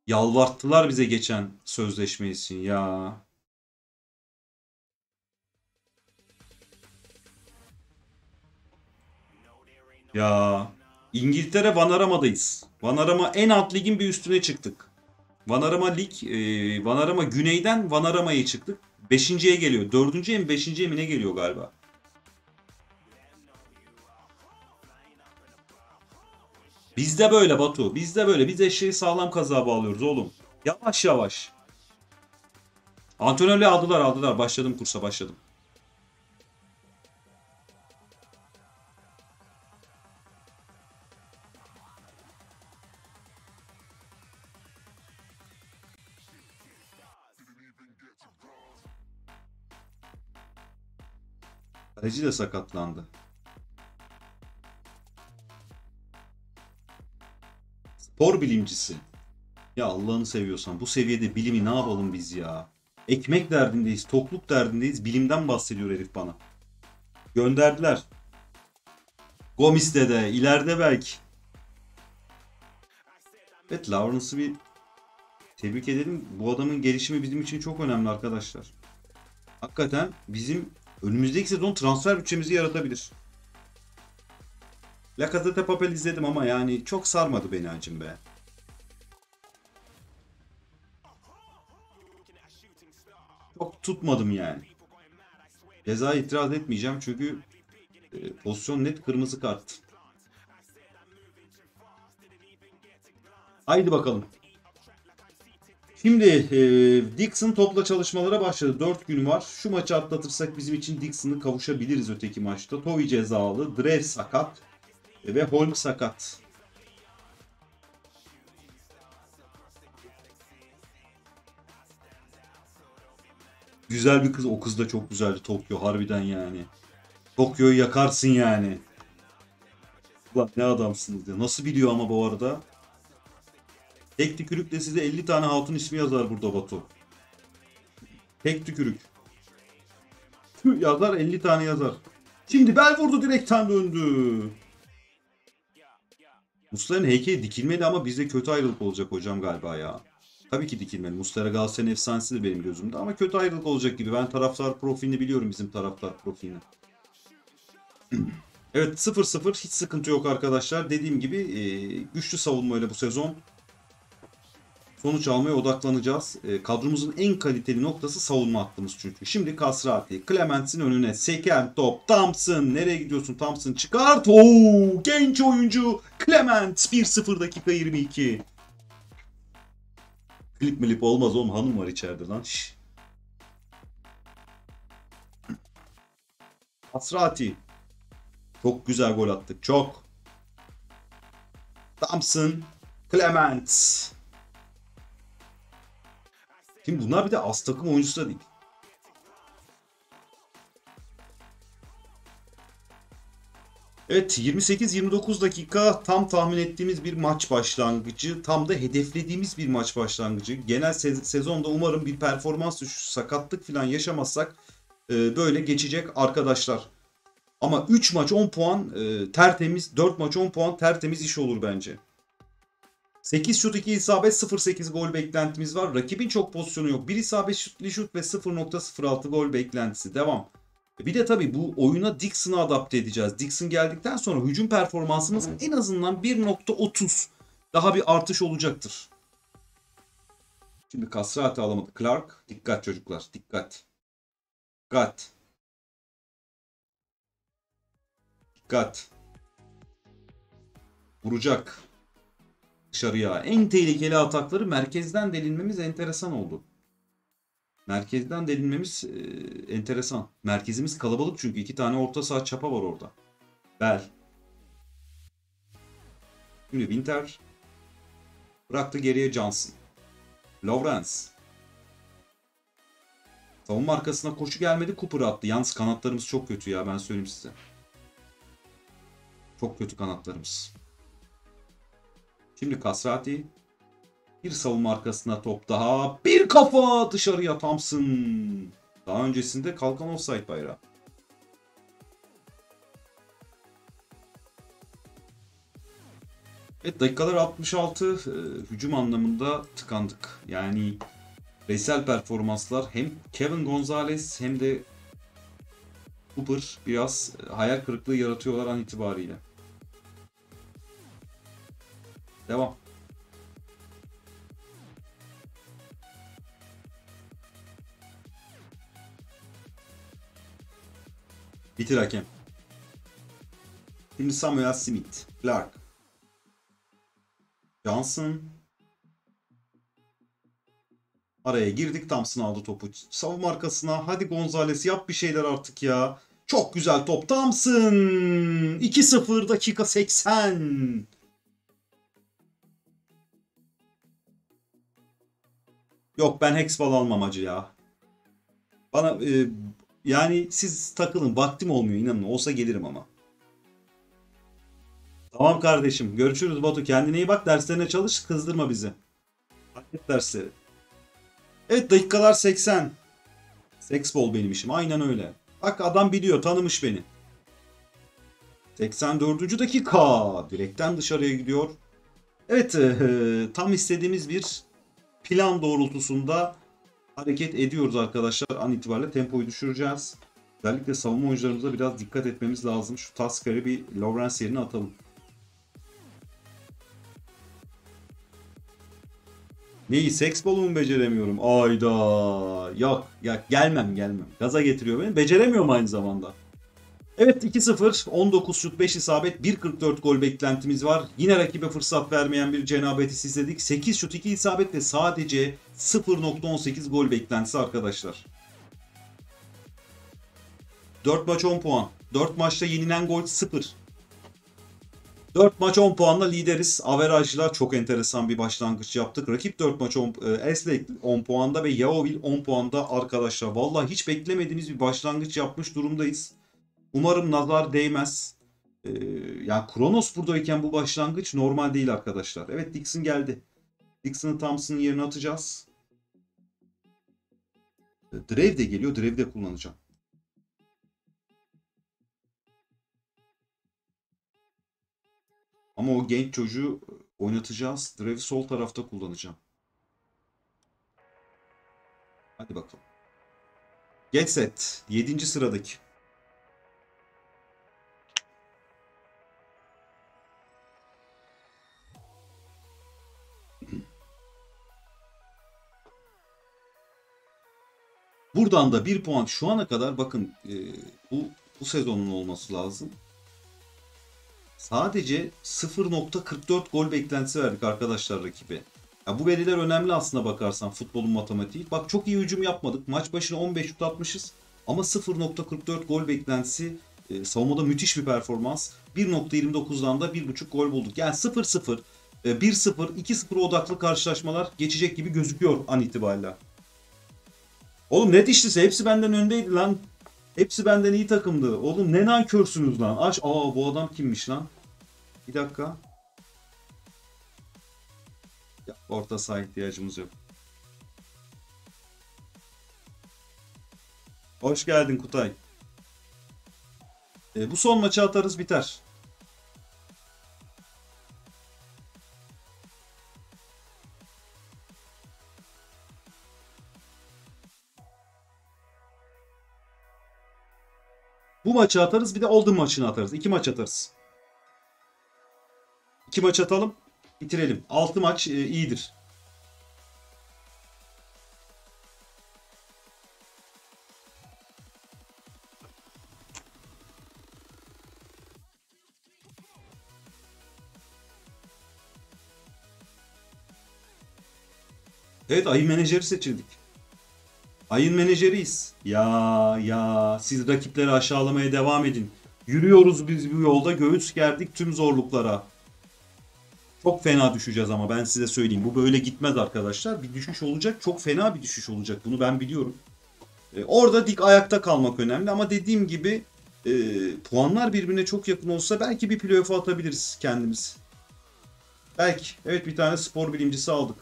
Yalvarttılar bize geçen sözleşme için ya. Ya. İngiltere Vanarama'dayız. Vanarama en alt ligin bir üstüne çıktık. Vanarama Lig, Vanarama Güney'den Vanarama'ya çıktık. 5.'ye geliyor. 4.'ye mi 5.'ye mi ne geliyor galiba. Bizde böyle Batu. Bizde böyle. Biz eşeği sağlam kazığa bağlıyoruz oğlum. Yavaş yavaş. Antrenörle aldılar. Başladım kursa başladım. Kaleci de sakatlandı. Spor bilimcisi. Ya Allah'ını seviyorsan bu seviyede bilimi ne yapalım biz ya. Ekmek derdindeyiz, tokluk derdindeyiz. Bilimden bahsediyor herif bana. Gönderdiler. Gomis'te de, ileride belki. Evet, Lawrence'ı bir tebrik edelim. Bu adamın gelişimi bizim için çok önemli arkadaşlar. Hakikaten bizim önümüzdeki sezon transfer bütçemizi yaratabilir. La Casa de Papel izledim ama yani çok sarmadı beni acım be. Çok tutmadım yani. Cezaya itiraz etmeyeceğim çünkü pozisyon net kırmızı kart. Haydi bakalım. Şimdi Dixon topla çalışmalara başladı. 4 gün var. Şu maçı atlatırsak bizim için Dixon'ı kavuşabiliriz öteki maçta. Toy cezalı, Drev sakat. Ve Holmes sakat. Güzel bir kız. O kız da çok güzeldi. Tokyo harbiden yani. Tokyo'yu yakarsın yani. Ulan ne adamsınız ya. Nasıl biliyor ama bu arada. Tek tükürükle size 50 tane hatun ismi yazar burada Batu. Tek tükürük. Yazar 50 tane yazar. Şimdi bel vurdu, direkten döndü. Muslera'nın heykeli dikilmedi ama bizde kötü ayrılık olacak hocam galiba ya. Tabii ki dikilmedi. Muslera Galatasaray'ın efsanesidir benim gözümde ama kötü ayrılık olacak gibi. Ben taraftar profilini biliyorum, bizim taraftar profilini. Evet, 0-0 hiç sıkıntı yok arkadaşlar. Dediğim gibi güçlü savunmayla bu sezon sonuç almaya odaklanacağız. Kadromuzun en kaliteli noktası savunma hattımız çünkü. Şimdi Kasrati, Clements'in önüne seken top. Thompson, nereye gidiyorsun Thompson, çıkart. Oo, genç oyuncu Clement. 1-0 dakika 22. Klip milip olmaz oğlum, hanım var içeride lan. Şş. Asrati. Çok güzel gol attık. Çok. Thompson. Clement. Şimdi bunlar bir de az takım oyuncusu da değil. Evet, 28-29 dakika tam tahmin ettiğimiz bir maç başlangıcı. Tam da hedeflediğimiz bir maç başlangıcı. Genel sezonda umarım bir performans düşüşü, sakatlık falan yaşamazsak böyle geçecek arkadaşlar. Ama 3 maç 10 puan tertemiz, 4 maç 10 puan tertemiz iş olur bence. 8 şut 2 isabet 0.8 gol beklentimiz var. Rakibin çok pozisyonu yok. 1 isabet şutlu şut ve 0.06 gol beklentisi. Devam. Bir de tabii bu oyuna Dixon'ı adapte edeceğiz. Dixon geldikten sonra hücum performansımız en azından 1.30 daha bir artış olacaktır. Şimdi Kasrati alamadı. Clark. Dikkat çocuklar. Dikkat. Dikkat. Dikkat. Vuracak. Dışarıya. En tehlikeli atakları merkezden delinmemiz enteresan oldu. Merkezden delinmemiz enteresan. Merkezimiz kalabalık çünkü. 2 tane orta saha çapa var orada. Bel. Şimdi Winter. Bıraktı geriye Johnson. Lawrence. Savunma arkasına koşu gelmedi. Cooper attı. Yalnız kanatlarımız çok kötü ya. Ben söyleyeyim size. Çok kötü kanatlarımız. Şimdi Kasrati. Bir savunma arkasına top daha. Bir kafa dışarıya Thompson. Daha öncesinde kalkan offside bayrağı. Evet, dakikalar 66. Hücum anlamında tıkandık. Yani bireysel performanslar hem Kevin Gonzalez hem de Cooper biraz hayal kırıklığı yaratıyorlar an itibariyle. Devam. Bitir hakem. Şimdi Samuel Smith. Clark. Johnson. Araya girdik. Thompson aldı topu. Savunma arkasına. Hadi Gonzalez yap bir şeyler artık ya. Çok güzel top. Thompson. 2-0 dakika 80. Yok, ben Hexball almam acı ya. Bana... Yani siz takılın. Vaktim olmuyor inanın. Olsa gelirim ama. Tamam kardeşim. Görüşürüz Batu. Kendine iyi bak. Derslerine çalış. Kızdırma bizi. Hareket dersleri. Evet, dakikalar 80. Sexball benim işim. Aynen öyle. Bak adam biliyor. Tanımış beni. 84. dakika. Direkten dışarıya gidiyor. Evet. Tam istediğimiz bir plan doğrultusunda hareket ediyoruz arkadaşlar. An itibariyle tempoyu düşüreceğiz. Özellikle savunma oyuncularımıza biraz dikkat etmemiz lazım. Şu Tasker'i bir Lawrence yerine atalım. Neyi? Sexball'u mu beceremiyorum? Ayda. Yok. Ya, gelmem. Gaza getiriyor beni. Beceremiyorum aynı zamanda. Evet, 2-0. 19 şut 5 isabet. 1.44 gol beklentimiz var. Yine rakibe fırsat vermeyen bir cenabeti izledik. 8 şut 2 isabet ve sadece 0.18 gol beklentisi arkadaşlar. 4 maç 10 puan. 4 maçta yenilen gol 0. 4 maç 10 puanla lideriz. Averajla çok enteresan bir başlangıç yaptık. Rakip 4 maç 10, Eslek 10 puanda ve Yeovil 10 puanda arkadaşlar. Vallahi hiç beklemediğimiz bir başlangıç yapmış durumdayız. Umarım nazar değmez. Yani Kronos buradayken bu başlangıç normal değil arkadaşlar. Evet, Dixon geldi. Dixon'ı Thompson'ın yerine atacağız. Drive de geliyor. Drive de kullanacağım. Ama o genç çocuğu oynatacağız. Drive'i sol tarafta kullanacağım. Hadi bakalım. Geç set. 7. sıradaki. Buradan da bir puan şu ana kadar bakın bu sezonun olması lazım. Sadece 0.44 gol beklentisi verdik arkadaşlar rakibe. Ya bu veriler önemli aslında bakarsan futbolun matematiği. Bak çok iyi hücum yapmadık. Maç başına 15 şut atmışız. Ama 0.44 gol beklentisi, savunmada müthiş bir performans. 1.29'dan da 1.5 gol bulduk. Yani 0-0, 1-0, 2-0 odaklı karşılaşmalar geçecek gibi gözüküyor an itibariyle. Oğlum net işlisi hepsi benden öndeydi lan. Hepsi benden iyi takımdı. Oğlum ne nankörsünüz lan. Aa bu adam kimmiş lan? Bir dakika. Ya, orta saha ihtiyacımız yok. Hoş geldin Kutay. Bu son maçı atarız biter. Bu maçı atarız, bir de Oldham maçını atarız. 2 maç atarız. 2 maç atalım, bitirelim. 6 maç iyidir. Evet, ayın menajeri seçildik. Ayın menajeriyiz. Ya siz rakipleri aşağılamaya devam edin. Yürüyoruz biz bu yolda, göğüs gerdik tüm zorluklara. Çok fena düşeceğiz ama ben size söyleyeyim. Bu böyle gitmez arkadaşlar. Bir düşüş olacak. Çok fena bir düşüş olacak. Bunu ben biliyorum. Orada dik ayakta kalmak önemli ama dediğim gibi puanlar birbirine çok yakın olsa belki bir playoff'a atabiliriz kendimiz. Belki. Evet, bir tane spor bilimcisi aldık.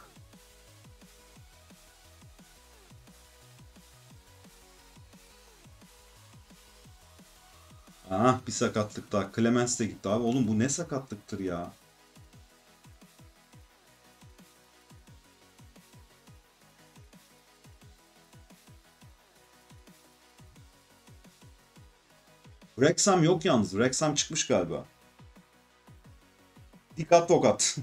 Ah, bir sakatlık daha. Clemens de gitti abi. Oğlum bu ne sakatlıktır ya. Wrexham yok yalnız. Wrexham çıkmış galiba. Dikkat tokat.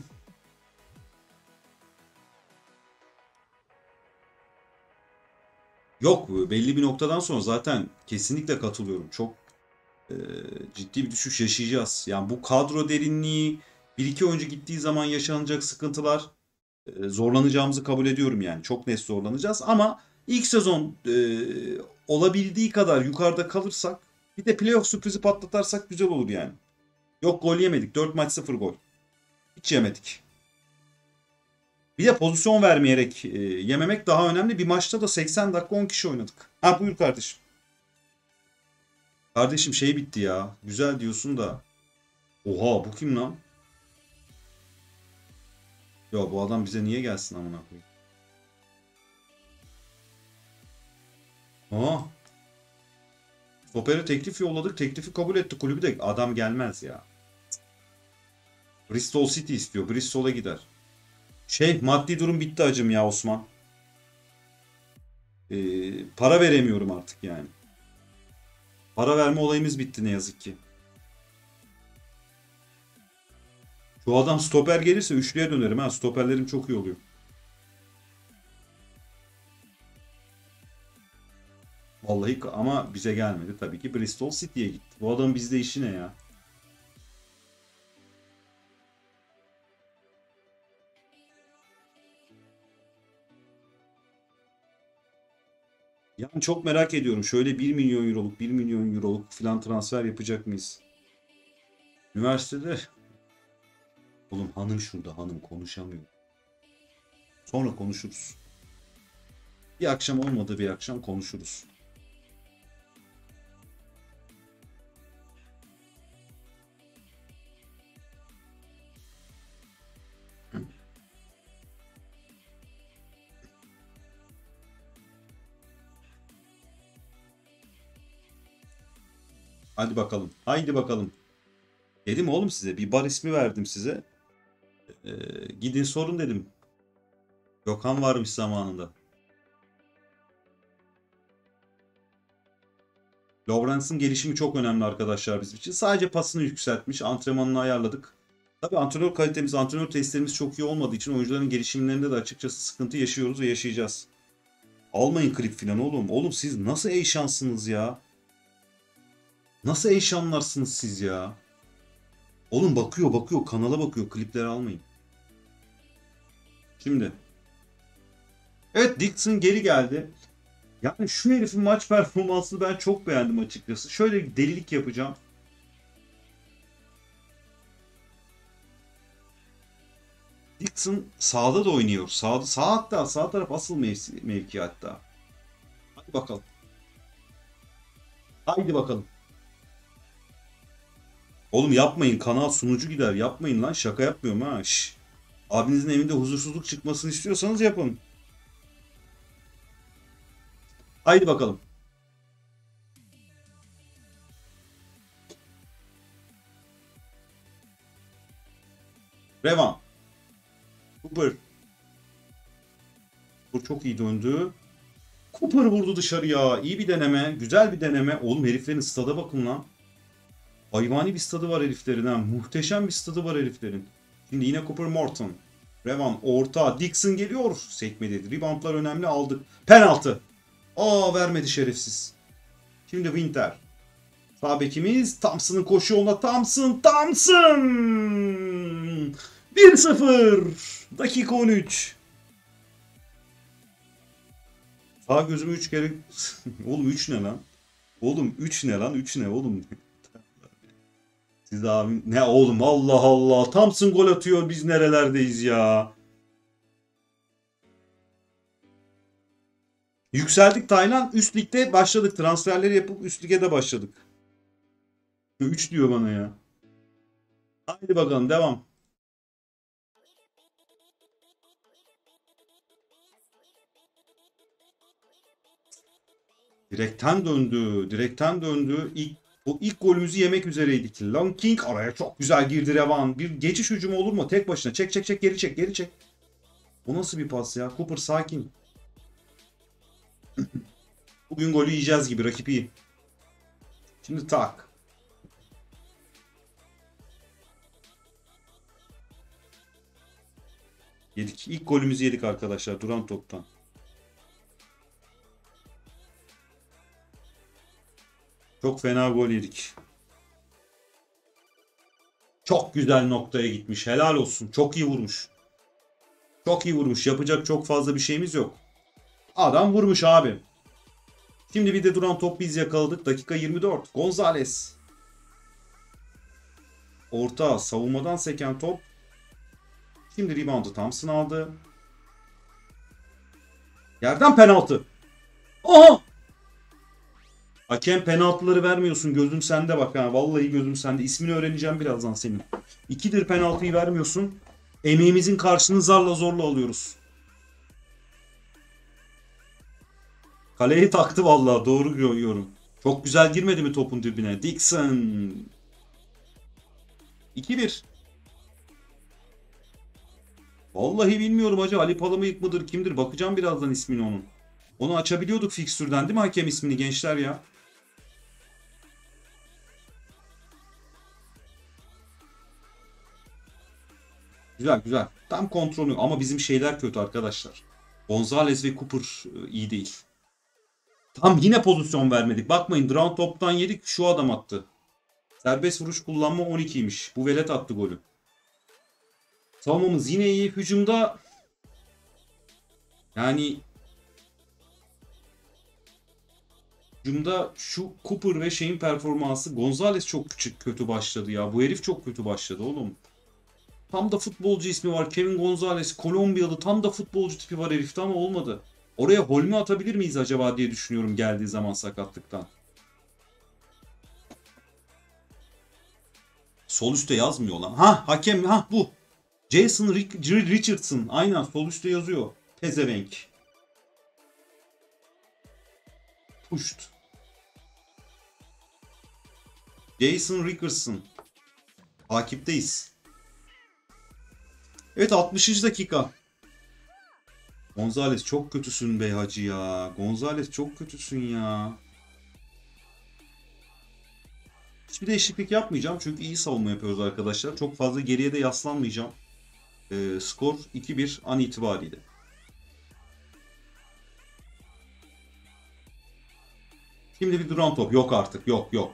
Yok, belli bir noktadan sonra zaten kesinlikle katılıyorum. Çok ciddi bir düşüş yaşayacağız. Yani bu kadro derinliği, 1-2 oyuncu gittiği zaman yaşanacak sıkıntılar, zorlanacağımızı kabul ediyorum yani. Çok net zorlanacağız ama ilk sezon olabildiği kadar yukarıda kalırsak, bir de playoff sürprizi patlatarsak güzel olur yani. Yok, gol yemedik. 4 maç 0 gol. Hiç yemedik. Bir de pozisyon vermeyerek yememek daha önemli. Bir maçta da 80 dakika 10 kişi oynadık. Ha, buyur kardeşim. Kardeşim şey bitti ya. Güzel diyorsun da. Oha, bu kim lan? Ya bu adam bize niye gelsin amına koyayım? Aa. Stoper'e teklif yolladık. Teklifi kabul etti kulübü de. Adam gelmez ya. Bristol City istiyor. Bristol'a gider. Şey, maddi durum bitti acım ya Osman. Para veremiyorum artık yani. Para verme olayımız bitti ne yazık ki. Şu adam stoper gelirse üçlüye dönerim ha. Stoperlerim çok iyi oluyor. Vallahi ama bize gelmedi tabii ki. Bristol City'ye gitti. Bu adam bizde işi ne ya? Yani çok merak ediyorum. Şöyle 1 milyon euroluk, 1 milyon euroluk filan transfer yapacak mıyız? Üniversitede. Oğlum hanım şurada, hanım konuşamıyor. Sonra konuşuruz. Bir akşam olmadı, bir akşam konuşuruz. Hadi bakalım. Haydi bakalım. Dedim oğlum size. Bir bar ismi verdim size. Gidin sorun dedim. Gökhan varmış zamanında. Lawrence'ın gelişimi çok önemli arkadaşlar bizim için. Sadece pasını yükseltmiş. Antrenmanını ayarladık. Tabii antrenör kalitemiz, antrenör testlerimiz çok iyi olmadığı için oyuncuların gelişimlerinde de açıkçası sıkıntı yaşıyoruz ve yaşayacağız. Almayın klip filan oğlum. Oğlum siz nasıl ey şansınız ya? Nasıl eşanlarsınız siz ya? Oğlum bakıyor. Kanala bakıyor. Klipleri almayın. Şimdi. Evet, Dixon geri geldi. Yani şu herifin maç performansını ben çok beğendim açıkçası. Şöyle delilik yapacağım. Dixon sağda da oynuyor. Sağ hatta sağ taraf asıl mevki hatta. Hadi bakalım. Haydi bakalım. Oğlum yapmayın, kanal sunucu gider. Yapmayın lan, şaka yapmıyorum ha. Şş. Abinizin evinde huzursuzluk çıkmasını istiyorsanız yapın. Haydi bakalım. Revan. Cooper. Bu çok iyi döndü. Cooper vurdu dışarıya. İyi bir deneme. Güzel bir deneme. Oğlum heriflerin stada bakın lan. Hayvani bir stadı var heriflerin ha. Muhteşem bir stadı var heriflerin. Şimdi yine Cooper Morton. Revan orta. Dixon geliyor. Sekme dedi. Reboundlar önemli, aldık. Penaltı. Aa, vermedi şerefsiz. Şimdi Winter. Sağ bekimiz. Thompson'ın koşu yoluna. Thompson! 1-0. Dakika 13. Sağ gözümü 3 kere... Oğlum 3 ne lan? Oğlum 3 ne lan? 3 ne oğlum? Siz abi... Ne oğlum? Allah Allah. Thompson gol atıyor. Biz nerelerdeyiz ya? Yükseldik Taylan. Üst ligde başladık. Transferleri yapıp üst lige de başladık. 3 diyor bana ya. Haydi bakalım devam. Direkten döndü. Direkten döndü. O ilk golümüzü yemek üzereydik. Long King araya çok güzel girdi Revan. Bir geçiş hücumu olur mu? Tek başına. Çek çek çek. Geri çek. Geri çek. O nasıl bir pas ya? Cooper sakin. Bugün golü yiyeceğiz gibi, rakip iyi. Şimdi tak. Yedik. İlk golümüzü yedik arkadaşlar duran toptan. Çok fena gol yedik. Çok güzel noktaya gitmiş. Helal olsun. Çok iyi vurmuş. Çok iyi vurmuş. Yapacak çok fazla bir şeyimiz yok. Adam vurmuş abi. Şimdi bir de duran top biz yakaladık. Dakika 24. Gonzales. Orta. Savunmadan seken top. Şimdi reboundu Thompson aldı. Yerden penaltı. Aha! Hakem penaltıları vermiyorsun. Gözüm sende bak ha. Vallahi gözüm sende. İsmini öğreneceğim birazdan senin. İkidir penaltıyı vermiyorsun. Emeğimizin karşılığını zarla zorla alıyoruz. Kaleyi taktı vallahi, doğru görüyorum. Çok güzel girmedi mi topun dibine? Dixon. 2-1. Vallahi bilmiyorum acaba Ali Palamıyık mıdır kimdir? Bakacağım birazdan ismini onun. Onu açabiliyorduk fikstürden değil mi hakem ismini gençler ya? Güzel güzel. Tam kontrolü ama bizim şeyler kötü arkadaşlar. Gonzalez ve Cooper iyi değil. Tam yine pozisyon vermedik. Bakmayın round top'tan yedik. Şu adam attı. Serbest vuruş kullanma 12'ymiş. Bu velet attı golü. Savunmamız yine iyi. Hücumda yani hücumda şu Cooper ve şeyin performansı, Gonzalez çok kötü başladı ya. Bu herif çok kötü başladı oğlum. Tam da futbolcu ismi var. Kevin Gonzalez. Kolombiyalı. Tam da futbolcu tipi var herifte ama olmadı. Oraya Holm'ü atabilir miyiz acaba diye düşünüyorum geldiği zaman sakatlıktan. Sol üstte yazmıyor lan. Ha hakem ha bu. Jason Richardson. Aynen sol üstte yazıyor. Pezevenk. Puşt. Jason Richardson. Takipteyiz. Evet 60. dakika. Gonzalez çok kötüsün bey hacı ya. Gonzalez çok kötüsün ya. Hiçbir değişiklik yapmayacağım. Çünkü iyi savunma yapıyoruz arkadaşlar. Çok fazla geriye de yaslanmayacağım. Skor 2-1 an itibariyle. Şimdi bir duran top. Yok artık. Yok yok.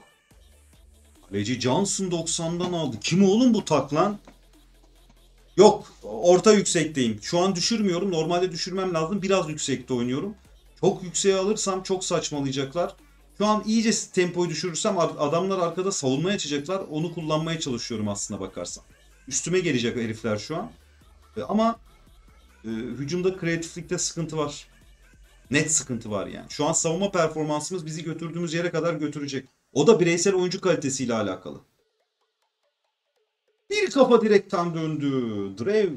Kaleci Johnson 90'dan aldı. Kim oğlum bu taklan? Yok. Orta yüksekteyim. Şu an düşürmüyorum. Normalde düşürmem lazım. Biraz yüksekte oynuyorum. Çok yükseğe alırsam çok saçmalayacaklar. Şu an iyice tempoyu düşürürsem adamlar arkada savunmaya açacaklar. Onu kullanmaya çalışıyorum aslına bakarsan. Üstüme gelecek herifler şu an. Ama hücumda kreatiflikte sıkıntı var. Net sıkıntı var yani. Şu an savunma performansımız bizi götürdüğümüz yere kadar götürecek. O da bireysel oyuncu kalitesiyle alakalı. Bir kafa direkten döndü. Drew.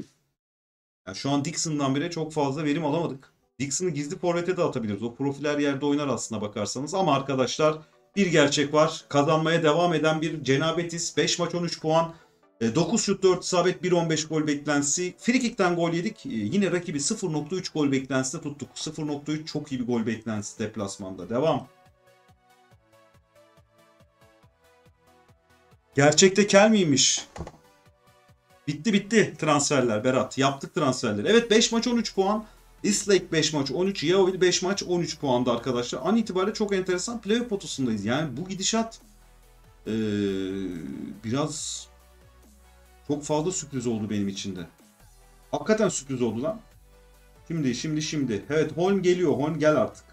Yani şu an Dixon'dan bile çok fazla verim alamadık. Dixon'ı gizli forvete de atabiliriz. O profiller yerde oynar aslına bakarsanız. Ama arkadaşlar bir gerçek var. Kazanmaya devam eden bir Cenabetis. 5 maç 13 puan. 9 şut 4 isabet 1.15 gol beklentisi. Frikik'ten gol yedik. Yine rakibi 0.3 gol beklentisi tuttuk. 0.3 çok iyi bir gol beklentisi deplasmanda. Devam. Gerçekte kel miymiş? Bitti transferler Berat. Yaptık transferleri. Evet 5 maç 13 puan. Islake 5 maç 13. Yeovil 5 maç 13 puanda arkadaşlar. An itibariyle çok enteresan playoff potasındayız. Yani bu gidişat biraz çok fazla sürpriz oldu benim için de. Hakikaten sürpriz oldu lan. Şimdi. Evet Holm geliyor. Holm gel artık.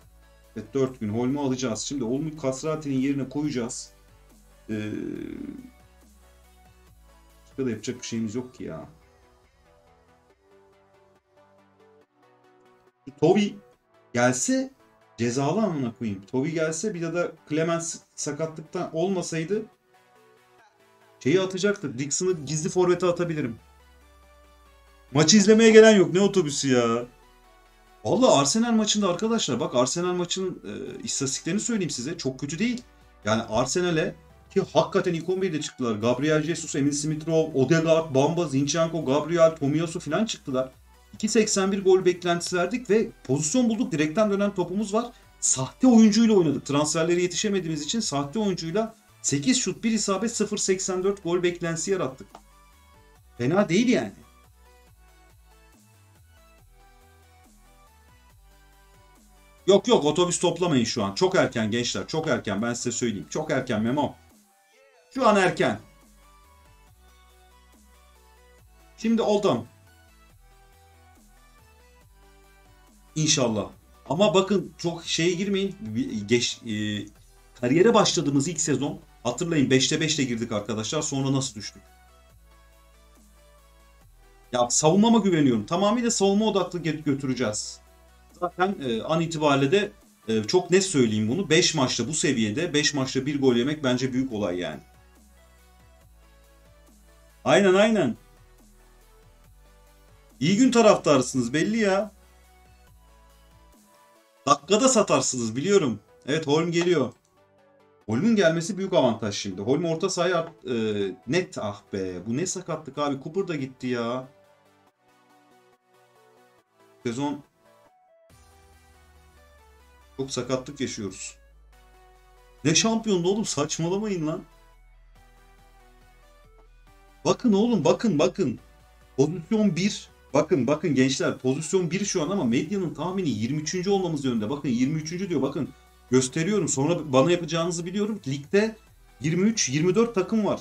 Evet 4 gün Holm'u alacağız. Şimdi Holm'u Kasrati'nin yerine koyacağız. Başka da yapacak bir şeyimiz yok ki ya. Toby gelse cezalı anlamına koyayım. Toby gelse bir de Clemens sakatlıktan olmasaydı şeyi atacaktı. Dixon'ı gizli forvete atabilirim. Maçı izlemeye gelen yok. Ne otobüsü ya. Vallahi Arsenal maçında arkadaşlar bak Arsenal maçının istatistiklerini söyleyeyim size. Çok kötü değil. Yani Arsenal'e ki hakikaten ilk 11'de çıktılar. Gabriel Jesus, Emil Smith-Rowe, Odegaard, Bamba, Zinchenko, Gabriel, Tomiyasu falan çıktılar. 2.81 gol beklentisi verdik ve pozisyon bulduk. Direkten dönen topumuz var. Sahte oyuncuyla oynadık. Transferlere yetişemediğimiz için sahte oyuncuyla 8 şut 1 isabet 0.84 gol beklentisi yarattık. Fena değil yani. Yok otobüs toplamayın şu an. Çok erken gençler, çok erken, ben size söyleyeyim. Çok erken Memo. Şu an erken. Şimdi oldum. İnşallah. Ama bakın çok şeye girmeyin. Kariyere başladığımız ilk sezon hatırlayın 5'te 5'le girdik arkadaşlar. Sonra nasıl düştük? Ya savunmama güveniyorum. Tamamıyla savunma odaklı götüreceğiz. Zaten an itibariyle de çok net söyleyeyim bunu. 5 maçta bu seviyede 5 maçta 1 gol yemek bence büyük olay yani. Aynen. İyi gün taraftarısınız belli ya. Dakikada satarsınız biliyorum. Evet Holm geliyor. Holm'un gelmesi büyük avantaj şimdi. Holm orta sahaya net ah be. Bu ne sakatlık abi. Cooper da gitti ya. Sezon çok sakatlık yaşıyoruz. Ne şampiyonluğu oğlum saçmalamayın lan. Bakın oğlum bakın. Pozisyon 1. Bakın gençler pozisyon 1 şu an ama medyanın tahmini 23. olmamız yönünde. Bakın 23. diyor bakın. Gösteriyorum sonra bana yapacağınızı biliyorum. Ligde 23-24 takım var.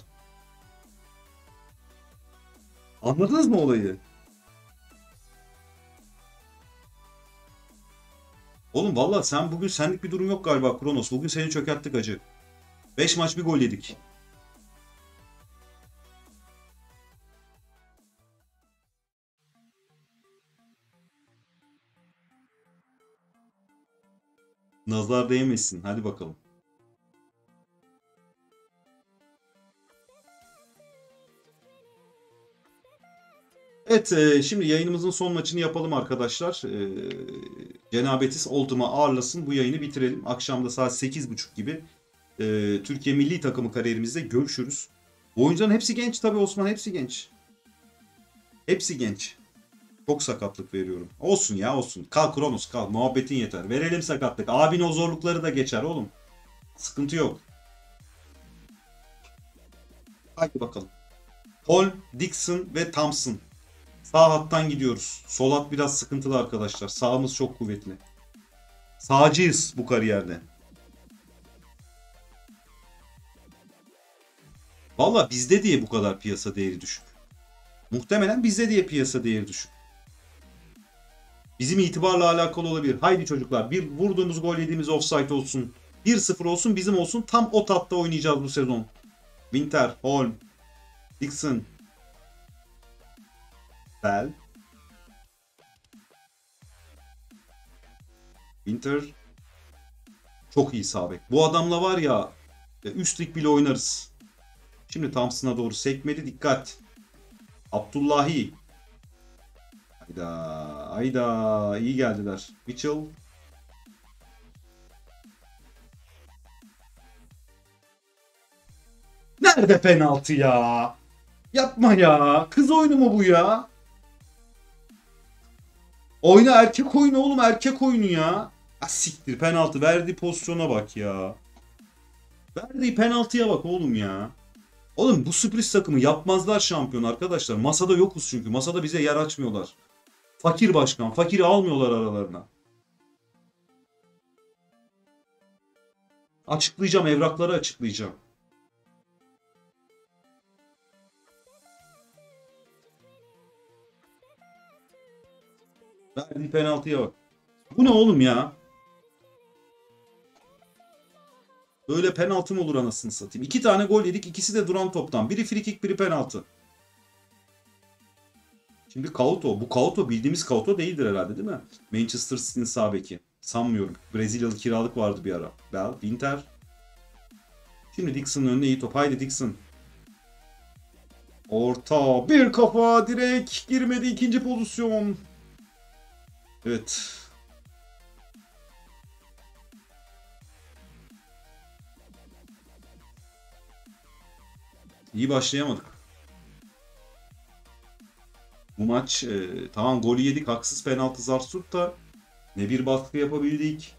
Anladınız mı olayı? Oğlum valla sen bugün senlik bir durum yok galiba Kronos. Bugün seni çökerttik acı. 5 maç bir gol yedik. Nazar değmesin. Hadi bakalım. Evet şimdi yayınımızın son maçını yapalım arkadaşlar. Cenabetis Oldum'a ağırlasın. Bu yayını bitirelim. Akşam da saat 8.30 gibi Türkiye Milli Takımı kariyerimizde görüşürüz. Oyuncuların hepsi genç tabii Osman. Hepsi genç. Çok sakatlık veriyorum. Olsun ya olsun. Kal Kronos kal. Muhabbetin yeter. Verelim sakatlık. Abin o zorlukları da geçer oğlum. Sıkıntı yok. Haydi bakalım. Holm, Dixon ve Thompson. Sağ hattan gidiyoruz. Sol hat biraz sıkıntılı arkadaşlar. Sağımız çok kuvvetli. Sağcıyız bu kariyerde. Valla bizde diye bu kadar piyasa değeri düşük. Muhtemelen bizde diye piyasa değeri düşük. bizim itibarla alakalı olabilir. Haydi çocuklar, bir vurduğumuz gol yediğimiz offside olsun. 1-0 olsun, bizim olsun. Tam o tatta oynayacağız bu sezon. Winter, Holm, Dixon, Bell, Winter. Çok iyi sağ bek. Bu adamla var ya üstlük bile oynarız. Şimdi Thompson'a doğru sekmedi. Dikkat. Abdullahi. Hayda. Hayda. İyi geldiler. Mitchell. Nerede penaltı ya? Yapma ya. Kız oyunu mu bu ya? Oyna erkek oyunu oğlum. Erkek oyunu ya. Ah siktir, penaltı. Verdiği pozisyona bak ya. Verdiği penaltıya bak oğlum ya. Oğlum bu sürpriz takımı yapmazlar şampiyon arkadaşlar. Masada yokuz çünkü. Masada bize yer açmıyorlar. Fakir başkan. Fakiri almıyorlar aralarına. Açıklayacağım. Evrakları açıklayacağım. Verdiği penaltıya bak. Bu ne oğlum ya? Böyle penaltı mı olur anasını satayım? İki tane gol yedik. İkisi de duran toptan. Biri free kick, biri penaltı. Şimdi Couto. Bu Couto bildiğimiz Couto değildir herhalde, değil mi? Manchester City'nin sağ beki. Sanmıyorum. Brezilyalı kiralık vardı bir ara. Bell, Winter. Şimdi Dixon'ın önüne iyi top. Haydi Dixon. Orta. Bir kafa. Direkt girmedi. İkinci pozisyon. Evet. İyi başlayamadık. Bu maç tamam golü yedik. Haksız penaltı Zarsut da ne bir baskı yapabildik.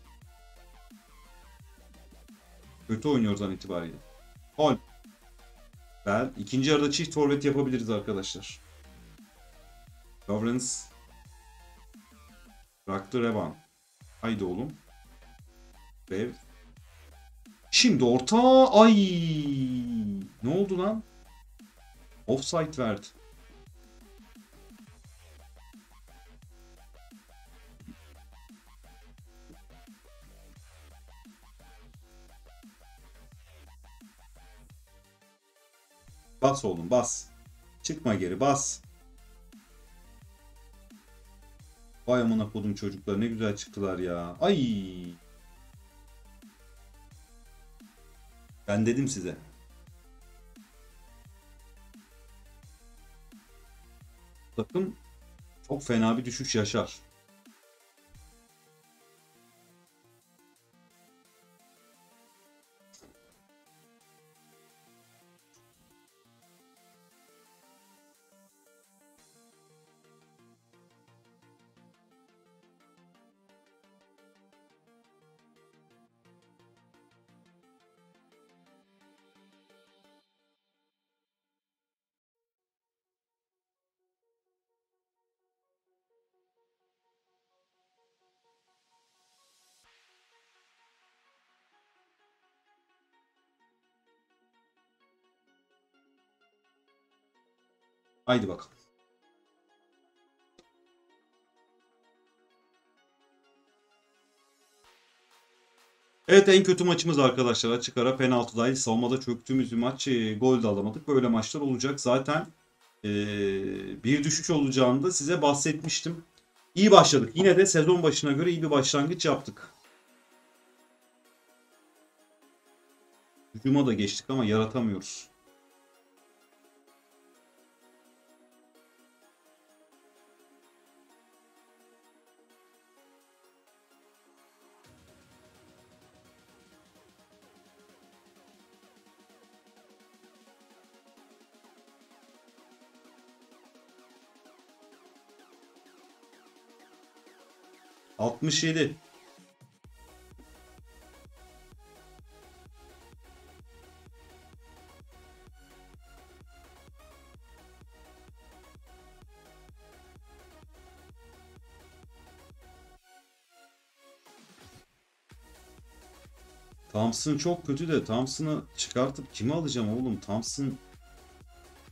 Kötü oynuyoruz an itibariyle. Hol. Ben ikinci yarıda çift forvet yapabiliriz arkadaşlar. Lawrence. Bıraktı Revan. Haydi oğlum. Bev. Şimdi orta. Ay. Ne oldu lan? Offside verdi. Bas oğlum bas. Çıkma geri bas. Vay amına kodum çocuklar, ne güzel çıktılar ya. Ay. Ben dedim size. Takım çok fena bir düşüş yaşar. Haydi bakalım. Evet, en kötü maçımız arkadaşlar. Açık ara penaltı dahil savunmada çöktüğümüz bir maç. Gol de alamadık. Böyle maçlar olacak. Zaten bir düşüş olacağını da size bahsetmiştim. İyi başladık. Yine de sezon başına göre iyi bir başlangıç yaptık. Hücuma da geçtik ama yaratamıyoruz. Thompson çok kötü de Thompson'ı çıkartıp kimi alacağım oğlum? Thompson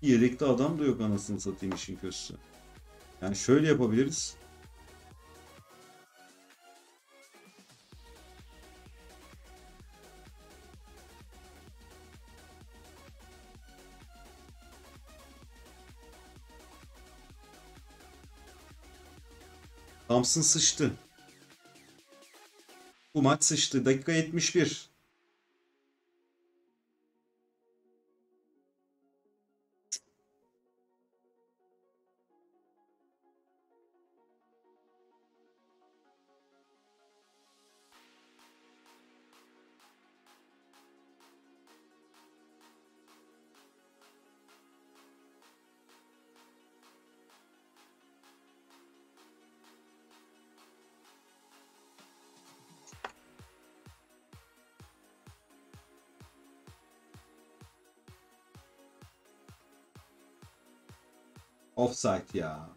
yedekte adam da yok anasını satayım işin kötüsü. Yani şöyle yapabiliriz. Thompson sıçtı. Bu maç sıçtı. Dakika 71. Offside ya.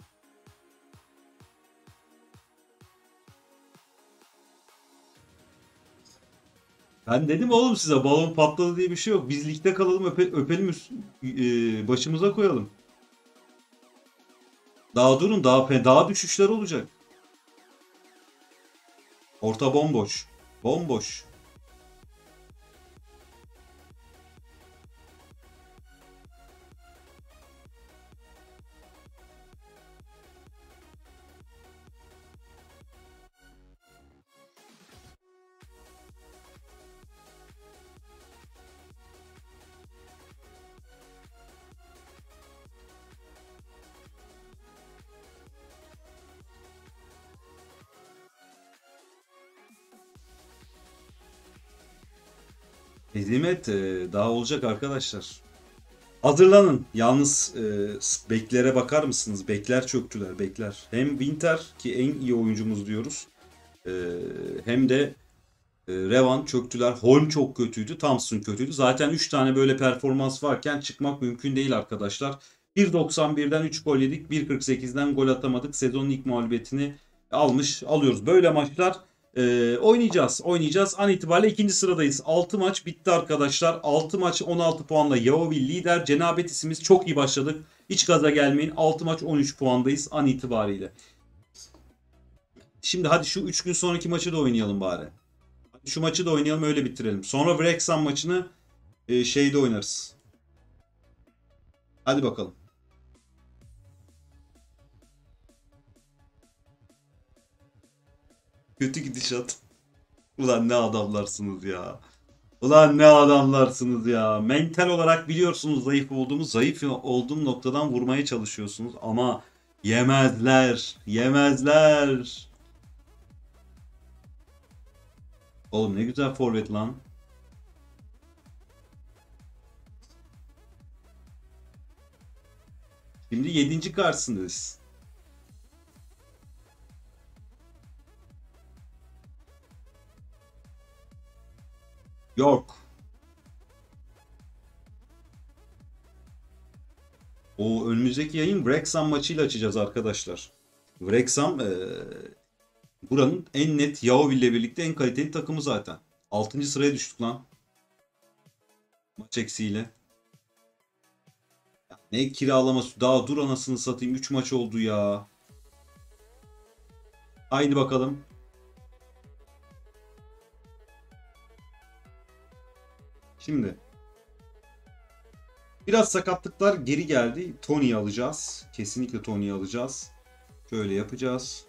Ben dedim oğlum size, balon patladı diye bir şey yok. Biz ligde kalalım, öpelim başımıza koyalım. Daha durun, daha düşüşler olacak. Orta bomboş. Bomboş. Hizmet daha olacak arkadaşlar. Hazırlanın. Yalnız beklere bakar mısınız? Bekler çöktüler, bekler. Hem Winter ki en iyi oyuncumuz diyoruz. Hem de Revan çöktüler. Holm çok kötüydü. Thompson kötüydü. Zaten 3 tane böyle performans varken çıkmak mümkün değil arkadaşlar. 1.91'den 3 gol yedik. 1.48'den gol atamadık. Sezonun ilk mağlubiyetini alıyoruz. Böyle maçlar oynayacağız. An itibariyle ikinci sıradayız. 6 maç bitti arkadaşlar. 6 maç 16 puanla Yeovil lider. Cenabet isimiz çok iyi başladık. Hiç gaza gelmeyin. 6 maç 13 puandayız an itibariyle. Şimdi hadi şu 3 gün sonraki maçı da oynayalım bari. Şu maçı da oynayalım, öyle bitirelim. Sonra Wrexham maçını şeyde oynarız. Hadi bakalım. Kötü gidişat. Ulan ne adamlarsınız ya. Mental olarak biliyorsunuz zayıf olduğumuz. Zayıf olduğum noktadan vurmaya çalışıyorsunuz. Ama yemezler. Oğlum ne güzel forvet lan. Şimdi 7. karşısındayız. York. O önümüzdeki yayın Wrexham maçıyla açacağız arkadaşlar. Wrexham buranın en net, Yeovil ile birlikte en kaliteli takımı zaten. 6. sıraya düştük lan. Maç eksiğiyle. Ya ne kiralaması, daha dur anasını satayım, 3 maç oldu ya. Haydi bakalım. Şimdi biraz sakatlıklar geri geldi. Tony'yi alacağız. Kesinlikle Tony'yi alacağız. Şöyle yapacağız.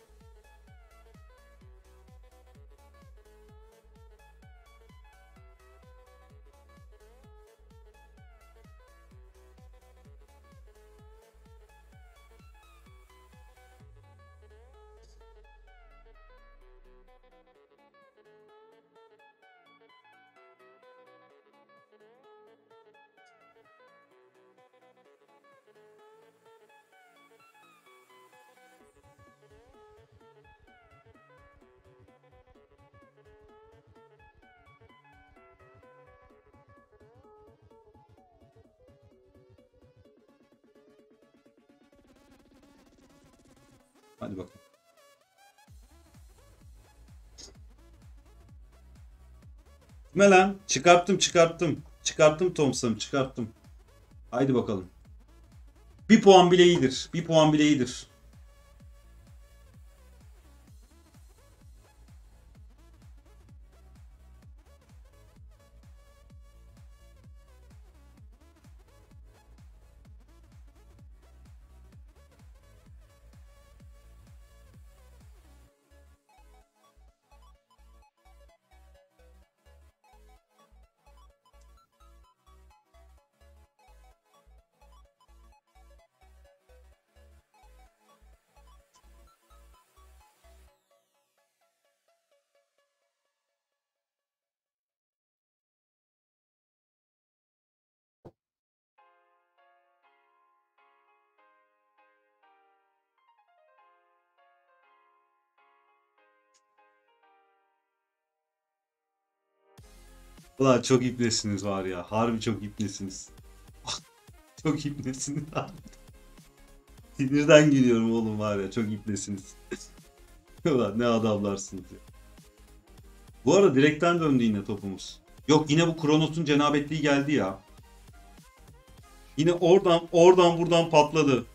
Hadi bakalım. Ne lan? Çıkarttım. Thompson'ı çıkarttım. Haydi bakalım. Bir puan bile iyidir. Ulan çok ipnesiniz var ya. Harbi çok ipnesiniz. Çok ipnesiniz abi. Sinirden gülüyorum oğlum var ya. Çok ipnesiniz. Ulan ne adamlarsınız ya. Bu arada direkten döndü yine topumuz. Yok yine bu Kronos'un cenabetliği geldi ya. Yine oradan buradan patladı.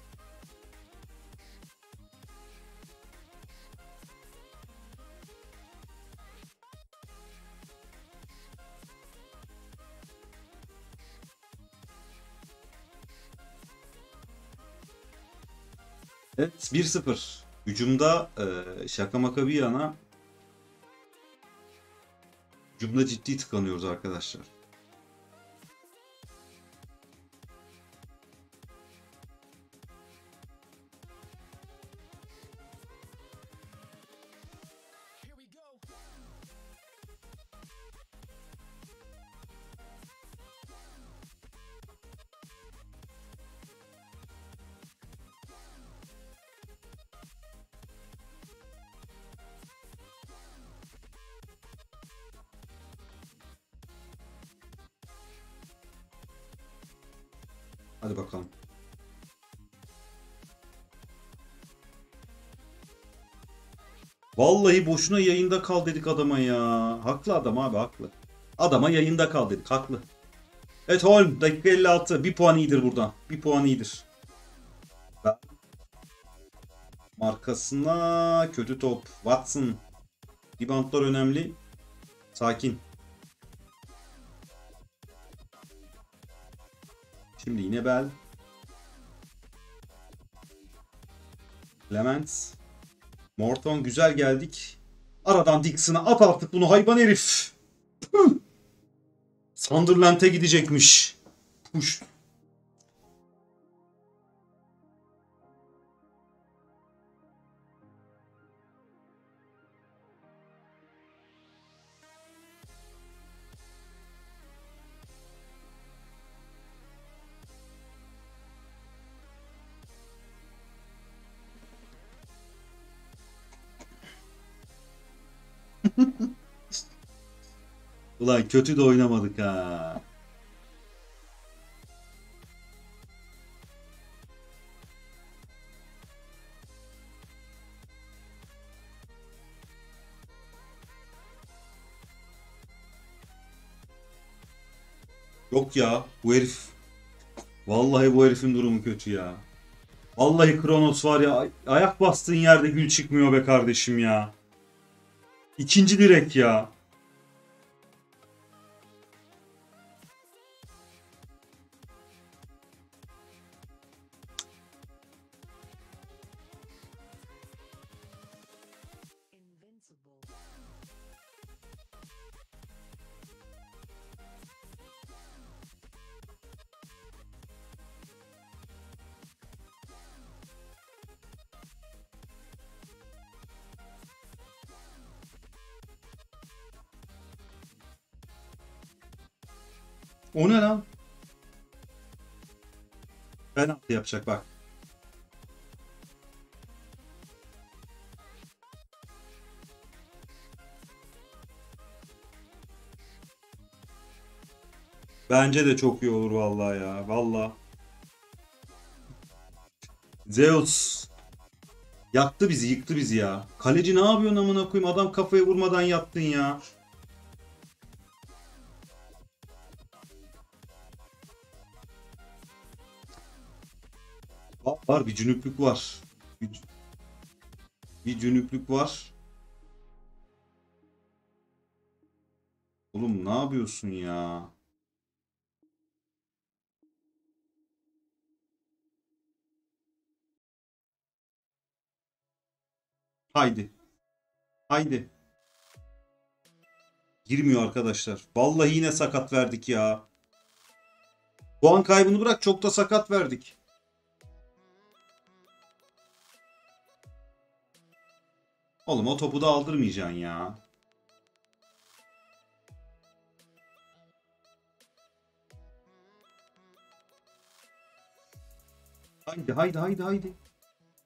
Evet 1-0. Hücumda şaka maka bir yana hücumda ciddi tıkanıyoruz arkadaşlar. Hadi bakalım. Vallahi boşuna yayında kal dedik adama ya. Haklı adam abi, haklı. Adama yayında kal dedik, haklı. Evet Holm dakika 56. Bir puan iyidir buradan. Bir puan iyidir. Markasına kötü top. Watson. Reboundlar önemli. Sakin. Şimdi yine Bell. Clement. Morton güzel geldik. Aradan Dixon'a at artık bunu hayvan herif. Sunderland'e gidecekmiş. Push. Ulan kötü de oynamadık ha. Yok ya bu herif. Vallahi bu herifin durumu kötü ya. Vallahi Kronos var ya, ayak bastığın yerde gül çıkmıyor be kardeşim ya. İkinci direk ya. O ne lan? Penaltı yapacak bak. Bence de çok iyi olur vallahi ya. Vallahi. Zeus. Yaktı bizi, yıktı bizi ya. Kaleci ne yapıyorsun amına koyayım? Adam kafayı vurmadan yattın ya. Var bir cünüplük var. Bir cünüplük var. Oğlum ne yapıyorsun ya? Haydi. Haydi. Girmiyor arkadaşlar. Vallahi yine sakat verdik ya. Puan kaybını bırak, çok da sakat verdik. Oğlum o topu da aldırmayacaksın ya. Haydi haydi haydi haydi.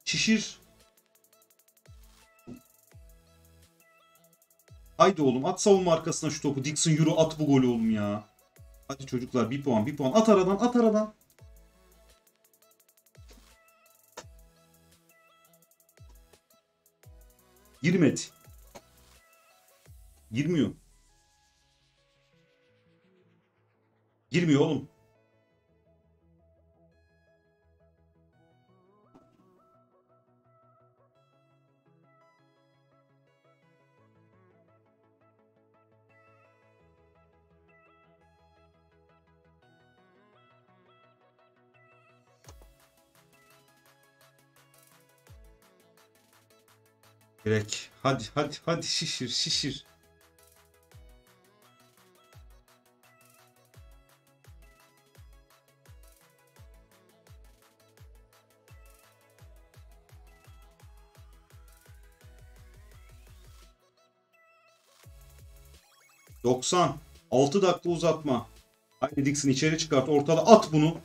Şişir. Haydi oğlum at savunma arkasına şu topu. Dixon yürü at bu golü oğlum ya. Hadi çocuklar bir puan bir puan. At aradan at aradan. Girmedi. Girmiyor. Girmiyor oğlum. Direkt. Hadi hadi hadi şişir şişir. %90. 6 dakika uzatma. Haydi Dixon içeri çıkart. Ortada at bunu.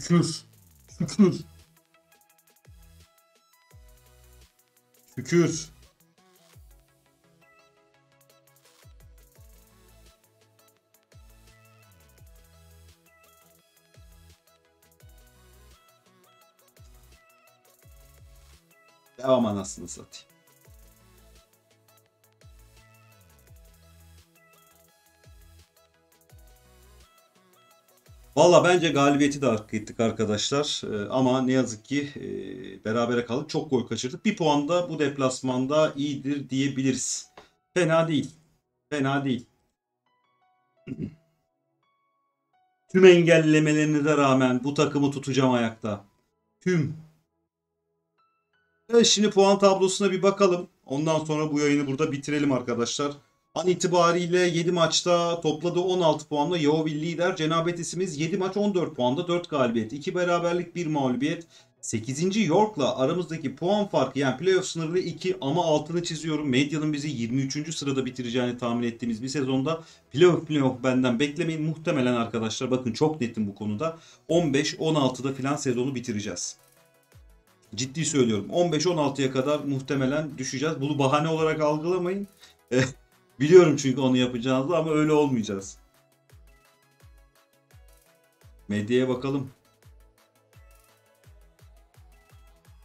Şükür. Şükür. Şükür. Devam anasını satayım. Valla bence galibiyeti de hak ettik arkadaşlar. Ama ne yazık ki berabere kaldık. Çok gol kaçırdık. Bir puan da bu deplasmanda iyidir diyebiliriz. Fena değil. Fena değil. Tüm engellemelerine de rağmen bu takımı tutacağım ayakta. Tüm. Evet, şimdi puan tablosuna bir bakalım. Ondan sonra bu yayını burada bitirelim arkadaşlar. An itibariyle 7 maçta topladığı 16 puanla Yeovil lider. Cenabet isimiz 7 maç 14 puanda 4 galibiyet, 2 beraberlik 1 mağlubiyet. 8. York'la aramızdaki puan farkı yani playoff sınırlı 2 ama altını çiziyorum. Medyanın bizi 23. sırada bitireceğini tahmin ettiğimiz bir sezonda playoff benden beklemeyin. Muhtemelen arkadaşlar bakın çok netim bu konuda. 15-16'da filan sezonu bitireceğiz. Ciddi söylüyorum 15-16'ya kadar muhtemelen düşeceğiz. Bunu bahane olarak algılamayın. Biliyorum çünkü onu yapacağınızı ama öyle olmayacağız. Medyaya bakalım.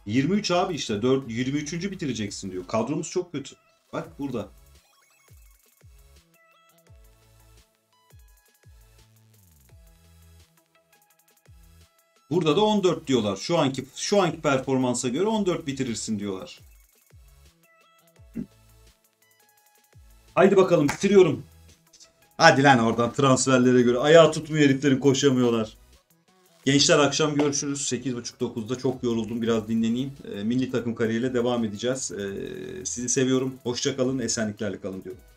23 abi işte 23. bitireceksin diyor. Kadromuz çok kötü. Bak burada. Burada da 14 diyorlar. Şu anki performansa göre 14 bitirirsin diyorlar. Haydi bakalım bitiriyorum. Hadi lan oradan transferlere göre. Ayağı tutmuyor heriflerin koşamıyorlar. Gençler akşam görüşürüz. 8.30-9'da çok yoruldum. Biraz dinleneyim. Milli takım kariyeriyle devam edeceğiz. Sizi seviyorum. Hoşça kalın. Esenliklerle kalın diyorum.